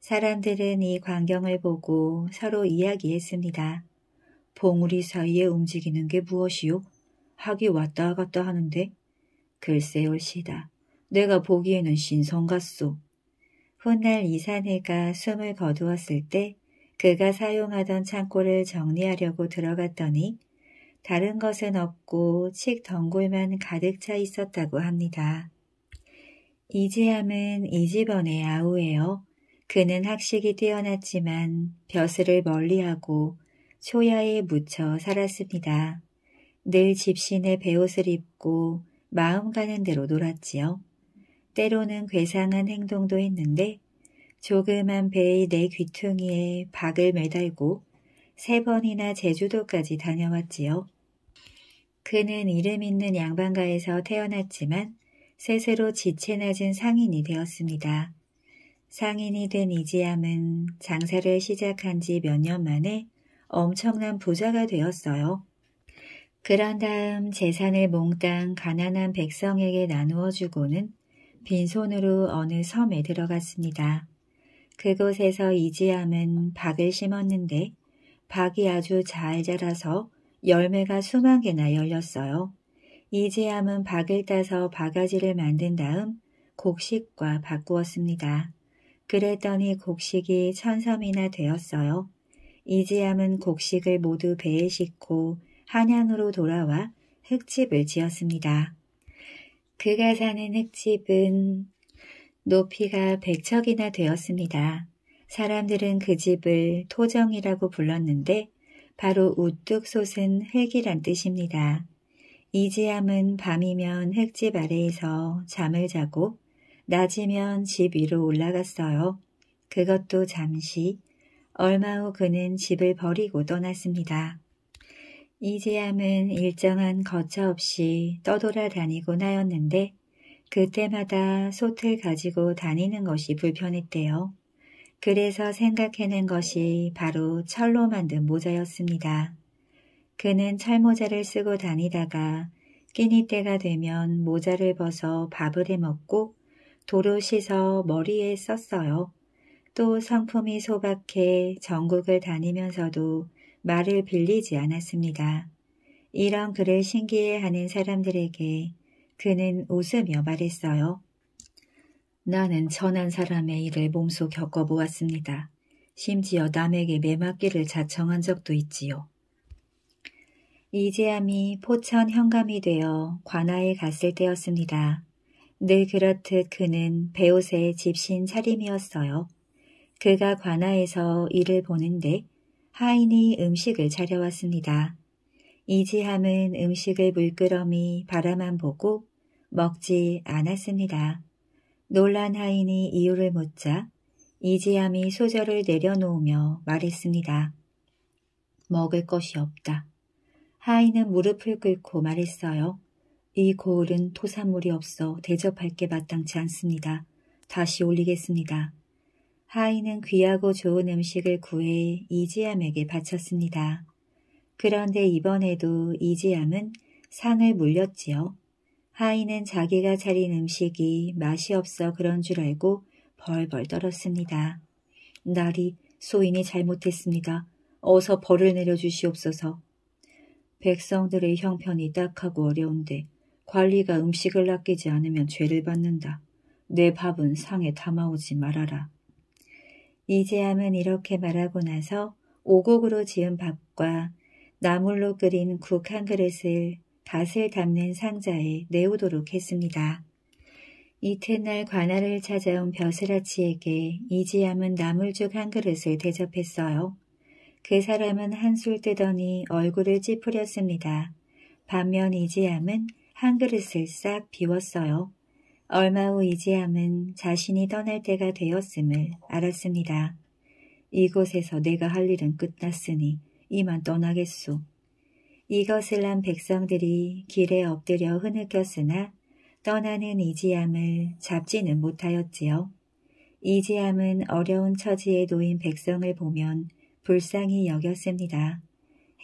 사람들은 이 광경을 보고 서로 이야기했습니다. 봉우리 사이에 움직이는 게 무엇이요? 학이 왔다 갔다 하는데? 글쎄 옳시다. 내가 보기에는 신선 같소. 훗날 이산해가 숨을 거두었을 때 그가 사용하던 창고를 정리하려고 들어갔더니 다른 것은 없고 칡덩굴만 가득 차 있었다고 합니다. 이지함은 이지번의 아우예요. 그는 학식이 뛰어났지만 벼슬을 멀리하고 초야에 묻혀 살았습니다. 늘 집신의 배옷을 입고 마음 가는 대로 놀았지요. 때로는 괴상한 행동도 했는데 조그만 배의 내 귀퉁이에 박을 매달고 3번이나 제주도까지 다녀왔지요. 그는 이름 있는 양반가에서 태어났지만 스스로 지체 낮은 상인이 되었습니다. 상인이 된 이지함은 장사를 시작한 지 몇 년 만에 엄청난 부자가 되었어요. 그런 다음 재산을 몽땅 가난한 백성에게 나누어 주고는 빈손으로 어느 섬에 들어갔습니다. 그곳에서 이지함은 박을 심었는데 박이 아주 잘 자라서 열매가 수만 개나 열렸어요. 이지함은 박을 따서 바가지를 만든 다음 곡식과 바꾸었습니다. 그랬더니 곡식이 1000섬이나 되었어요. 이지함은 곡식을 모두 배에 싣고 한양으로 돌아와 흙집을 지었습니다. 그가 사는 흙집은 높이가 100척이나 되었습니다. 사람들은 그 집을 토정이라고 불렀는데 바로 우뚝 솟은 흙이란 뜻입니다. 이지함은 밤이면 흙집 아래에서 잠을 자고 낮이면 집 위로 올라갔어요. 그것도 잠시. 얼마 후 그는 집을 버리고 떠났습니다. 이지함은 일정한 거처 없이 떠돌아 다니곤 하였는데 그때마다 솥을 가지고 다니는 것이 불편했대요. 그래서 생각해낸 것이 바로 철로 만든 모자였습니다. 그는 철모자를 쓰고 다니다가 끼니 때가 되면 모자를 벗어 밥을 해먹고 도로 씻어 머리에 썼어요. 또 성품이 소박해 전국을 다니면서도 말을 빌리지 않았습니다. 이런 그를 신기해하는 사람들에게 그는 웃으며 말했어요. 나는 천한 사람의 일을 몸소 겪어보았습니다. 심지어 남에게 매맞기를 자청한 적도 있지요. 이지함이 포천 현감이 되어 관하에 갔을 때였습니다. 늘 그렇듯 그는 배옷의 집신 차림이었어요. 그가 관하에서 일을 보는데 하인이 음식을 차려왔습니다. 이지함은 음식을 물끄러미 바라만 보고 먹지 않았습니다. 놀란 하인이 이유를 묻자 이지함이 소절을 내려놓으며 말했습니다. 먹을 것이 없다. 하인은 무릎을 꿇고 말했어요. 이 고을은 토산물이 없어 대접할 게 마땅치 않습니다. 다시 올리겠습니다. 하인은 귀하고 좋은 음식을 구해 이지함에게 바쳤습니다. 그런데 이번에도 이지함은 상을 물렸지요. 하인은 자기가 차린 음식이 맛이 없어 그런 줄 알고 벌벌 떨었습니다. 나리, 소인이 잘못했습니다. 어서 벌을 내려주시옵소서. 백성들의 형편이 딱하고 어려운데 관리가 음식을 아끼지 않으면 죄를 받는다. 내 밥은 상에 담아오지 말아라. 이재함은 이렇게 말하고 나서 오곡으로 지은 밥과 나물로 끓인 국 한 그릇을 밭을 담는 상자에 내오도록 했습니다. 이튿날 관할을 찾아온 벼슬아치에게 이지함은 나물죽 한 그릇을 대접했어요. 그 사람은 한술 뜨더니 얼굴을 찌푸렸습니다. 반면 이지함은 한 그릇을 싹 비웠어요. 얼마 후 이지함은 자신이 떠날 때가 되었음을 알았습니다. 이곳에서 내가 할 일은 끝났으니 이만 떠나겠소. 이것을 한 백성들이 길에 엎드려 흐느꼈으나 떠나는 이지함을 잡지는 못하였지요. 이지함은 어려운 처지에 놓인 백성을 보면 불쌍히 여겼습니다.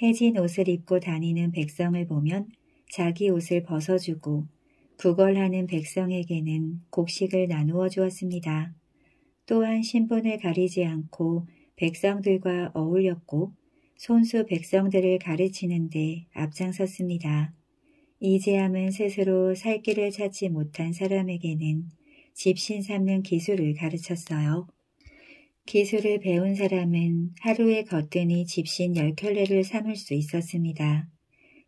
해진 옷을 입고 다니는 백성을 보면 자기 옷을 벗어주고 구걸하는 백성에게는 곡식을 나누어 주었습니다. 또한 신분을 가리지 않고 백성들과 어울렸고 손수 백성들을 가르치는데 앞장섰습니다. 이재함은 스스로 살 길을 찾지 못한 사람에게는 집신 삼는 기술을 가르쳤어요. 기술을 배운 사람은 하루에 거뜬히 집신 10켤레를 삼을 수 있었습니다.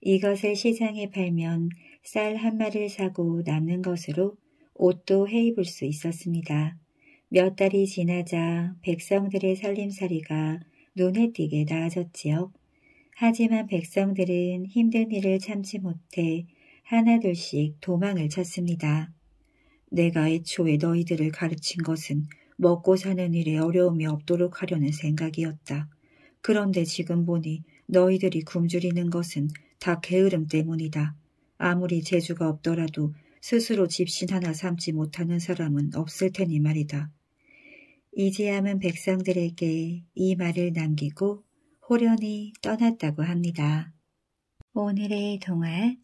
이것을 시장에 팔면 쌀 한 마리를 사고 남는 것으로 옷도 해 입을 수 있었습니다. 몇 달이 지나자 백성들의 살림살이가 눈에 띄게 나아졌지요. 하지만 백성들은 힘든 일을 참지 못해 하나둘씩 도망을 쳤습니다. 내가 애초에 너희들을 가르친 것은 먹고 사는 일에 어려움이 없도록 하려는 생각이었다. 그런데 지금 보니 너희들이 굶주리는 것은 다 게으름 때문이다. 아무리 재주가 없더라도 스스로 집신 하나 삼지 못하는 사람은 없을 테니 말이다. 이지함은 백성들에게 이 말을 남기고 호련히 떠났다고 합니다. 오늘의 동화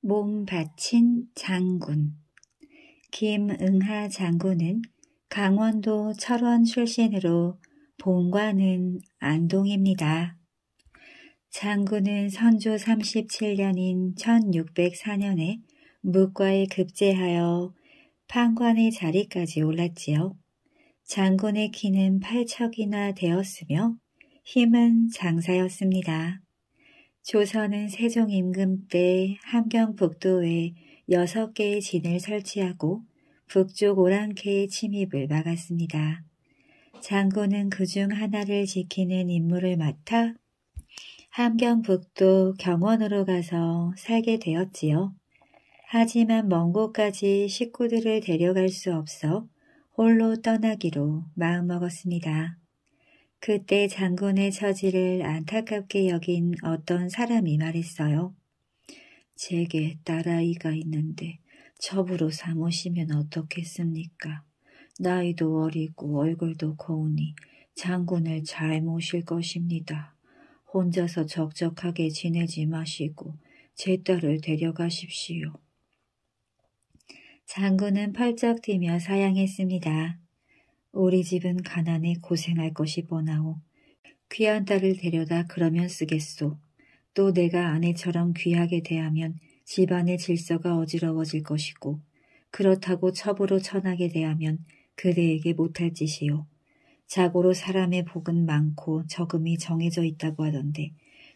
몸 바친 장군. 김응하 장군은 강원도 철원 출신으로 본관은 안동입니다. 장군은 선조 37년인 1604년에 묵과에 급제하여 판관의 자리까지 올랐지요. 장군의 키는 8척이나 되었으며 힘은 장사였습니다. 조선은 세종 임금 때 함경북도에 6개의 진을 설치하고 북쪽 오랑캐의 침입을 막았습니다. 장군은 그중 하나를 지키는 임무를 맡아 함경북도 경원으로 가서 살게 되었지요. 하지만 먼 곳까지 식구들을 데려갈 수 없어 홀로 떠나기로 마음먹었습니다. 그때 장군의 처지를 안타깝게 여긴 어떤 사람이 말했어요. 제게 딸아이가 있는데 첩으로 삼으시면 어떻겠습니까? 나이도 어리고 얼굴도 고우니 장군을 잘 모실 것입니다. 혼자서 적적하게 지내지 마시고 제 딸을 데려가십시오. 장군은 펄쩍 뛰며 사양했습니다. 우리 집은 가난해 고생할 것이 뻔하오. 귀한 딸을 데려다 그러면 쓰겠소. 또 내가 아내처럼 귀하게 대하면 집안의 질서가 어지러워질 것이고 그렇다고 첩으로 천하게 대하면 그대에게 못할 짓이오. 자고로 사람의 복은 많고 적음이 정해져 있다고 하던데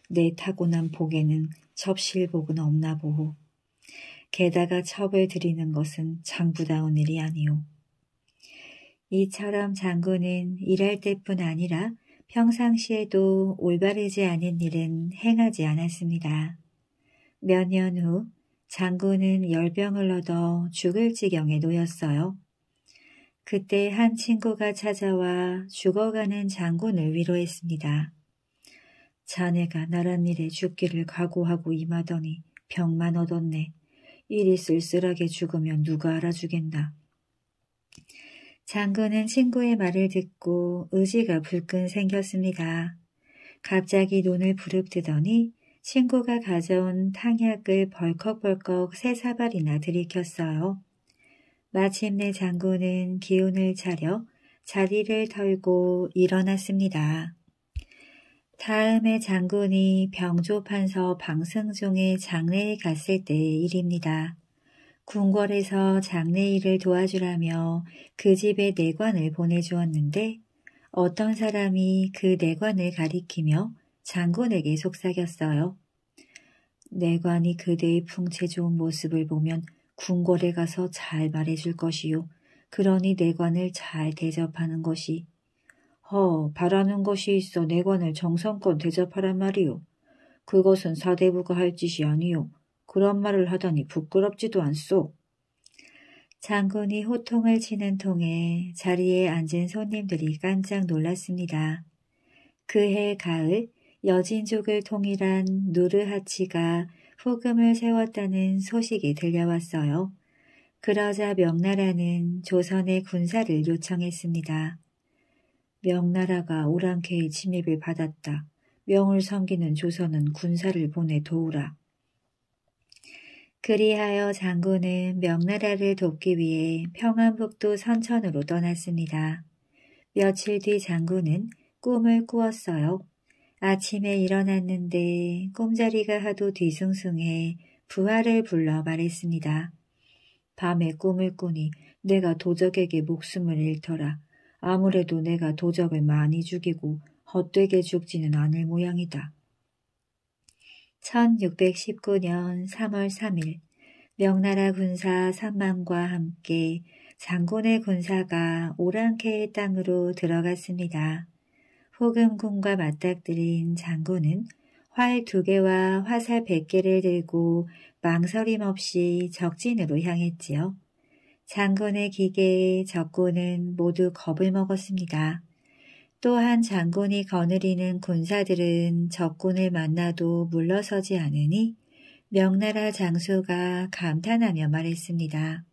내 타고난 복에는 첩실복은 없나 보오. 게다가 첩을 드리는 것은 장부다운 일이 아니오. 이처럼 장군은 일할 때뿐 아니라 평상시에도 올바르지 않은 일은 행하지 않았습니다. 몇 년 후 장군은 열병을 얻어 죽을 지경에 놓였어요. 그때 한 친구가 찾아와 죽어가는 장군을 위로했습니다. 자네가 나란 일에 죽기를 각오하고 임하더니 병만 얻었네. 일이 쓸쓸하게 죽으면 누가 알아주겠나. 장군은 친구의 말을 듣고 의지가 불끈 생겼습니다. 갑자기 눈을 부릅뜨더니 친구가 가져온 탕약을 벌컥벌컥 3사발이나 들이켰어요. 마침내 장군은 기운을 차려 자리를 털고 일어났습니다. 다음에 장군이 병조판서 방승종의 장례에 갔을 때의 일입니다. 궁궐에서 장례 일을 도와주라며 그 집에 내관을 보내주었는데 어떤 사람이 그 내관을 가리키며 장군에게 속삭였어요. 내관이 그대의 풍채 좋은 모습을 보면 궁궐에 가서 잘 말해줄 것이요. 그러니 내관을 잘 대접하는 것이. 바라는 것이 있어 내관을 정성껏 대접하란 말이요. 그것은 사대부가 할 짓이 아니요. 그런 말을 하다니 부끄럽지도 않소. 장군이 호통을 치는 통에 자리에 앉은 손님들이 깜짝 놀랐습니다. 그해 가을 여진족을 통일한 누르하치가 후금을 세웠다는 소식이 들려왔어요. 그러자 명나라는 조선의 군사를 요청했습니다. 명나라가 오랑캐의 침입을 받았다. 명을 섬기는 조선은 군사를 보내 도우라. 그리하여 장군은 명나라를 돕기 위해 평안북도 선천으로 떠났습니다. 며칠 뒤 장군은 꿈을 꾸었어요. 아침에 일어났는데 꿈자리가 하도 뒤숭숭해 부하를 불러 말했습니다. 밤에 꿈을 꾸니 내가 도적에게 목숨을 잃더라. 아무래도 내가 도적을 많이 죽이고 헛되게 죽지는 않을 모양이다. 1619년 3월 3일 명나라 군사 3만과 함께 장군의 군사가 오랑캐의 땅으로 들어갔습니다. 호금군과 맞닥뜨린 장군은 활 2개와 화살 100개를 들고 망설임 없이 적진으로 향했지요. 장군의 기계에 적군은 모두 겁을 먹었습니다. 또한 장군이 거느리는 군사들은 적군을 만나도 물러서지 않으니 명나라 장수가 감탄하며 말했습니다.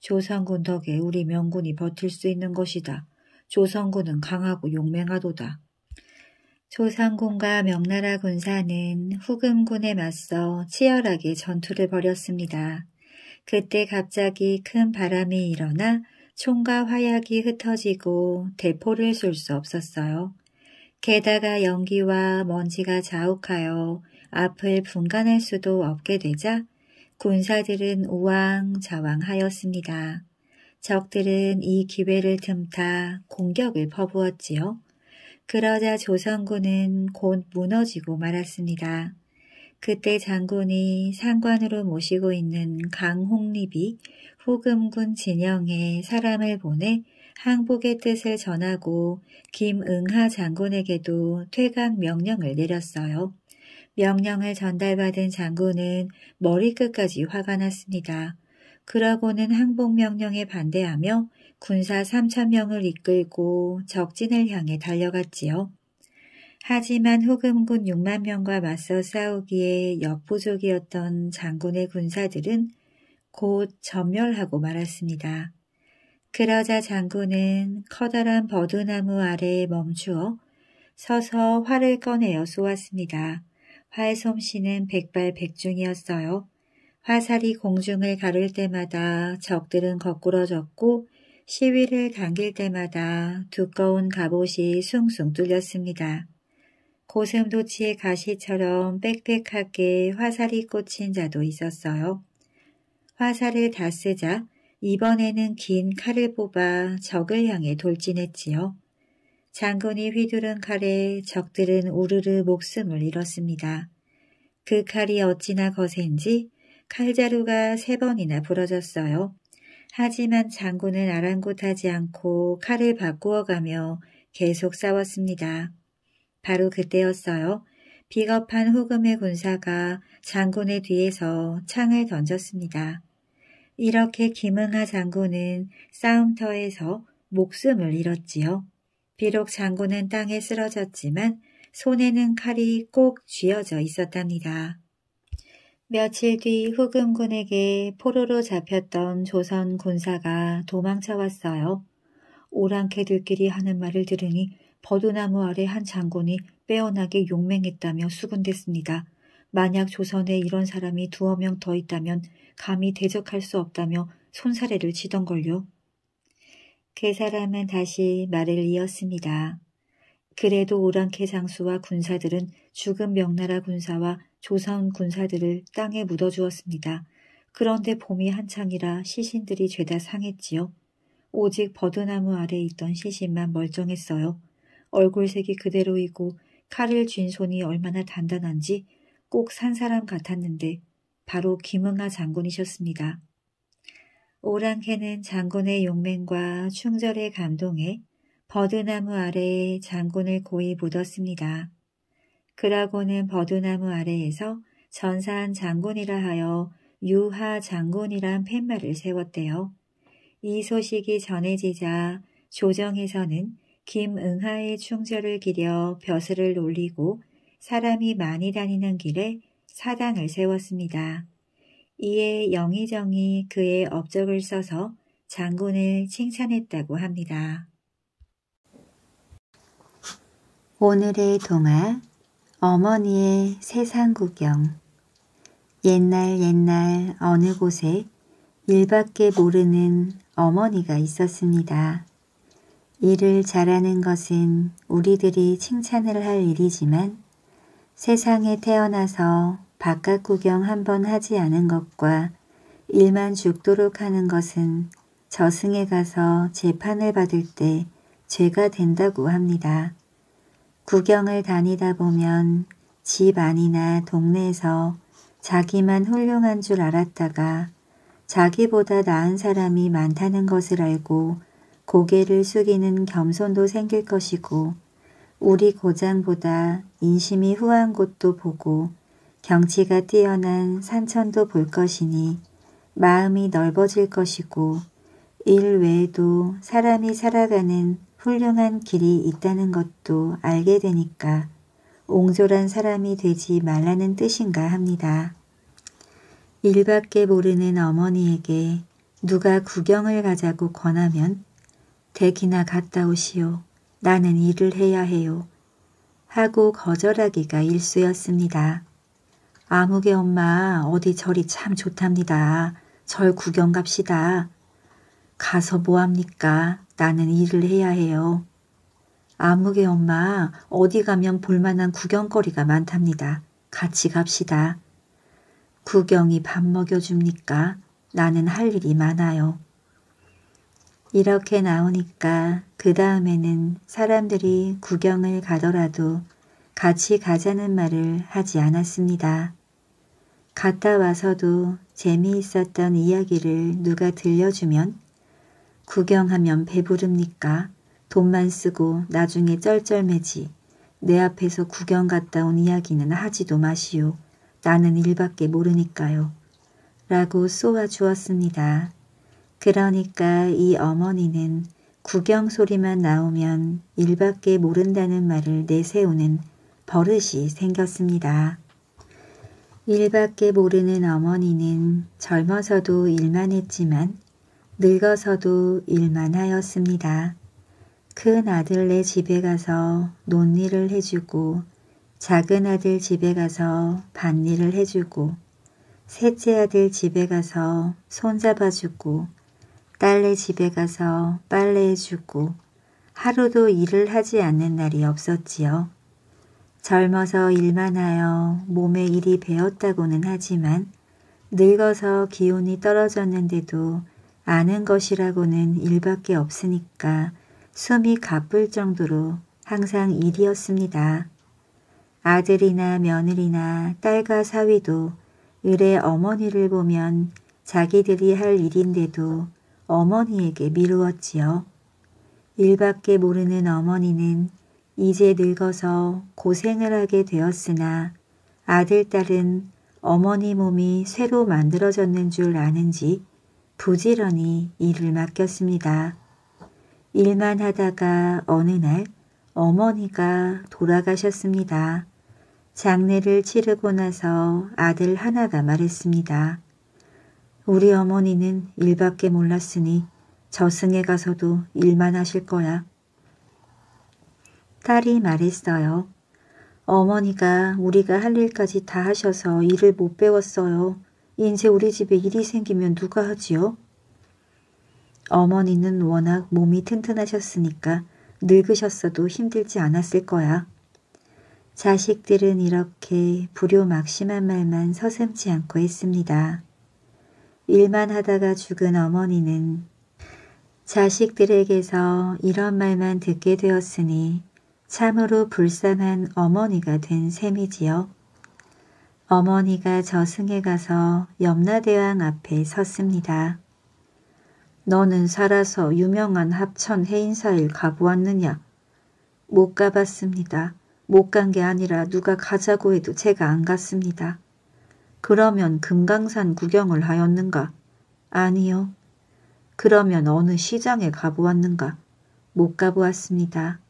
조선군 덕에 우리 명군이 버틸 수 있는 것이다. 조선군은 강하고 용맹하도다. 조선군과 명나라 군사는 후금군에 맞서 치열하게 전투를 벌였습니다. 그때 갑자기 큰 바람이 일어나 총과 화약이 흩어지고 대포를 쏠 수 없었어요. 게다가 연기와 먼지가 자욱하여 앞을 분간할 수도 없게 되자 군사들은 우왕좌왕하였습니다. 적들은 이 기회를 틈타 공격을 퍼부었지요. 그러자 조선군은 곧 무너지고 말았습니다. 그때 장군이 상관으로 모시고 있는 강홍립이 후금군 진영에 사람을 보내 항복의 뜻을 전하고 김응하 장군에게도 퇴각 명령을 내렸어요. 명령을 전달받은 장군은 머리끝까지 화가 났습니다. 그러고는 항복 명령에 반대하며 군사 3,000명을 이끌고 적진을 향해 달려갔지요. 하지만 후금군 6만 명과 맞서 싸우기에 역부족이었던 장군의 군사들은 곧 전멸하고 말았습니다. 그러자 장군은 커다란 버드나무 아래에 멈추어 서서 활을 꺼내어 쏘았습니다. 활솜씨는 백발백중이었어요. 화살이 공중을 가를 때마다 적들은 거꾸러졌고 시위를 당길 때마다 두꺼운 갑옷이 숭숭 뚫렸습니다. 고슴도치의 가시처럼 빽빽하게 화살이 꽂힌 자도 있었어요. 화살을 다 쓰자 이번에는 긴 칼을 뽑아 적을 향해 돌진했지요. 장군이 휘두른 칼에 적들은 우르르 목숨을 잃었습니다. 그 칼이 어찌나 거센지 칼자루가 3번이나 부러졌어요. 하지만 장군은 아랑곳하지 않고 칼을 바꾸어가며 계속 싸웠습니다. 바로 그때였어요. 비겁한 후금의 군사가 장군의 뒤에서 창을 던졌습니다. 이렇게 김응하 장군은 싸움터에서 목숨을 잃었지요. 비록 장군은 땅에 쓰러졌지만 손에는 칼이 꼭 쥐어져 있었답니다. 며칠 뒤 후금군에게 포로로 잡혔던 조선 군사가 도망쳐 왔어요. 오랑캐들끼리 하는 말을 들으니 버드나무 아래 한 장군이 빼어나게 용맹했다며 수군댔습니다. 만약 조선에 이런 사람이 2~3명 더 있다면 감히 대적할 수 없다며 손사래를 치던걸요. 그 사람은 다시 말을 이었습니다. 그래도 오랑캐 장수와 군사들은 죽은 명나라 군사와 조선 군사들을 땅에 묻어주었습니다. 그런데 봄이 한창이라 시신들이 죄다 상했지요. 오직 버드나무 아래 있던 시신만 멀쩡했어요. 얼굴색이 그대로이고 칼을 쥔 손이 얼마나 단단한지 꼭 산 사람 같았는데 바로 김응하 장군이셨습니다. 오랑캐는 장군의 용맹과 충절에 감동해 버드나무 아래에 장군을 고이 묻었습니다. 그라고는 버드나무 아래에서 전사한 장군이라 하여 유하 장군이란 팻말을 세웠대요. 이 소식이 전해지자 조정에서는 김응하의 충절을 기려 벼슬을 올리고 사람이 많이 다니는 길에 사당을 세웠습니다. 이에 영의정이 그의 업적을 써서 장군을 칭찬했다고 합니다. 오늘의 동화, 어머니의 세상구경. 옛날 어느 곳에 일밖에 모르는 어머니가 있었습니다. 일을 잘하는 것은 우리들이 칭찬을 할 일이지만 세상에 태어나서 바깥 구경 한번 하지 않은 것과 일만 죽도록 하는 것은 저승에 가서 재판을 받을 때 죄가 된다고 합니다. 구경을 다니다 보면 집 안이나 동네에서 자기만 훌륭한 줄 알았다가 자기보다 나은 사람이 많다는 것을 알고 고개를 숙이는 겸손도 생길 것이고 우리 고장보다 인심이 후한 곳도 보고 경치가 뛰어난 산천도 볼 것이니 마음이 넓어질 것이고 일 외에도 사람이 살아가는 훌륭한 길이 있다는 것도 알게 되니까 옹졸한 사람이 되지 말라는 뜻인가 합니다. 일밖에 모르는 어머니에게 누가 구경을 가자고 권하면 댁이나 갔다 오시오. 나는 일을 해야 해요. 하고 거절하기가 일쑤였습니다. 아무개 엄마 어디 절이 참 좋답니다. 절 구경 갑시다. 가서 뭐합니까? 나는 일을 해야 해요. 아무개 엄마 어디 가면 볼만한 구경거리가 많답니다. 같이 갑시다. 구경이 밥 먹여줍니까? 나는 할 일이 많아요. 이렇게 나오니까 그 다음에는 사람들이 구경을 가더라도 같이 가자는 말을 하지 않았습니다. 갔다 와서도 재미있었던 이야기를 누가 들려주면 구경하면 배부릅니까? 돈만 쓰고 나중에 쩔쩔매지. 내 앞에서 구경 갔다 온 이야기는 하지도 마시오. 나는 일밖에 모르니까요. 라고 쏘아주었습니다. 그러니까 이 어머니는 구경 소리만 나오면 일밖에 모른다는 말을 내세우는 버릇이 생겼습니다. 일밖에 모르는 어머니는 젊어서도 일만 했지만 늙어서도 일만 하였습니다. 큰 아들네 집에 가서 논일을 해주고 작은 아들 집에 가서 밭일을 해주고 셋째 아들 집에 가서 손잡아주고 딸네 집에 가서 빨래해주고 하루도 일을 하지 않는 날이 없었지요. 젊어서 일만 하여 몸에 일이 배었다고는 하지만 늙어서 기운이 떨어졌는데도 아는 것이라고는 일밖에 없으니까 숨이 가쁠 정도로 항상 일이었습니다. 아들이나 며느리나 딸과 사위도 을의 어머니를 보면 자기들이 할 일인데도 어머니에게 미루었지요. 일밖에 모르는 어머니는 이제 늙어서 고생을 하게 되었으나 아들, 딸은 어머니 몸이 쇠로 만들어졌는 줄 아는지 부지런히 일을 맡겼습니다. 일만 하다가 어느 날 어머니가 돌아가셨습니다. 장례를 치르고 나서 아들 하나가 말했습니다. 우리 어머니는 일밖에 몰랐으니 저승에 가서도 일만 하실 거야. 딸이 말했어요. 어머니가 우리가 할 일까지 다 하셔서 일을 못 배웠어요. 인제 우리 집에 일이 생기면 누가 하지요? 어머니는 워낙 몸이 튼튼하셨으니까 늙으셨어도 힘들지 않았을 거야. 자식들은 이렇게 불효 막심한 말만 서슴지 않고 했습니다. 일만 하다가 죽은 어머니는 자식들에게서 이런 말만 듣게 되었으니 참으로 불쌍한 어머니가 된 셈이지요. 어머니가 저승에 가서 염라대왕 앞에 섰습니다. 너는 살아서 유명한 합천 해인사일 가보았느냐? 못 가봤습니다. 못 간 게 아니라 누가 가자고 해도 제가 안 갔습니다. 그러면 금강산 구경을 하였는가? 아니요. 그러면 어느 시장에 가보았는가? 못 가보았습니다.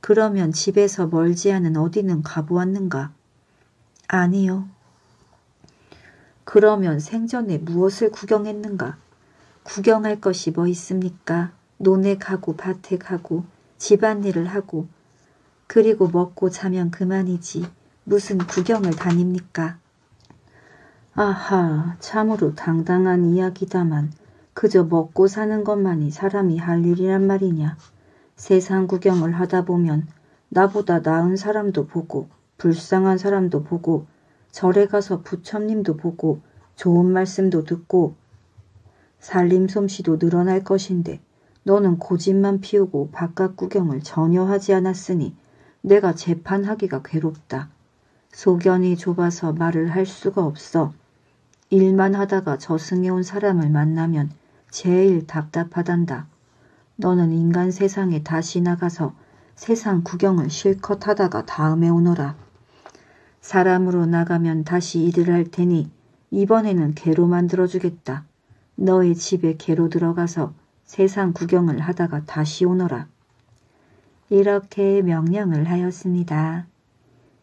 그러면 집에서 멀지 않은 어디는 가보았는가? 아니요. 그러면 생전에 무엇을 구경했는가? 구경할 것이 뭐 있습니까? 논에 가고 밭에 가고 집안일을 하고 그리고 먹고 자면 그만이지 무슨 구경을 다닙니까? 아하, 참으로 당당한 이야기다만 그저 먹고 사는 것만이 사람이 할 일이란 말이냐. 세상 구경을 하다 보면 나보다 나은 사람도 보고 불쌍한 사람도 보고 절에 가서 부처님도 보고 좋은 말씀도 듣고 살림 솜씨도 늘어날 것인데 너는 고집만 피우고 바깥 구경을 전혀 하지 않았으니 내가 재판하기가 괴롭다. 소견이 좁아서 말을 할 수가 없어. 일만 하다가 저승에 온 사람을 만나면 제일 답답하단다. 너는 인간 세상에 다시 나가서 세상 구경을 실컷 하다가 다음에 오너라. 사람으로 나가면 다시 일을 할 테니 이번에는 개로 만들어주겠다. 너의 집에 개로 들어가서 세상 구경을 하다가 다시 오너라. 이렇게 명령을 하였습니다.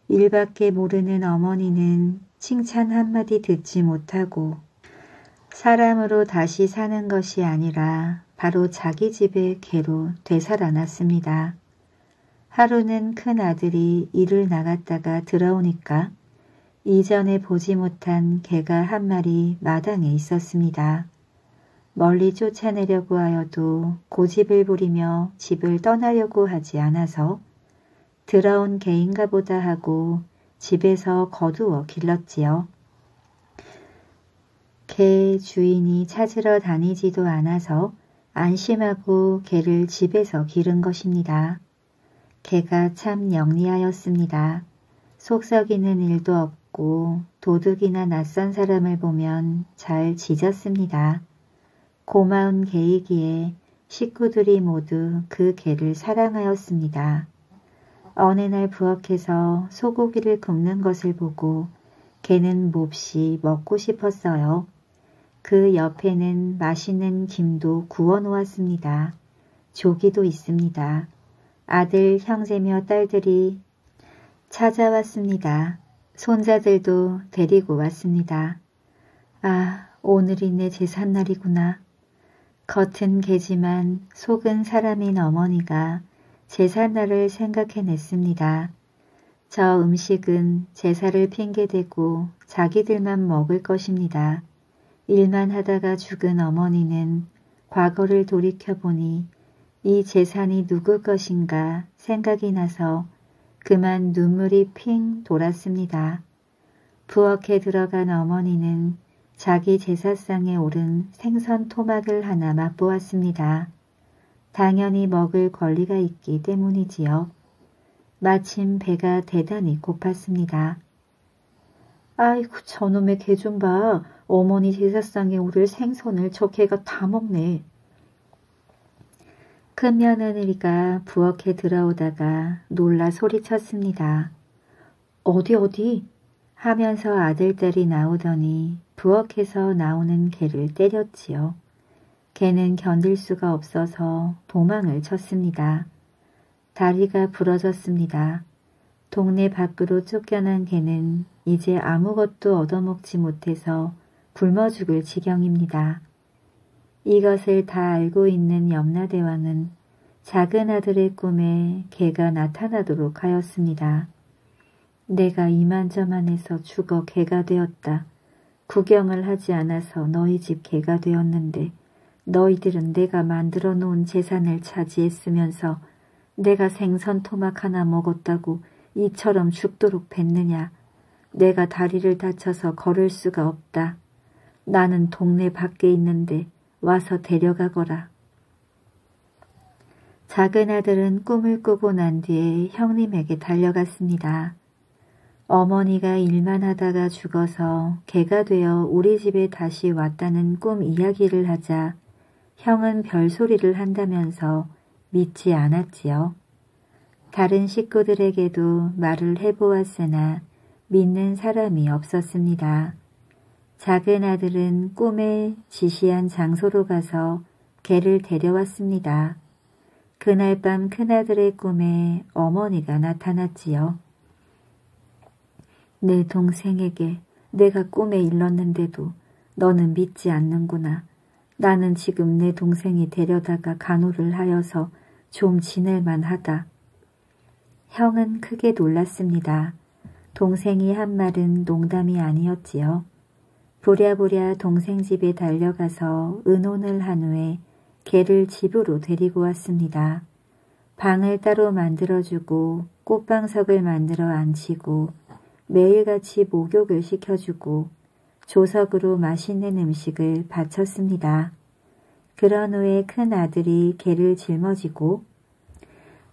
일밖에 모르는 어머니는 칭찬 한마디 듣지 못하고 사람으로 다시 사는 것이 아니라 바로 자기 집에 개로 되살아났습니다. 하루는 큰 아들이 일을 나갔다가 들어오니까 이전에 보지 못한 개가 한 마리 마당에 있었습니다. 멀리 쫓아내려고 하여도 고집을 부리며 집을 떠나려고 하지 않아서 들어온 개인가 보다 하고 집에서 거두어 길렀지요. 개 주인이 찾으러 다니지도 않아서 안심하고 개를 집에서 기른 것입니다. 개가 참 영리하였습니다. 속썩이는 일도 없고 도둑이나 낯선 사람을 보면 잘 짖었습니다. 고마운 개이기에 식구들이 모두 그 개를 사랑하였습니다. 어느 날 부엌에서 소고기를 굽는 것을 보고 개는 몹시 먹고 싶었어요. 그 옆에는 맛있는 김도 구워 놓았습니다. 조기도 있습니다. 아들, 형제며 딸들이 찾아왔습니다. 손자들도 데리고 왔습니다. 아, 오늘이 내 제삿날이구나. 겉은 개지만 속은 사람인 어머니가 제삿날을 생각해냈습니다. 저 음식은 제사를 핑계대고 자기들만 먹을 것입니다. 일만 하다가 죽은 어머니는 과거를 돌이켜보니 이 재산이 누구 것인가 생각이 나서 그만 눈물이 핑 돌았습니다. 부엌에 들어간 어머니는 자기 제사상에 오른 생선 토막을 하나 맛보았습니다. 당연히 먹을 권리가 있기 때문이지요. 마침 배가 대단히 고팠습니다. 아이고, 저놈의 개 좀 봐. 어머니 제사상에 오를 생선을 저 개가 다 먹네. 큰 며느리가 부엌에 들어오다가 놀라 소리쳤습니다. 어디 어디? 하면서 아들딸이 나오더니 부엌에서 나오는 개를 때렸지요. 개는 견딜 수가 없어서 도망을 쳤습니다. 다리가 부러졌습니다. 동네 밖으로 쫓겨난 개는 이제 아무것도 얻어먹지 못해서 굶어 죽을 지경입니다. 이것을 다 알고 있는 염라대왕은 작은 아들의 꿈에 개가 나타나도록 하였습니다. 내가 이만저만해서 죽어 개가 되었다. 구경을 하지 않아서 너희 집 개가 되었는데 너희들은 내가 만들어 놓은 재산을 차지했으면서 내가 생선 토막 하나 먹었다고 이처럼 죽도록 뱉느냐. 내가 다리를 다쳐서 걸을 수가 없다. 나는 동네 밖에 있는데 와서 데려가거라. 작은 아들은 꿈을 꾸고 난 뒤에 형님에게 달려갔습니다. 어머니가 일만 하다가 죽어서 개가 되어 우리 집에 다시 왔다는 꿈 이야기를 하자 형은 별소리를 한다면서 믿지 않았지요. 다른 식구들에게도 말을 해보았으나 믿는 사람이 없었습니다. 작은 아들은 꿈에 지시한 장소로 가서 개를 데려왔습니다. 그날 밤 큰아들의 꿈에 어머니가 나타났지요. 내 동생에게 내가 꿈에 일렀는데도 너는 믿지 않는구나. 나는 지금 내 동생이 데려다가 간호를 하여서 좀 지낼만 하다. 형은 크게 놀랐습니다. 동생이 한 말은 농담이 아니었지요. 부랴부랴 동생 집에 달려가서 의논을 한 후에 개를 집으로 데리고 왔습니다. 방을 따로 만들어주고 꽃방석을 만들어 앉히고 매일같이 목욕을 시켜주고 조석으로 맛있는 음식을 바쳤습니다. 그런 후에 큰아들이 개를 짊어지고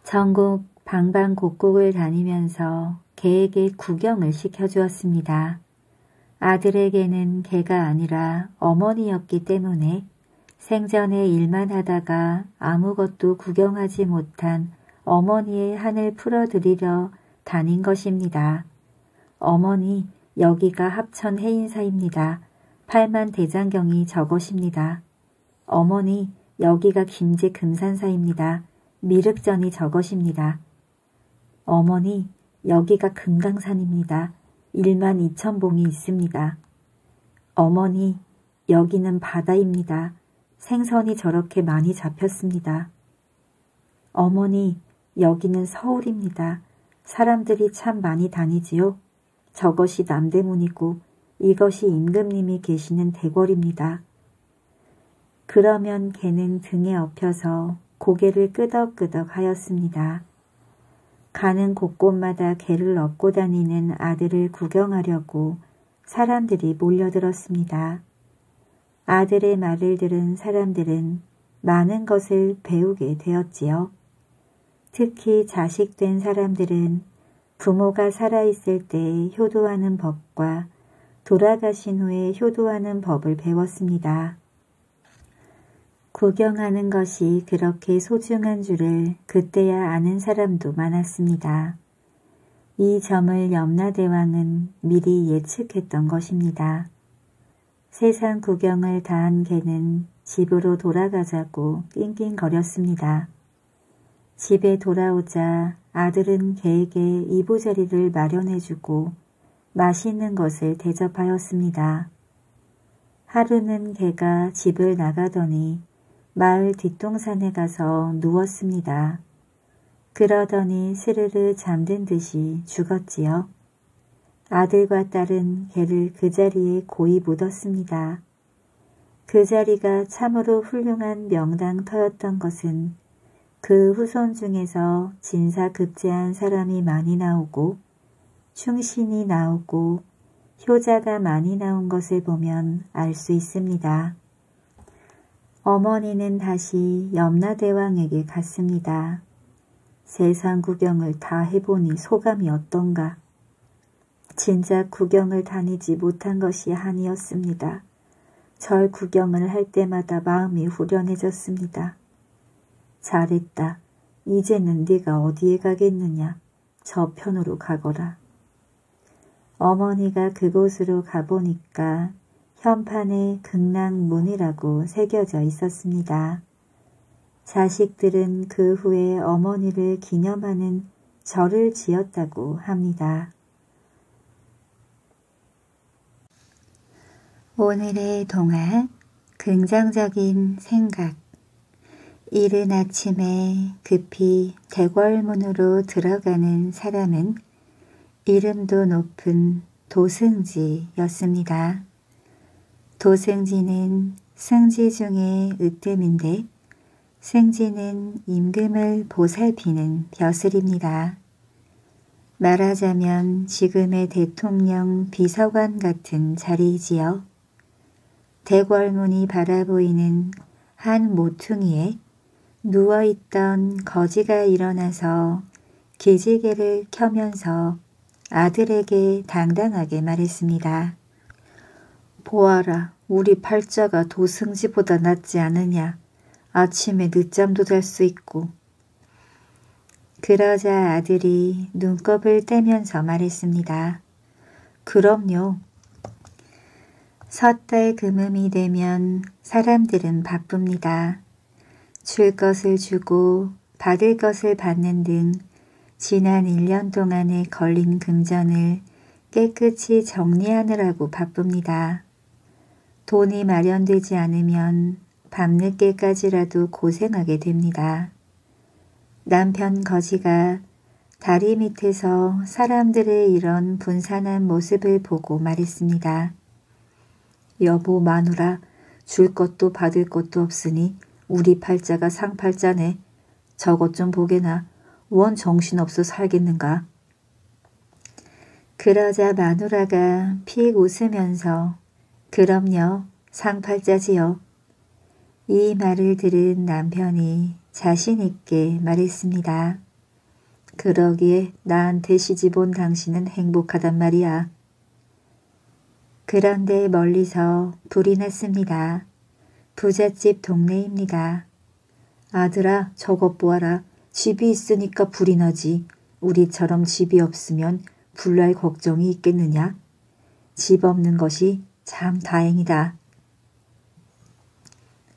전국 방방곡곡을 다니면서 개에게 구경을 시켜주었습니다. 아들에게는 개가 아니라 어머니였기 때문에 생전에 일만 하다가 아무것도 구경하지 못한 어머니의 한을 풀어드리려 다닌 것입니다. 어머니, 여기가 합천 해인사입니다. 팔만 대장경이 저것입니다. 어머니, 여기가 김제 금산사입니다. 미륵전이 저것입니다. 어머니, 여기가 금강산입니다. 12,000봉이 있습니다. 어머니, 여기는 바다입니다. 생선이 저렇게 많이 잡혔습니다. 어머니, 여기는 서울입니다. 사람들이 참 많이 다니지요. 저것이 남대문이고 이것이 임금님이 계시는 대궐입니다. 그러면 개는 등에 업혀서 고개를 끄덕끄덕 하였습니다. 가는 곳곳마다 개를 업고 다니는 아들을 구경하려고 사람들이 몰려들었습니다. 아들의 말을 들은 사람들은 많은 것을 배우게 되었지요. 특히 자식된 사람들은 부모가 살아있을 때 효도하는 법과 돌아가신 후에 효도하는 법을 배웠습니다. 구경하는 것이 그렇게 소중한 줄을 그때야 아는 사람도 많았습니다. 이 점을 염라대왕은 미리 예측했던 것입니다. 세상 구경을 다한 개는 집으로 돌아가자고 낑낑거렸습니다. 집에 돌아오자 아들은 개에게 이부자리를 마련해주고 맛있는 것을 대접하였습니다. 하루는 개가 집을 나가더니 마을 뒷동산에 가서 누웠습니다. 그러더니 스르르 잠든 듯이 죽었지요. 아들과 딸은 개를 그 자리에 고이 묻었습니다. 그 자리가 참으로 훌륭한 명당터였던 것은 그 후손 중에서 진사급제한 사람이 많이 나오고 충신이 나오고 효자가 많이 나온 것을 보면 알 수 있습니다. 어머니는 다시 염라대왕에게 갔습니다. 세상 구경을 다 해보니 소감이 어떤가? 진작 구경을 다니지 못한 것이 한이었습니다. 절 구경을 할 때마다 마음이 후련해졌습니다. 잘했다. 이제는 네가 어디에 가겠느냐. 저편으로 가거라. 어머니가 그곳으로 가보니까 현판에 극락문이라고 새겨져 있었습니다. 자식들은 그 후에 어머니를 기념하는 절을 지었다고 합니다. 오늘의 동화, 긍정적인 생각. 이른 아침에 급히 대궐문으로 들어가는 사람은 이름도 높은 도승지였습니다. 도승지는 승지 중에 으뜸인데 승지는 임금을 보살피는 벼슬입니다. 말하자면 지금의 대통령 비서관 같은 자리이지요. 대궐문이 바라보이는 한 모퉁이에 누워있던 거지가 일어나서 기지개를 켜면서 아들에게 당당하게 말했습니다. 보아라, 우리 팔자가 도승지보다 낫지 않으냐. 아침에 늦잠도 잘 수 있고. 그러자 아들이 눈곱을 떼면서 말했습니다. 그럼요. 섣달 금음이 되면 사람들은 바쁩니다. 줄 것을 주고 받을 것을 받는 등 지난 1년 동안에 걸린 금전을 깨끗이 정리하느라고 바쁩니다. 돈이 마련되지 않으면 밤늦게까지라도 고생하게 됩니다. 남편 거지가 다리 밑에서 사람들의 이런 분산한 모습을 보고 말했습니다. 여보 마누라, 줄 것도 받을 것도 없으니 우리 팔자가 상팔자네. 저것 좀 보게나. 원 정신없어 살겠는가. 그러자 마누라가 픽 웃으면서 그럼요, 상팔자지요. 이 말을 들은 남편이 자신있게 말했습니다. 그러기에 나한테 시집온 당신은 행복하단 말이야. 그런데 멀리서 불이 났습니다. 부잣집 동네입니다. 아들아, 저것 보아라. 집이 있으니까 불이 나지. 우리처럼 집이 없으면 불날 걱정이 있겠느냐. 집 없는 것이 참 다행이다.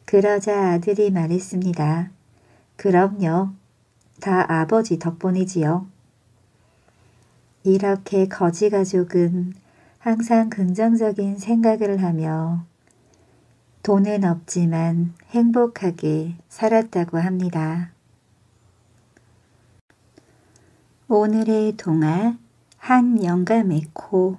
그러자 아들이 말했습니다. 그럼요. 다 아버지 덕분이지요. 이렇게 거지 가족은 항상 긍정적인 생각을 하며 돈은 없지만 행복하게 살았다고 합니다. 오늘의 동화, 한 영감의 코.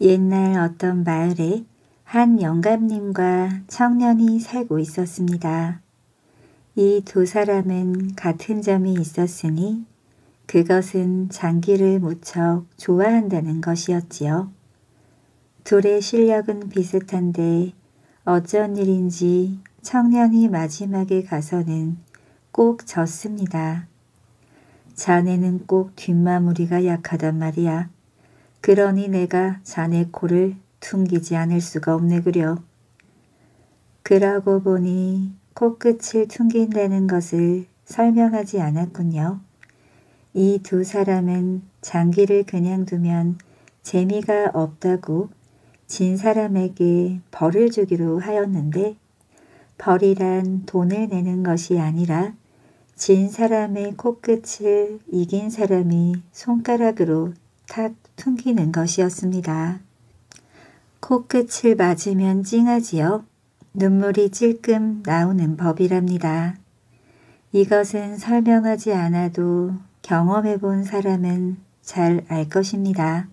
옛날 어떤 마을에 한 영감님과 청년이 살고 있었습니다. 이 두 사람은 같은 점이 있었으니 그것은 장기를 무척 좋아한다는 것이었지요. 둘의 실력은 비슷한데 어쩐 일인지 청년이 마지막에 가서는 꼭 졌습니다. 자네는 꼭 뒷마무리가 약하단 말이야. 그러니 내가 자네 코를 퉁기지 않을 수가 없네 그려. 그러고 보니 코끝을 퉁긴다는 것을 설명하지 않았군요. 이 두 사람은 장기를 그냥 두면 재미가 없다고 진 사람에게 벌을 주기로 하였는데 벌이란 돈을 내는 것이 아니라 진 사람의 코끝을 이긴 사람이 손가락으로 탁 퉁기는 것이었습니다. 코끝을 맞으면 찡하지요. 눈물이 찔끔 나오는 법이랍니다. 이것은 설명하지 않아도 경험해본 사람은 잘 알 것입니다.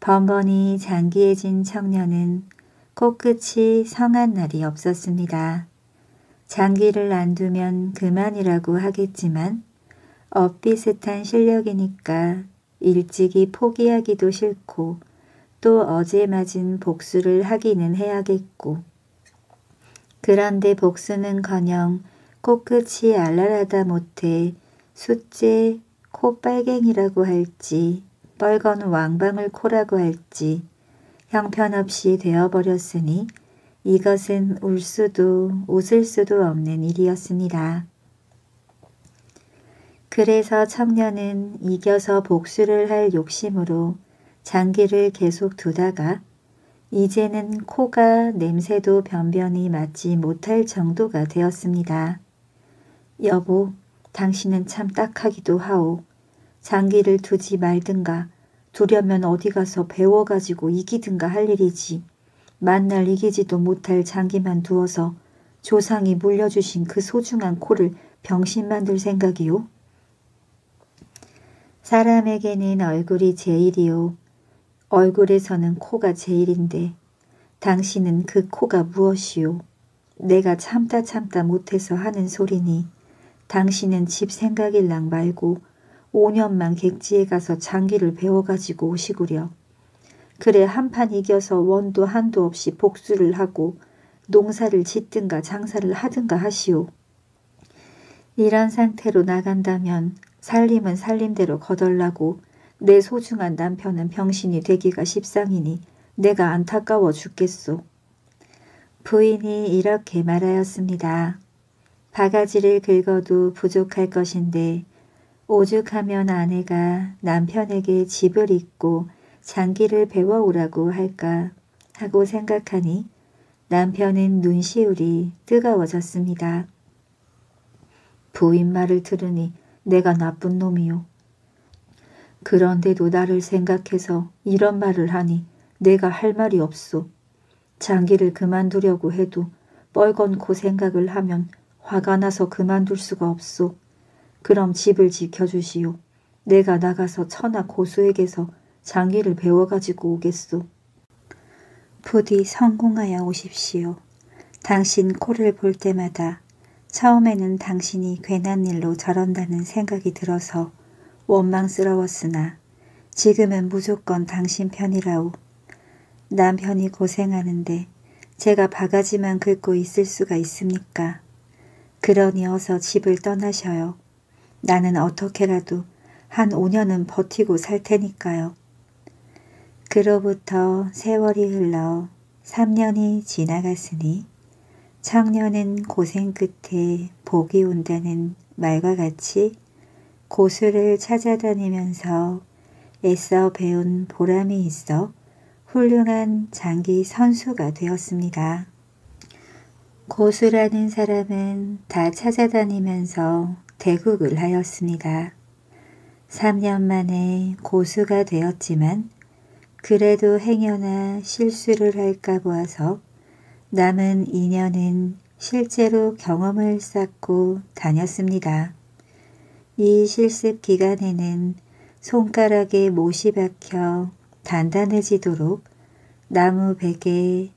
번번이 장기해진 청년은 코끝이 성한 날이 없었습니다. 장기를 안 두면 그만이라고 하겠지만 엇비슷한 실력이니까 일찍이 포기하기도 싫고 또 어제 맞은 복수를 하기는 해야겠고 그런데 복수는커녕 코끝이 알랄하다 못해 숫째 코빨갱이라고 할지 뻘건 왕방울 코라고 할지 형편없이 되어버렸으니 이것은 울 수도 웃을 수도 없는 일이었습니다. 그래서 청년은 이겨서 복수를 할 욕심으로 장기를 계속 두다가 이제는 코가 냄새도 변변히 맡지 못할 정도가 되었습니다. 여보, 당신은 참 딱하기도 하오. 장기를 두지 말든가, 두려면 어디 가서 배워가지고 이기든가 할 일이지. 만날 이기지도 못할 장기만 두어서 조상이 물려주신 그 소중한 코를 병신 만들 생각이오? 사람에게는 얼굴이 제일이오. 얼굴에서는 코가 제일인데 당신은 그 코가 무엇이오? 내가 참다 못해서 하는 소리니 당신은 집 생각일랑 말고 5년만 객지에 가서 장기를 배워가지고 오시구려. 그래 한판 이겨서 원도 한도 없이 복수를 하고 농사를 짓든가 장사를 하든가 하시오. 이런 상태로 나간다면 살림은 살림대로 거덜나고 내 소중한 남편은 병신이 되기가 십상이니 내가 안타까워 죽겠소. 부인이 이렇게 말하였습니다. 바가지를 긁어도 부족할 것인데 오죽하면 아내가 남편에게 집을 잇고 장기를 배워오라고 할까 하고 생각하니 남편은 눈시울이 뜨거워졌습니다. 부인 말을 들으니 내가 나쁜 놈이요. 그런데도 나를 생각해서 이런 말을 하니 내가 할 말이 없소. 장기를 그만두려고 해도 뻘건코 생각을 하면 화가 나서 그만둘 수가 없소. 그럼 집을 지켜주시오. 내가 나가서 천하 고수에게서 장기를 배워가지고 오겠소. 부디 성공하여 오십시오. 당신 코를 볼 때마다 처음에는 당신이 괜한 일로 저런다는 생각이 들어서 원망스러웠으나 지금은 무조건 당신 편이라오. 남편이 고생하는데 제가 바가지만 긁고 있을 수가 있습니까? 그러니 어서 집을 떠나셔요. 나는 어떻게라도 한 5년은 버티고 살 테니까요. 그로부터 세월이 흘러 3년이 지나갔으니 청년은 고생 끝에 복이 온다는 말과 같이 고수를 찾아다니면서 애써 배운 보람이 있어 훌륭한 장기 선수가 되었습니다. 고수라는 사람은 다 찾아다니면서 대국을 하였습니다. 3년 만에 고수가 되었지만 그래도 행여나 실수를 할까 보아서 남은 2년은 실제로 경험을 쌓고 다녔습니다. 이 실습 기간에는 손가락에 못이 박혀 단단해지도록 나무 베개,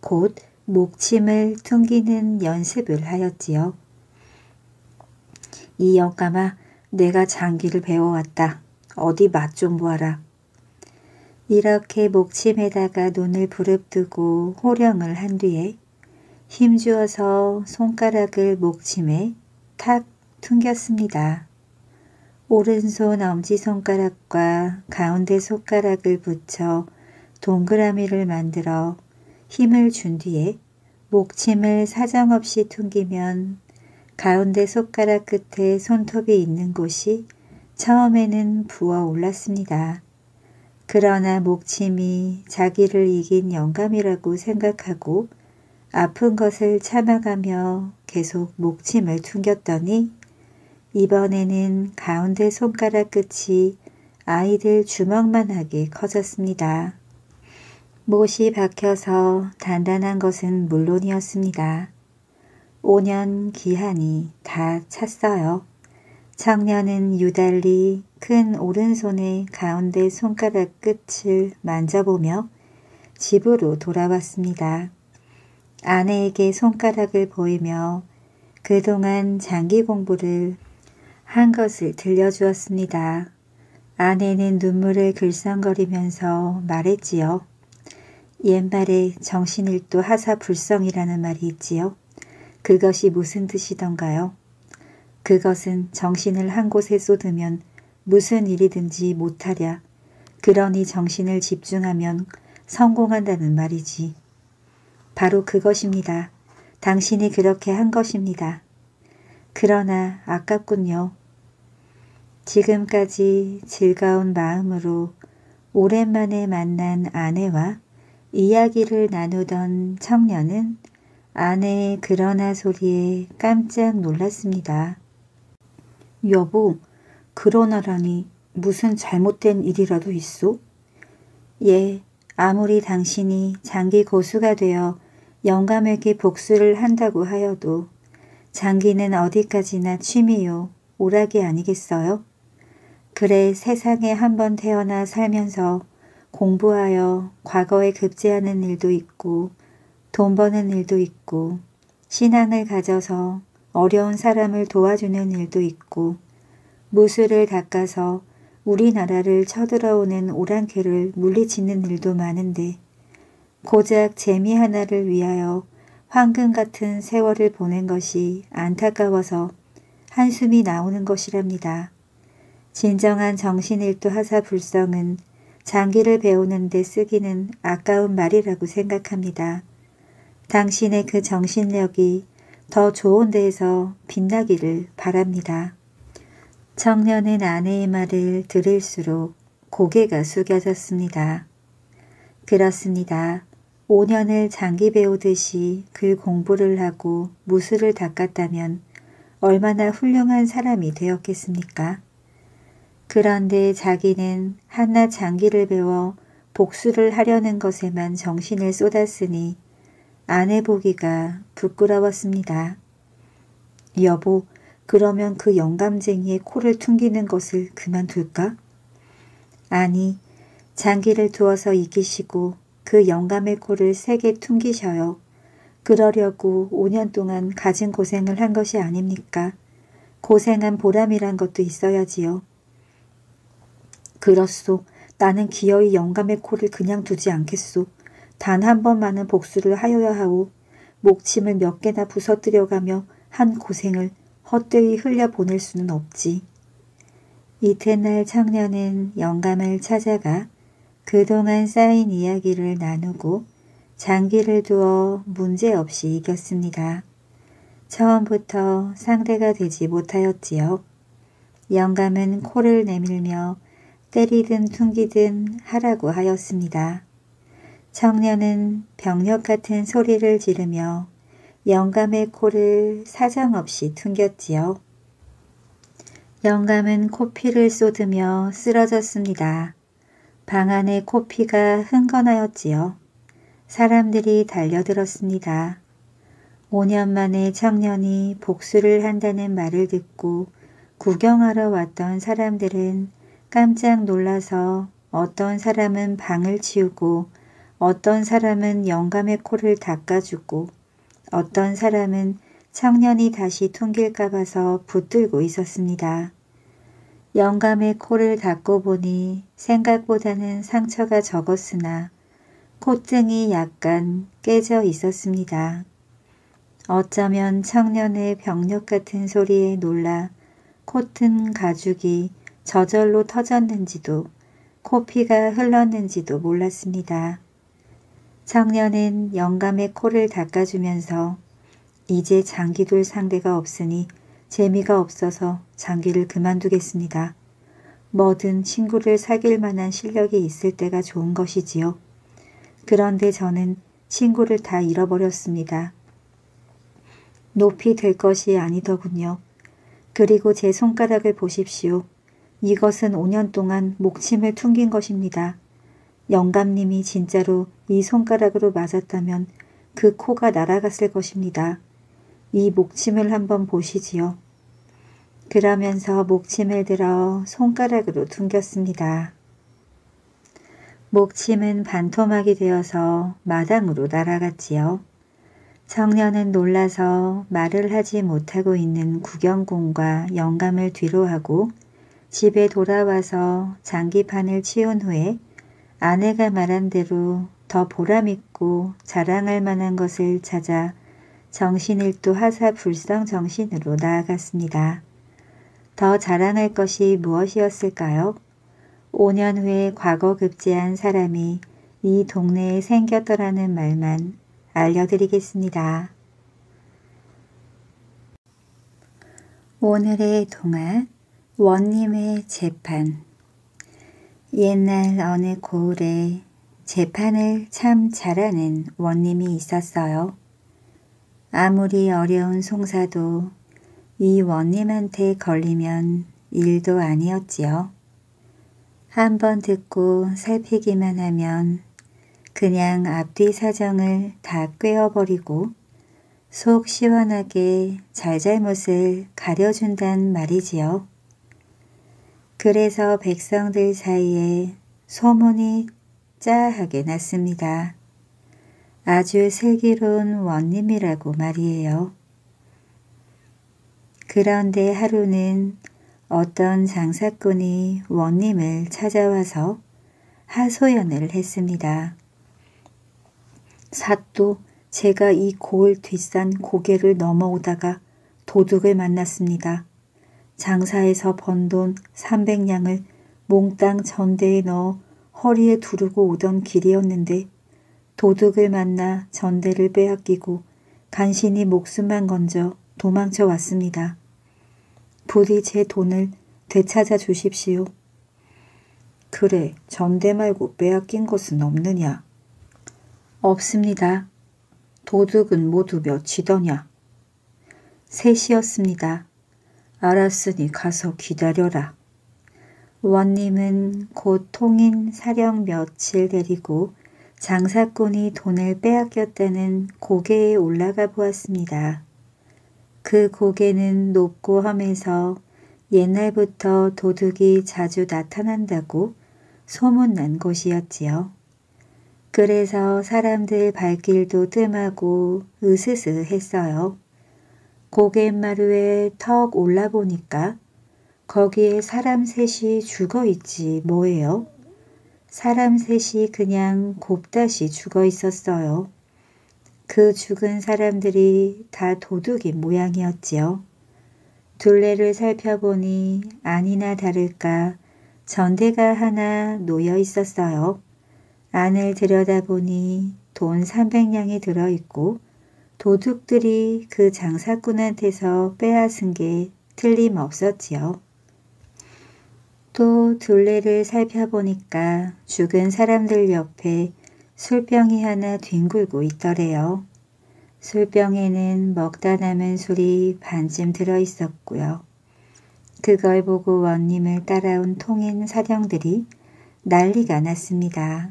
곧 목침을 퉁기는 연습을 하였지요. 이 영감아, 내가 장기를 배워왔다. 어디 맛 좀 보아라. 이렇게 목침에다가 눈을 부릅뜨고 호령을 한 뒤에 힘주어서 손가락을 목침에 탁 퉁겼습니다. 오른손 엄지손가락과 가운데 손가락을 붙여 동그라미를 만들어 힘을 준 뒤에 목침을 사정없이 퉁기면 가운데 손가락 끝에 손톱이 있는 곳이 처음에는 부어올랐습니다. 그러나 목침이 자기를 이긴 영감이라고 생각하고 아픈 것을 참아가며 계속 목침을 퉁겼더니 이번에는 가운데 손가락 끝이 아이들 주먹만하게 커졌습니다. 못이 박혀서 단단한 것은 물론이었습니다. 5년 기한이 다 찼어요. 청년은 유달리 큰 오른손의 가운데 손가락 끝을 만져보며 집으로 돌아왔습니다. 아내에게 손가락을 보이며 그동안 장기 공부를 한 것을 들려주었습니다. 아내는 눈물을 글썽거리면서 말했지요. 옛말에 정신일도 하사불성이라는 말이 있지요. 그것이 무슨 뜻이던가요? 그것은 정신을 한 곳에 쏟으면 무슨 일이든지 못하랴. 그러니 정신을 집중하면 성공한다는 말이지. 바로 그것입니다. 당신이 그렇게 한 것입니다. 그러나 아깝군요. 지금까지 즐거운 마음으로 오랜만에 만난 아내와 이야기를 나누던 청년은 아내의 그러나 소리에 깜짝 놀랐습니다. 여보, 그러나라니 무슨 잘못된 일이라도 있소? 예, 아무리 당신이 장기 고수가 되어 영감에게 복수를 한다고 하여도 장기는 어디까지나 취미요, 오락이 아니겠어요? 그래 세상에 한번 태어나 살면서 공부하여 과거에 급제하는 일도 있고 돈 버는 일도 있고 신앙을 가져서 어려운 사람을 도와주는 일도 있고 무수를 닦아서 우리나라를 쳐들어오는 오랑캐를 물리치는 일도 많은데 고작 재미 하나를 위하여 황금 같은 세월을 보낸 것이 안타까워서 한숨이 나오는 것이랍니다. 진정한 정신일도 하사불성은 장기를 배우는 데 쓰기는 아까운 말이라고 생각합니다. 당신의 그 정신력이 더 좋은 데에서 빛나기를 바랍니다. 청년은 아내의 말을 들을수록 고개가 숙여졌습니다. 그렇습니다. 5년을 장기 배우듯이 글 공부를 하고 무술을 닦았다면 얼마나 훌륭한 사람이 되었겠습니까? 그런데 자기는 한낱 장기를 배워 복수를 하려는 것에만 정신을 쏟았으니 아내 보기가 부끄러웠습니다. 여보, 그러면 그 영감쟁이의 코를 퉁기는 것을 그만둘까? 아니, 장기를 두어서 이기시고 그 영감의 코를 세게 퉁기셔요. 그러려고 5년 동안 가진 고생을 한 것이 아닙니까? 고생한 보람이란 것도 있어야지요. 그렇소. 나는 기어이 영감의 코를 그냥 두지 않겠소. 단 한 번만은 복수를 하여야 하오. 목침을 몇 개나 부서뜨려가며 한 고생을 헛되이 흘려보낼 수는 없지. 이튿날 청년은 영감을 찾아가 그동안 쌓인 이야기를 나누고 장기를 두어 문제없이 이겼습니다. 처음부터 상대가 되지 못하였지요. 영감은 코를 내밀며 때리든 퉁기든 하라고 하였습니다. 청년은 병력 같은 소리를 지르며 영감의 코를 사정없이 퉁겼지요. 영감은 코피를 쏟으며 쓰러졌습니다. 방 안에 코피가 흥건하였지요. 사람들이 달려들었습니다. 5년 만에 청년이 복수를 한다는 말을 듣고 구경하러 왔던 사람들은 깜짝 놀라서 어떤 사람은 방을 치우고 어떤 사람은 영감의 코를 닦아주고 어떤 사람은 청년이 다시 퉁길까 봐서 붙들고 있었습니다. 영감의 코를 닦고 보니 생각보다는 상처가 적었으나 콧등이 약간 깨져 있었습니다. 어쩌면 청년의 병력 같은 소리에 놀라 코튼 가죽이 저절로 터졌는지도 코피가 흘렀는지도 몰랐습니다. 청년은 영감의 코를 닦아주면서 이제 장기 둘 상대가 없으니 재미가 없어서 장기를 그만두겠습니다. 뭐든 친구를 사귈 만한 실력이 있을 때가 좋은 것이지요. 그런데 저는 친구를 다 잃어버렸습니다. 높이 들 것이 아니더군요. 그리고 제 손가락을 보십시오. 이것은 5년 동안 목침을 퉁긴 것입니다. 영감님이 진짜로 이 손가락으로 맞았다면 그 코가 날아갔을 것입니다. 이 목침을 한번 보시지요. 그러면서 목침을 들어 손가락으로 퉁겼습니다. 목침은 반토막이 되어서 마당으로 날아갔지요. 청년은 놀라서 말을 하지 못하고 있는 구경꾼과 영감을 뒤로하고 집에 돌아와서 장기판을 치운 후에 아내가 말한 대로 더 보람있고 자랑할 만한 것을 찾아 정신일도 하사불성 정신으로 나아갔습니다. 더 자랑할 것이 무엇이었을까요? 5년 후에 과거 급제한 사람이 이 동네에 생겼더라는 말만 알려드리겠습니다. 오늘의 동화 원님의 재판. 옛날 어느 고을에 재판을 참 잘하는 원님이 있었어요. 아무리 어려운 송사도 이 원님한테 걸리면 일도 아니었지요. 한번 듣고 살피기만 하면 그냥 앞뒤 사정을 다 꿰어버리고 속 시원하게 잘잘못을 가려준단 말이지요. 그래서 백성들 사이에 소문이 짜하게 났습니다. 아주 슬기로운 원님이라고 말이에요. 그런데 하루는 어떤 장사꾼이 원님을 찾아와서 하소연을 했습니다. 사또, 제가 이 고을 뒷산 고개를 넘어오다가 도둑을 만났습니다. 장사에서 번 돈 300냥을 몽땅 전대에 넣어 허리에 두르고 오던 길이었는데 도둑을 만나 전대를 빼앗기고 간신히 목숨만 건져 도망쳐 왔습니다. 부디 제 돈을 되찾아 주십시오. 그래, 전대 말고 빼앗긴 것은 없느냐? 없습니다. 도둑은 모두 몇이더냐? 셋이었습니다. 알았으니 가서 기다려라. 원님은 곧 통인 사령 몇을 데리고 장사꾼이 돈을 빼앗겼다는 고개에 올라가 보았습니다. 그 고개는 높고 험해서 옛날부터 도둑이 자주 나타난다고 소문난 곳이었지요. 그래서 사람들 발길도 뜸하고 으스스 했어요. 고갯마루에 턱 올라보니까 거기에 사람 셋이 죽어있지 뭐예요. 사람 셋이 그냥 곱다시 죽어있었어요. 그 죽은 사람들이 다 도둑인 모양이었지요. 둘레를 살펴보니 아니나 다를까 전대가 하나 놓여 있었어요. 안을 들여다보니 돈 300냥이 들어있고 도둑들이 그 장사꾼한테서 빼앗은 게 틀림없었지요. 또 둘레를 살펴보니까 죽은 사람들 옆에 술병이 하나 뒹굴고 있더래요. 술병에는 먹다 남은 술이 반쯤 들어있었고요. 그걸 보고 원님을 따라온 통인 사령들이 난리가 났습니다.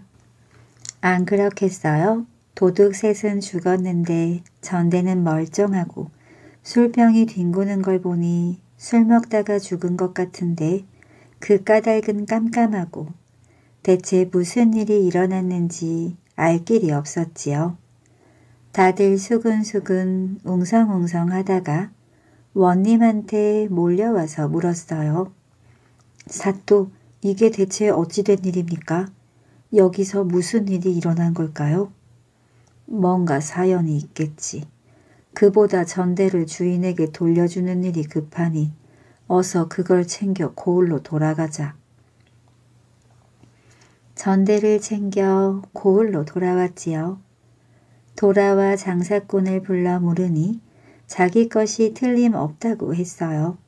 안 그렇겠어요? 도둑 셋은 죽었는데 전대는 멀쩡하고 술병이 뒹구는 걸 보니 술 먹다가 죽은 것 같은데 그 까닭은 깜깜하고 대체 무슨 일이 일어났는지 알 길이 없었지요. 다들 수근수근 웅성웅성 하다가 원님한테 몰려와서 물었어요. 사또, 이게 대체 어찌된 일입니까? 여기서 무슨 일이 일어난 걸까요? 뭔가 사연이 있겠지. 그보다 전대를 주인에게 돌려주는 일이 급하니 어서 그걸 챙겨 고을로 돌아가자. 전대를 챙겨 고을로 돌아왔지요. 돌아와 장사꾼을 불러 물으니 자기 것이 틀림없다고 했어요.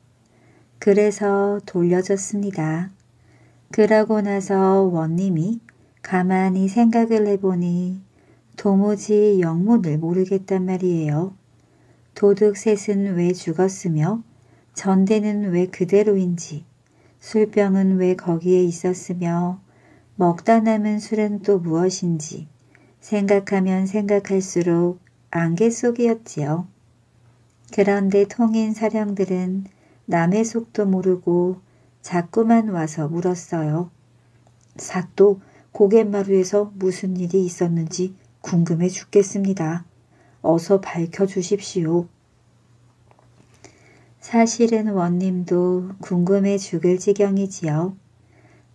그래서 돌려줬습니다. 그러고 나서 원님이 가만히 생각을 해보니 도무지 영문을 모르겠단 말이에요. 도둑 셋은 왜 죽었으며 전대는 왜 그대로인지 술병은 왜 거기에 있었으며 먹다 남은 술은 또 무엇인지 생각하면 생각할수록 안개 속이었지요. 그런데 통인 사령들은 남의 속도 모르고 자꾸만 와서 물었어요. 사또, 고갯마루에서 무슨 일이 있었는지 궁금해 죽겠습니다. 어서 밝혀주십시오. 사실은 원님도 궁금해 죽을 지경이지요.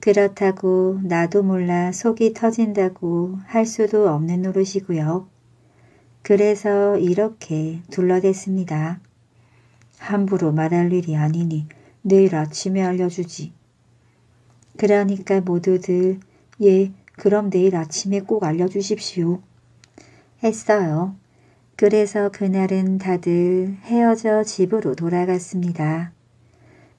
그렇다고 나도 몰라 속이 터진다고 할 수도 없는 노릇이고요. 그래서 이렇게 둘러댔습니다. 함부로 말할 일이 아니니 내일 아침에 알려주지. 그러니까 모두들 예, 그럼 내일 아침에 꼭 알려주십시오. 했어요. 그래서 그날은 다들 헤어져 집으로 돌아갔습니다.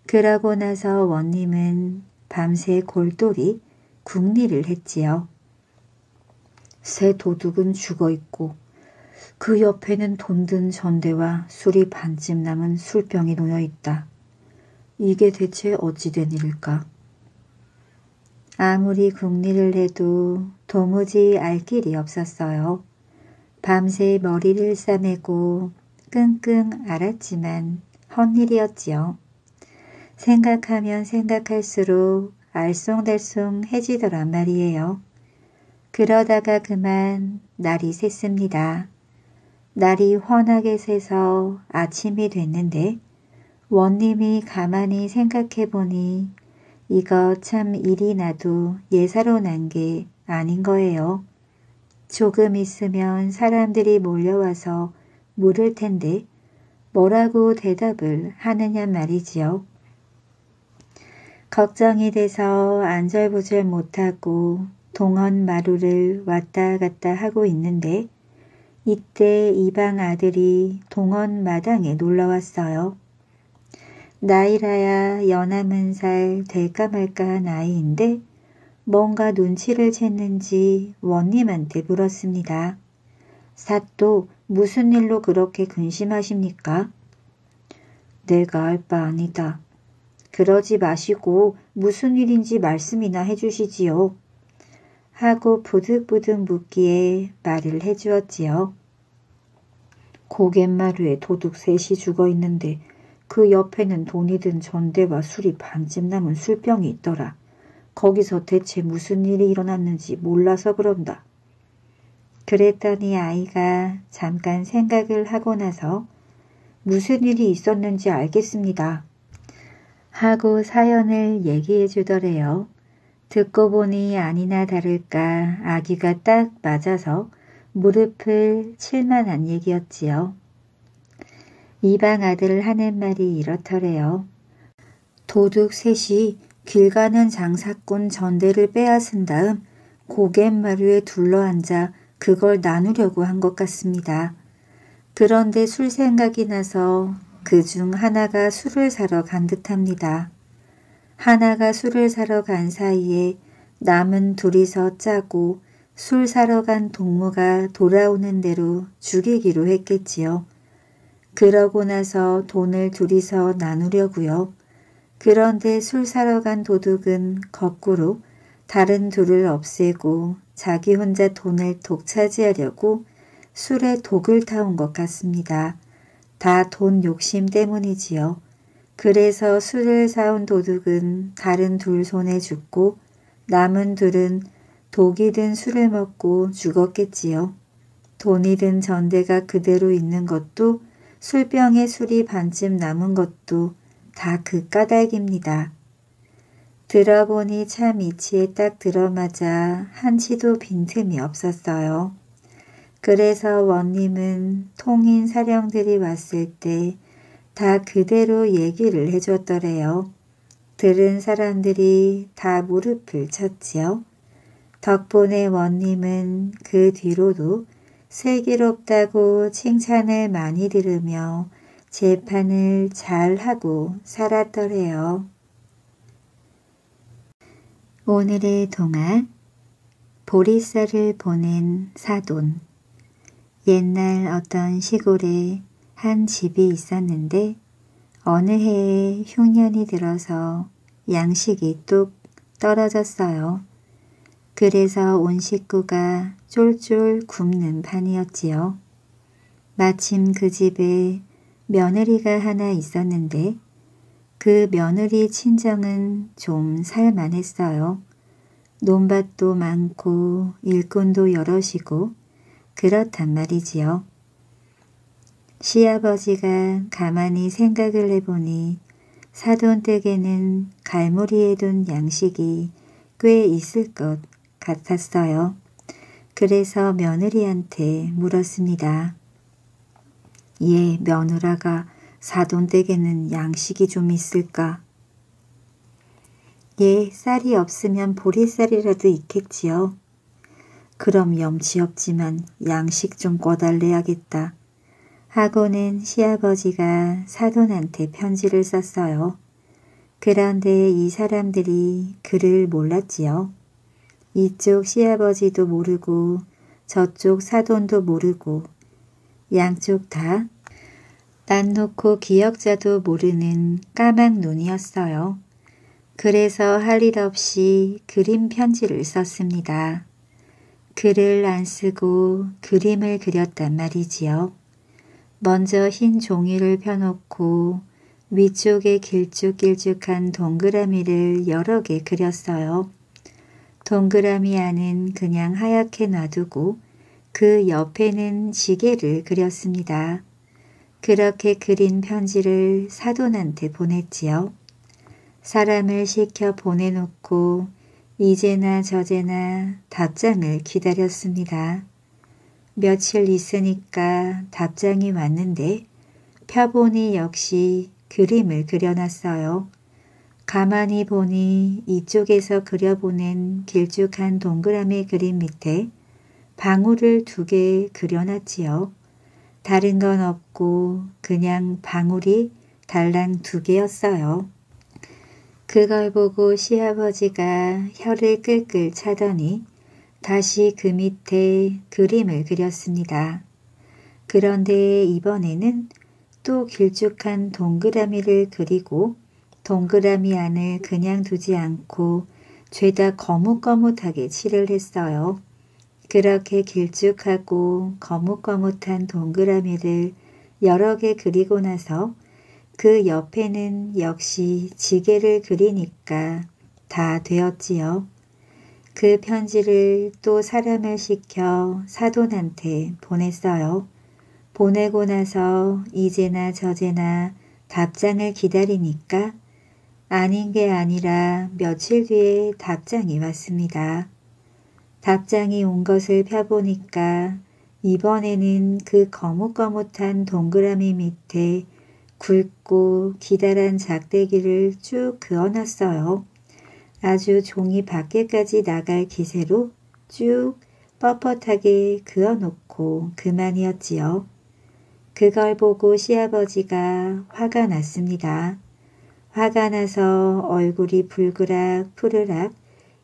그러고 나서 원님은 밤새 골똘히 궁리를 했지요. 새 도둑은 죽어있고 그 옆에는 돈든 전대와 술이 반쯤 남은 술병이 놓여있다. 이게 대체 어찌 된 일일까? 아무리 궁리를 해도 도무지 알 길이 없었어요. 밤새 머리를 싸매고 끙끙 앓았지만 헛일이었지요. 생각하면 생각할수록 알쏭달쏭해지더란 말이에요. 그러다가 그만 날이 샜습니다. 날이 환하게 새서 아침이 됐는데 원님이 가만히 생각해보니 이거 참 일이 나도 예사로 난 게 아닌 거예요. 조금 있으면 사람들이 몰려와서 물을 텐데 뭐라고 대답을 하느냐 말이지요. 걱정이 돼서 안절부절 못하고 동원 마루를 왔다 갔다 하고 있는데 이때 이방 아들이 동원 마당에 놀러왔어요. 나이라야 열남은 살 될까 말까한 아이인데 뭔가 눈치를 챘는지 원님한테 물었습니다. 사또 무슨 일로 그렇게 근심하십니까? 내가 알 바 아니다. 그러지 마시고 무슨 일인지 말씀이나 해주시지요. 하고 부득부득 묻기에 말을 해주었지요. 고갯마루에 도둑 셋이 죽어있는데 그 옆에는 돈이 든 전대와 술이 반쯤 남은 술병이 있더라. 거기서 대체 무슨 일이 일어났는지 몰라서 그런다. 그랬더니 아이가 잠깐 생각을 하고 나서 무슨 일이 있었는지 알겠습니다. 하고 사연을 얘기해 주더래요. 듣고 보니 아니나 다를까 아기가 딱 맞아서 무릎을 칠만한 얘기였지요. 이방 아들 하는 말이 이렇더래요. 도둑 셋이 길 가는 장사꾼 전대를 빼앗은 다음 고갯마루에 둘러앉아 그걸 나누려고 한 것 같습니다. 그런데 술 생각이 나서 그중 하나가 술을 사러 간 듯합니다. 하나가 술을 사러 간 사이에 남은 둘이서 짜고 술 사러 간 동무가 돌아오는 대로 죽이기로 했겠지요. 그러고 나서 돈을 둘이서 나누려고요. 그런데 술 사러 간 도둑은 거꾸로 다른 둘을 없애고 자기 혼자 돈을 독차지하려고 술에 독을 타온 것 같습니다. 다 돈 욕심 때문이지요. 그래서 술을 사온 도둑은 다른 둘 손에 죽고 남은 둘은 독이 든 술을 먹고 죽었겠지요. 돈이 든 전대가 그대로 있는 것도 술병에 술이 반쯤 남은 것도 다 그 까닭입니다. 들어보니 참 이치에 딱 들어맞아 한치도 빈틈이 없었어요. 그래서 원님은 통인 사령들이 왔을 때 다 그대로 얘기를 해줬더래요. 들은 사람들이 다 무릎을 쳤지요. 덕분에 원님은 그 뒤로도 슬기롭다고 칭찬을 많이 들으며 재판을 잘하고 살았더래요. 오늘의 동안 보리쌀을 보낸 사돈. 옛날 어떤 시골에 한 집이 있었는데 어느 해에 흉년이 들어서 양식이 뚝 떨어졌어요. 그래서 온 식구가 쫄쫄 굶는 판이었지요. 마침 그 집에 며느리가 하나 있었는데 그 며느리 친정은 좀 살만했어요. 논밭도 많고 일꾼도 여럿이고 그렇단 말이지요. 시아버지가 가만히 생각을 해보니 사돈 댁에는 갈무리에 둔 양식이 꽤 있을 것 같았어요. 그래서 며느리한테 물었습니다. 예, 며느라가 사돈 댁에는 양식이 좀 있을까? 예, 쌀이 없으면 보리쌀이라도 있겠지요. 그럼 염치 없지만 양식 좀 꿔달래야겠다. 하고는 시아버지가 사돈한테 편지를 썼어요. 그런데 이 사람들이 글을 몰랐지요. 이쪽 시아버지도 모르고 저쪽 사돈도 모르고 양쪽 다 난 놓고 기역자도 모르는 까막눈이었어요. 그래서 할 일 없이 그림 편지를 썼습니다. 글을 안 쓰고 그림을 그렸단 말이지요. 먼저 흰 종이를 펴놓고 위쪽에 길쭉길쭉한 동그라미를 여러 개 그렸어요. 동그라미 안은 그냥 하얗게 놔두고 그 옆에는 지게를 그렸습니다. 그렇게 그린 편지를 사돈한테 보냈지요. 사람을 시켜 보내놓고 이제나 저제나 답장을 기다렸습니다. 며칠 있으니까 답장이 왔는데 펴보니 역시 그림을 그려놨어요. 가만히 보니 이쪽에서 그려보낸 길쭉한 동그라미 그림 밑에 방울을 2개 그려놨지요. 다른 건 없고 그냥 방울이 달랑 2개였어요. 그걸 보고 시아버지가 혀를 끌끌 차더니 다시 그 밑에 그림을 그렸습니다. 그런데 이번에는 또 길쭉한 동그라미를 그리고 동그라미 안을 그냥 두지 않고 죄다 거뭇거뭇하게 칠을 했어요. 그렇게 길쭉하고 거뭇거뭇한 동그라미를 여러 개 그리고 나서 그 옆에는 역시 지게를 그리니까 다 되었지요. 그 편지를 또 사람을 시켜 사돈한테 보냈어요. 보내고 나서 이제나 저제나 답장을 기다리니까 아닌 게 아니라 며칠 뒤에 답장이 왔습니다. 답장이 온 것을 펴보니까 이번에는 그 거뭇거뭇한 동그라미 밑에 굵고 기다란 작대기를 쭉 그어놨어요. 아주 종이 밖에까지 나갈 기세로 쭉 뻣뻣하게 그어놓고 그만이었지요. 그걸 보고 시아버지가 화가 났습니다. 화가 나서 얼굴이 붉으락 푸르락,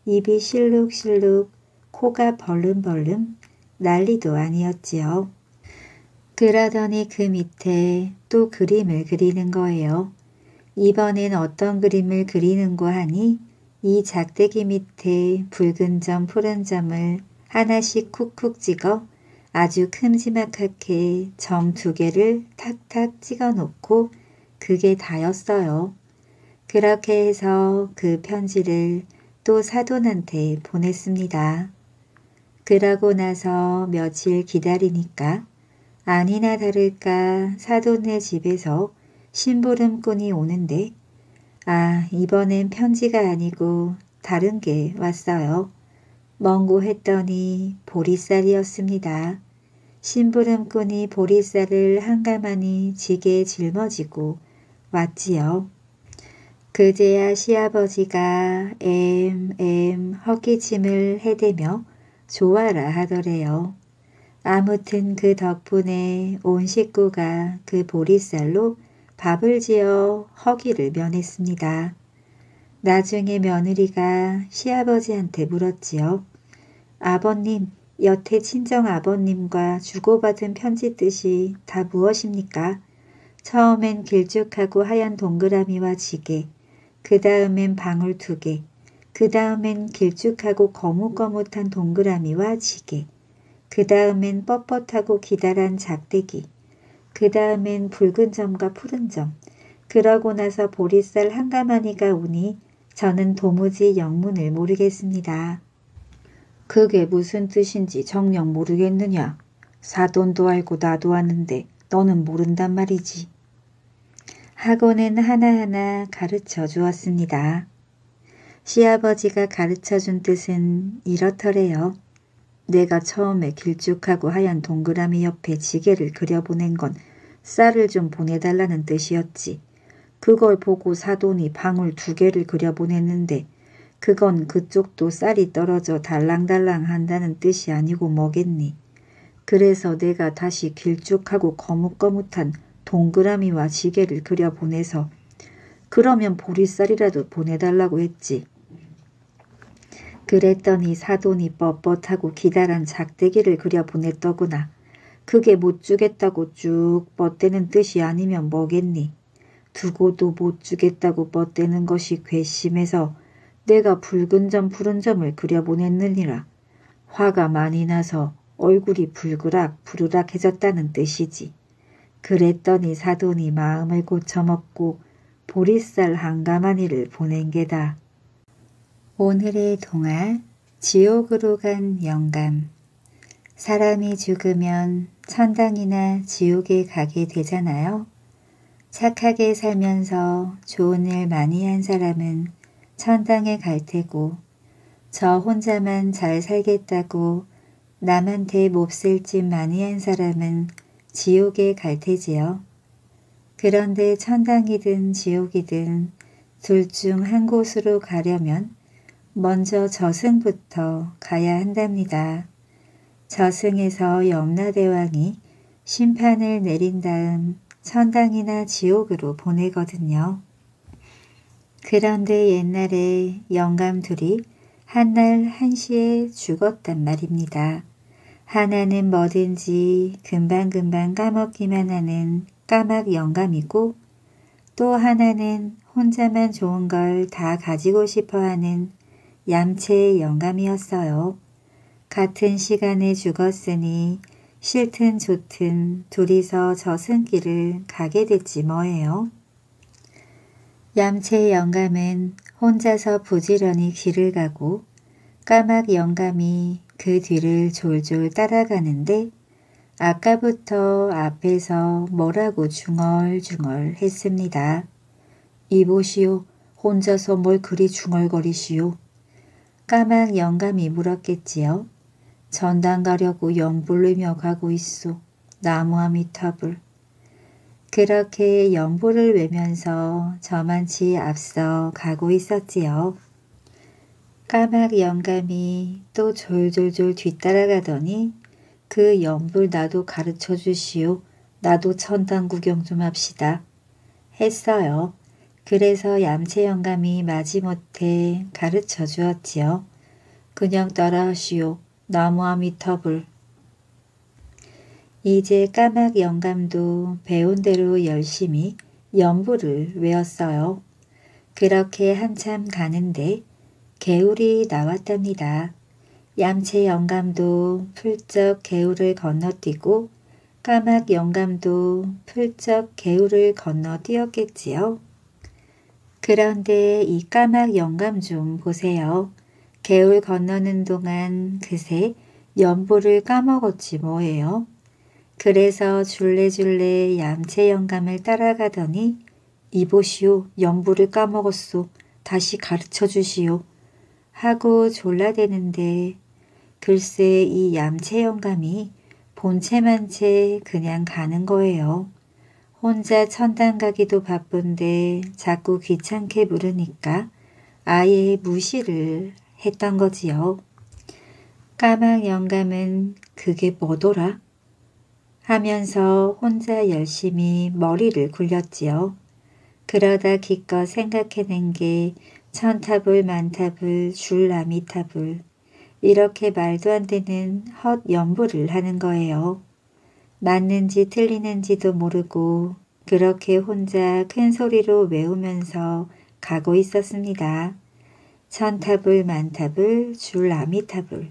입이 실룩실룩, 코가 벌름벌름, 난리도 아니었지요. 그러더니 그 밑에 또 그림을 그리는 거예요. 이번엔 어떤 그림을 그리는고 하니 이 작대기 밑에 붉은 점 푸른 점을 하나씩 쿡쿡 찍어 아주 큼지막하게 점 2개를 탁탁 찍어 놓고 그게 다였어요. 그렇게 해서 그 편지를 또 사돈한테 보냈습니다. 그러고 나서 며칠 기다리니까 아니나 다를까 사돈네 집에서 심부름꾼이 오는데 아, 이번엔 편지가 아니고 다른 게 왔어요. 멍고 했더니 보리쌀이었습니다. 심부름꾼이 보리쌀을 한가마니 지게 짊어지고 왔지요. 그제야 시아버지가 헉기침을 해대며 좋아라 하더래요. 아무튼 그 덕분에 온 식구가 그 보리쌀로 밥을 지어 허기를 면했습니다. 나중에 며느리가 시아버지한테 물었지요. 아버님, 여태 친정아버님과 주고받은 편지 뜻이 다 무엇입니까? 처음엔 길쭉하고 하얀 동그라미와 지게, 그 다음엔 방울 2개, 그 다음엔 길쭉하고 거뭇거뭇한 동그라미와 지게, 그 다음엔 뻣뻣하고 기다란 작대기, 그 다음엔 붉은 점과 푸른 점, 그러고 나서 보리쌀 한가마니가 오니 저는 도무지 영문을 모르겠습니다. 그게 무슨 뜻인지 정녕 모르겠느냐. 사돈도 알고 나도 아는데 너는 모른단 말이지. 하고는 하나하나 가르쳐 주었습니다. 시아버지가 가르쳐 준 뜻은 이렇더래요. 내가 처음에 길쭉하고 하얀 동그라미 옆에 지게를 그려보낸 건 쌀을 좀 보내달라는 뜻이었지. 그걸 보고 사돈이 방울 2개를 그려보냈는데 그건 그쪽도 쌀이 떨어져 달랑달랑 한다는 뜻이 아니고 뭐겠니. 그래서 내가 다시 길쭉하고 거뭇거뭇한 동그라미와 지게를 그려보내서 그러면 보리쌀이라도 보내달라고 했지. 그랬더니 사돈이 뻣뻣하고 기다란 작대기를 그려보냈더구나. 그게 못 주겠다고 쭉 뻗대는 뜻이 아니면 뭐겠니. 두고도 못 주겠다고 뻗대는 것이 괘씸해서 내가 붉은 점 푸른 점을 그려보냈느니라. 화가 많이 나서 얼굴이 붉으락 부르락해졌다는 뜻이지. 그랬더니 사돈이 마음을 고쳐먹고 보리쌀 한가마니를 보낸 게다. 오늘의 동화 지옥으로 간 영감. 사람이 죽으면 천당이나 지옥에 가게 되잖아요. 착하게 살면서 좋은 일 많이 한 사람은 천당에 갈 테고, 저 혼자만 잘 살겠다고 남한테 몹쓸 짓 많이 한 사람은 지옥에 갈 테지요. 그런데 천당이든 지옥이든 둘 중 한 곳으로 가려면 먼저 저승부터 가야 한답니다. 저승에서 염라대왕이 심판을 내린 다음 천당이나 지옥으로 보내거든요. 그런데 옛날에 영감 둘이 한날 한시에 죽었단 말입니다. 하나는 뭐든지 금방금방 까먹기만 하는 까막 영감이고, 또 하나는 혼자만 좋은 걸 다 가지고 싶어하는 얌체 영감이었어요. 같은 시간에 죽었으니 싫든 좋든 둘이서 저승길을 가게 됐지 뭐예요. 얌체 영감은 혼자서 부지런히 길을 가고, 까막 영감이 그 뒤를 졸졸 따라가는데 아까부터 앞에서 뭐라고 중얼중얼 했습니다. 이보시오, 혼자서 뭘 그리 중얼거리시오. 까막 영감이 물었겠지요. 전당 가려고 영 부르며 가고 있소. 나무아미타불. 그렇게 영부를 외면서 저만치 앞서 가고 있었지요. 까막 영감이 또 졸졸졸 뒤따라가더니 그 영불 나도 가르쳐 주시오. 나도 천당 구경 좀 합시다. 했어요. 그래서 얌체 영감이 마지못해 가르쳐 주었지요. 그냥 따라하시오. 나무아미타불. 이제 까막 영감도 배운 대로 열심히 염불을 외웠어요. 그렇게 한참 가는데 개울이 나왔답니다. 얌체 영감도 풀쩍 개울을 건너뛰고 까막 영감도 풀쩍 개울을 건너뛰었겠지요. 그런데 이 까막 영감 좀 보세요. 개울 건너는 동안 그새 염불을 까먹었지 뭐예요. 그래서 줄래줄래 얌체 영감을 따라가더니 이보시오, 염불을 까먹었소. 다시 가르쳐 주시오. 하고 졸라대는데 글쎄 이 얌체 영감이 본체만 채 그냥 가는 거예요. 혼자 천당 가기도 바쁜데 자꾸 귀찮게 부르니까 아예 무시를 했던 거지요. 까막 영감은 그게 뭐더라? 하면서 혼자 열심히 머리를 굴렸지요. 그러다 기껏 생각해낸 게 천타불, 만타불, 줄라미타불, 이렇게 말도 안 되는 헛 염불을 하는 거예요. 맞는지 틀리는지도 모르고 그렇게 혼자 큰 소리로 외우면서 가고 있었습니다. 천타불, 만타불, 줄라미타불.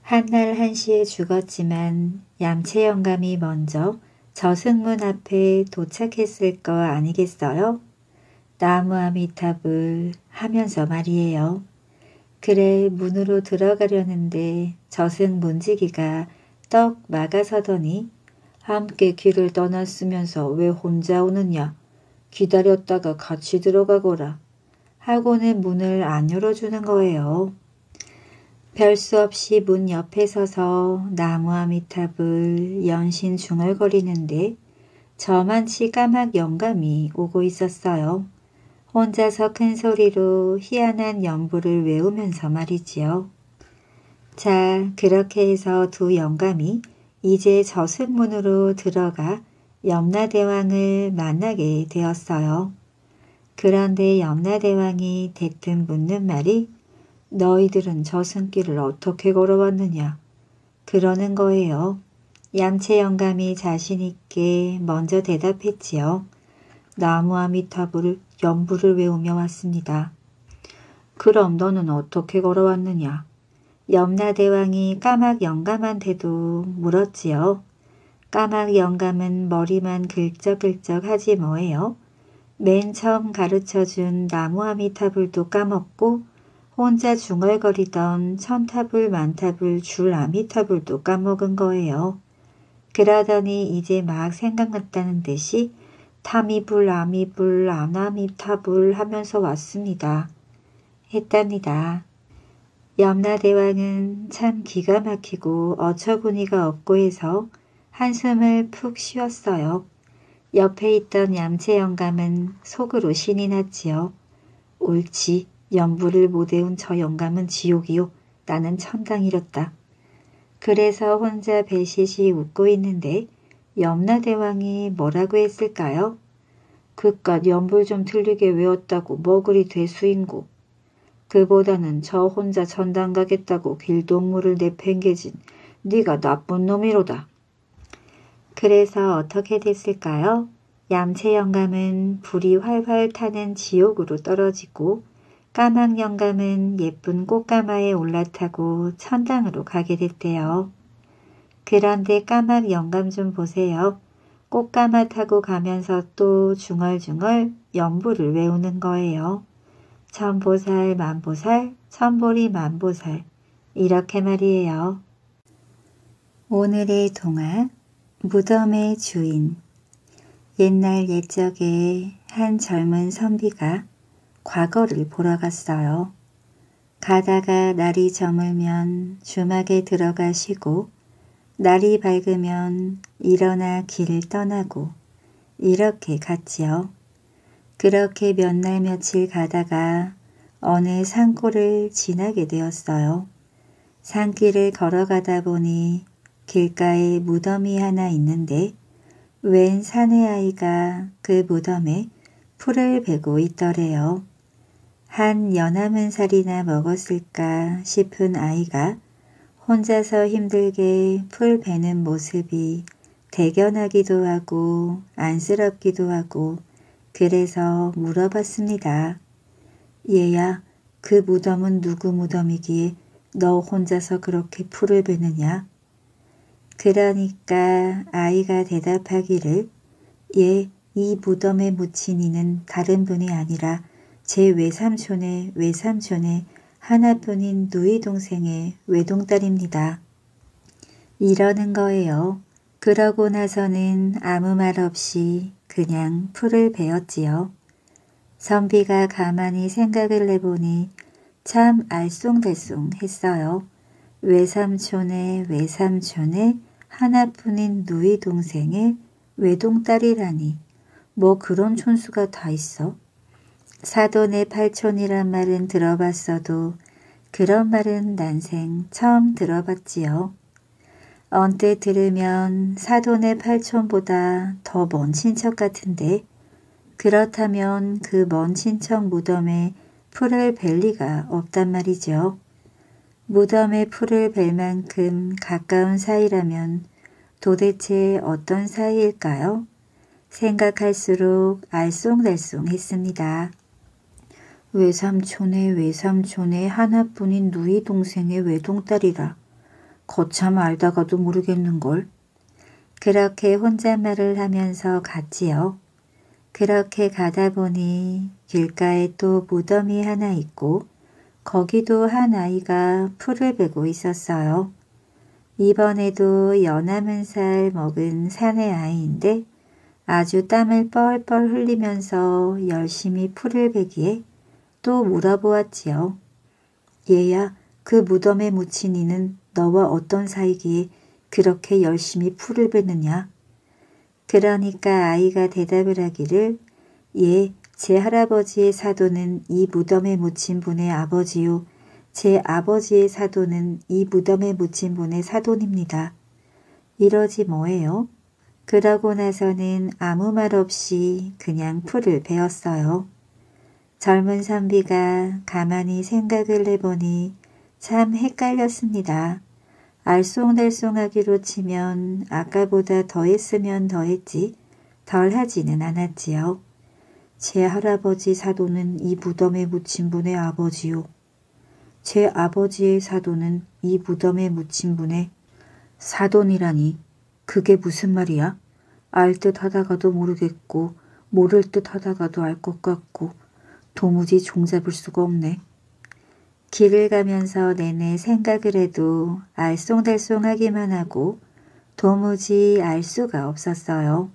한날 한시에 죽었지만 얌체 영감이 먼저 저승문 앞에 도착했을 거 아니겠어요? 나무아미타불 하면서 말이에요. 그래 문으로 들어가려는데 저승 문지기가 떡 막아서더니 함께 길을 떠났으면서 왜 혼자 오느냐. 기다렸다가 같이 들어가거라. 하고는 문을 안 열어주는 거예요. 별수 없이 문 옆에 서서 나무아미타불 연신 중얼거리는데 저만치 까막 영감이 오고 있었어요. 혼자서 큰 소리로 희한한 염불을 외우면서 말이지요. 자, 그렇게 해서 두 영감이 이제 저승문으로 들어가 염라대왕을 만나게 되었어요. 그런데 염라대왕이 대뜸 묻는 말이 너희들은 저승길을 어떻게 걸어왔느냐 그러는 거예요. 얌체 영감이 자신있게 먼저 대답했지요. 나무아미타불 염불을 외우며 왔습니다. 그럼 너는 어떻게 걸어왔느냐? 염라대왕이 까막 영감한테도 물었지요. 까막 영감은 머리만 긁적긁적 하지 뭐예요. 맨 처음 가르쳐준 나무아미타불도 까먹고 혼자 중얼거리던 천타불 만타불 줄아미타불도 까먹은 거예요. 그러더니 이제 막 생각났다는 듯이 타미불 아미불 아나미타불 하면서 왔습니다. 했답니다. 염라대왕은 참 기가 막히고 어처구니가 없고 해서 한숨을 푹 쉬었어요. 옆에 있던 얌체 영감은 속으로 신이 났지요. 옳지, 염불을 못 외운 저 영감은 지옥이요. 나는 천당이렸다. 그래서 혼자 배시시 웃고 있는데 염라대왕이 뭐라고 했을까요? 그깟 염불 좀 틀리게 외웠다고 뭐 그리 되수인고. 그보다는 저 혼자 천당 가겠다고 길동무를 내팽개진 네가 나쁜 놈이로다. 그래서 어떻게 됐을까요? 얌체 영감은 불이 활활 타는 지옥으로 떨어지고 까망 영감은 예쁜 꽃가마에 올라타고 천당으로 가게 됐대요. 그런데 까망 영감 좀 보세요. 꽃가마 타고 가면서 또 중얼중얼 염불을 외우는 거예요. 천보살 만보살 천보리 만보살 이렇게 말이에요. 오늘의 동화 무덤의 주인. 옛날 옛적에 한 젊은 선비가 과거를 보러 갔어요. 가다가 날이 저물면 주막에 들어가 쉬고 날이 밝으면 일어나 길을 떠나고 이렇게 갔지요. 그렇게 몇 날 며칠 가다가 어느 산골을 지나게 되었어요. 산길을 걸어가다 보니 길가에 무덤이 하나 있는데 웬 사내 아이가 그 무덤에 풀을 베고 있더래요. 한 여남은 살이나 먹었을까 싶은 아이가 혼자서 힘들게 풀 베는 모습이 대견하기도 하고 안쓰럽기도 하고 그래서 물어봤습니다. 얘야, 그 무덤은 누구 무덤이기에 너 혼자서 그렇게 풀을 베느냐? 그러니까 아이가 대답하기를 예, 이 무덤에 묻힌 이는 다른 분이 아니라 제 외삼촌의 하나뿐인 누이 동생의 외동딸입니다. 이러는 거예요. 그러고 나서는 아무 말 없이 그냥 풀을 베었지요. 선비가 가만히 생각을 해보니 참 알쏭달쏭 했어요. 외삼촌의 하나뿐인 누이 동생의 외동딸이라니 뭐 그런 촌수가 다 있어? 사돈의 팔촌이란 말은 들어봤어도 그런 말은 난생 처음 들어봤지요. 언뜻 들으면 사돈의 팔촌보다 더 먼 친척 같은데 그렇다면 그 먼 친척 무덤에 풀을 벨 리가 없단 말이죠. 무덤에 풀을 벨 만큼 가까운 사이라면 도대체 어떤 사이일까요? 생각할수록 알쏭달쏭했습니다. 외삼촌의 하나뿐인 누이 동생의 외동딸이라. 거참 알다가도 모르겠는걸. 그렇게 혼잣말을 하면서 갔지요. 그렇게 가다 보니 길가에 또 무덤이 하나 있고 거기도 한 아이가 풀을 베고 있었어요. 이번에도 여남은 살 먹은 사내 아이인데 아주 땀을 뻘뻘 흘리면서 열심히 풀을 베기에 또 물어보았지요. 얘야, 그 무덤에 묻힌 이는 너와 어떤 사이기에 그렇게 열심히 풀을 베느냐? 그러니까 아이가 대답을 하기를 예, 제 할아버지의 사돈은 이 무덤에 묻힌 분의 아버지요. 제 아버지의 사돈은 이 무덤에 묻힌 분의 사돈입니다. 이러지 뭐예요? 그러고 나서는 아무 말 없이 그냥 풀을 베었어요. 젊은 선비가 가만히 생각을 해보니 참 헷갈렸습니다. 알쏭달쏭하기로 치면 아까보다 더했으면 더했지 덜하지는 않았지요. 제 할아버지 사돈은 이 무덤에 묻힌 분의 아버지요. 제 아버지의 사돈은 이 무덤에 묻힌 분의 사돈이라니 그게 무슨 말이야? 알 듯 하다가도 모르겠고 모를 듯 하다가도 알 것 같고 도무지 종잡을 수가 없네. 길을 가면서 내내 생각을 해도 알쏭달쏭하기만 하고 도무지 알 수가 없었어요.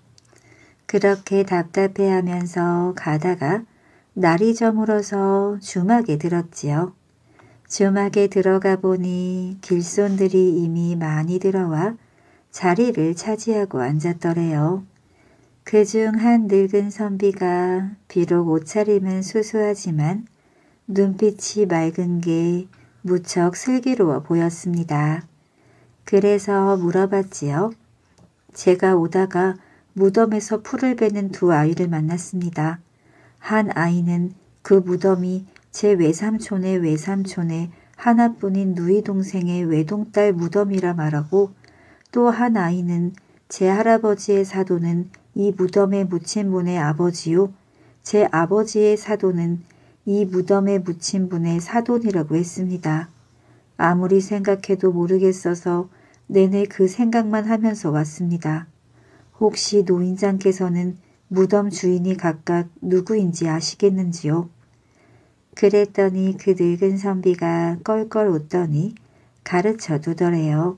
그렇게 답답해하면서 가다가 날이 저물어서 주막에 들었지요. 주막에 들어가 보니 길손들이 이미 많이 들어와 자리를 차지하고 앉았더래요. 그중 한 늙은 선비가 비록 옷차림은 수수하지만 눈빛이 맑은 게 무척 슬기로워 보였습니다. 그래서 물어봤지요. 제가 오다가 무덤에서 풀을 베는 두 아이를 만났습니다. 한 아이는 그 무덤이 제 외삼촌의 외삼촌의 하나뿐인 누이 동생의 외동딸 무덤이라 말하고 또 한 아이는 제 할아버지의 사도는 이 무덤에 묻힌 분의 아버지요. 제 아버지의 사도는 이 무덤에 묻힌 분의 사돈이라고 했습니다. 아무리 생각해도 모르겠어서 내내 그 생각만 하면서 왔습니다. 혹시 노인장께서는 무덤 주인이 각각 누구인지 아시겠는지요? 그랬더니 그 늙은 선비가 껄껄 웃더니 가르쳐 두더래요.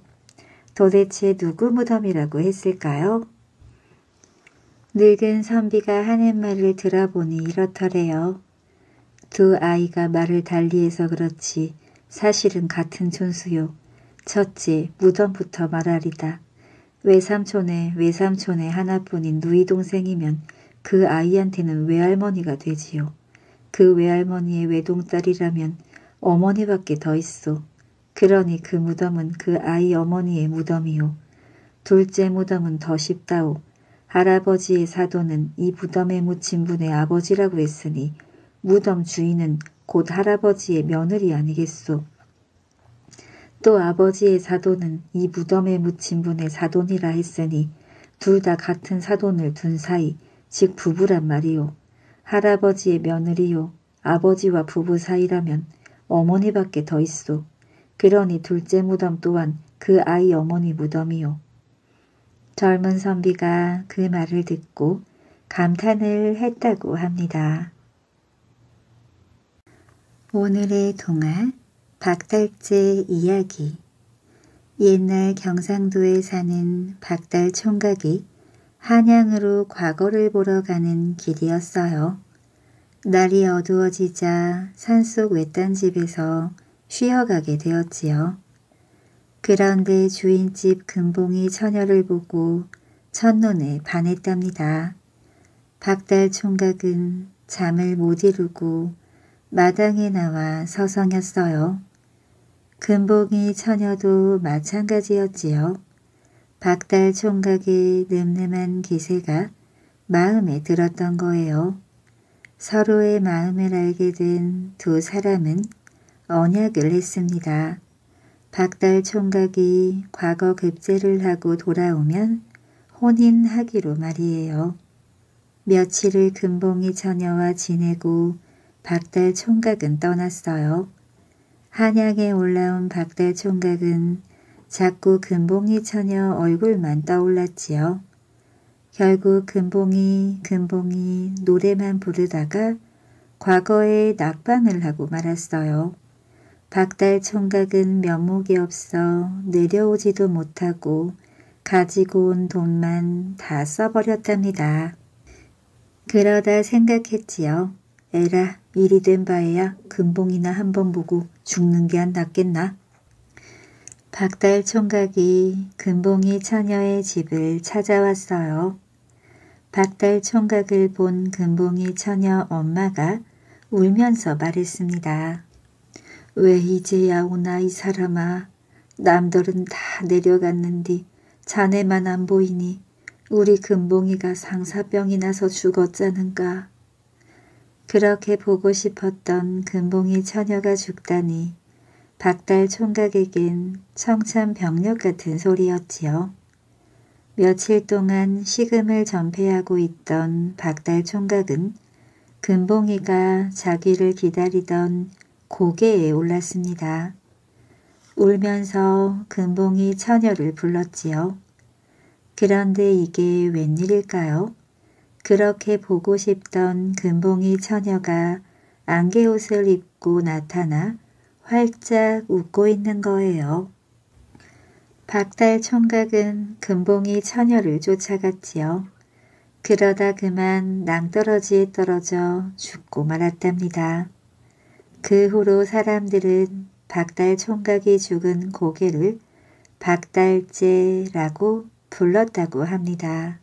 도대체 누구 무덤이라고 했을까요? 늙은 선비가 하는 말을 들어보니 이렇더래요. 두 아이가 말을 달리해서 그렇지 사실은 같은 존수요. 첫째 무덤부터 말하리다. 외삼촌의 외삼촌의 하나뿐인 누이 동생이면 그 아이한테는 외할머니가 되지요. 그 외할머니의 외동딸이라면 어머니밖에 더 있소. 그러니 그 무덤은 그 아이 어머니의 무덤이요. 둘째 무덤은 더 쉽다오. 할아버지의 사도는 이 무덤에 묻힌 분의 아버지라고 했으니 무덤 주인은 곧 할아버지의 며느리 아니겠소. 또 아버지의 사도는 이 무덤에 묻힌 분의 사돈이라 했으니 둘 다 같은 사돈을 둔 사이, 즉 부부란 말이오. 할아버지의 며느리요. 아버지와 부부 사이라면 어머니밖에 더 있소. 그러니 둘째 무덤 또한 그 아이 어머니 무덤이요. 젊은 선비가 그 말을 듣고 감탄을 했다고 합니다. 오늘의 동화 박달재 이야기. 옛날 경상도에 사는 박달 총각이 한양으로 과거를 보러 가는 길이었어요. 날이 어두워지자 산속 외딴 집에서 쉬어가게 되었지요. 그런데 주인집 금봉이 처녀를 보고 첫눈에 반했답니다. 박달 총각은 잠을 못 이루고 마당에 나와 서성였어요. 금봉이 처녀도 마찬가지였지요. 박달 총각의 늠름한 기세가 마음에 들었던 거예요. 서로의 마음을 알게 된 두 사람은 언약을 했습니다. 박달 총각이 과거 급제를 하고 돌아오면 혼인하기로 말이에요. 며칠을 금봉이 처녀와 지내고 박달 총각은 떠났어요. 한양에 올라온 박달 총각은 자꾸 금봉이 처녀 얼굴만 떠올랐지요. 결국 금봉이 노래만 부르다가 과거에 낙방을 하고 말았어요. 박달 총각은 면목이 없어 내려오지도 못하고 가지고 온 돈만 다 써버렸답니다. 그러다 생각했지요. 에라, 일이 된 바에야 금봉이나 한번 보고 죽는 게 안 낫겠나? 박달 총각이 금봉이 처녀의 집을 찾아왔어요. 박달 총각을 본 금봉이 처녀 엄마가 울면서 말했습니다. 왜 이제야 오나 이 사람아. 남들은 다 내려갔는디 자네만 안 보이니 우리 금봉이가 상사병이 나서 죽었잖은가. 그렇게 보고 싶었던 금봉이 처녀가 죽다니 박달 총각에겐 청천벽력 같은 소리였지요. 며칠 동안 식음을 전폐하고 있던 박달 총각은 금봉이가 자기를 기다리던 고개에 올랐습니다. 울면서 금봉이 처녀를 불렀지요. 그런데 이게 웬일일까요? 그렇게 보고 싶던 금봉이 처녀가 안개옷을 입고 나타나 활짝 웃고 있는 거예요. 박달 총각은 금봉이 처녀를 쫓아갔지요. 그러다 그만 낭떠러지에 떨어져 죽고 말았답니다. 그 후로 사람들은 박달 총각이 죽은 고개를 박달재라고 불렀다고 합니다.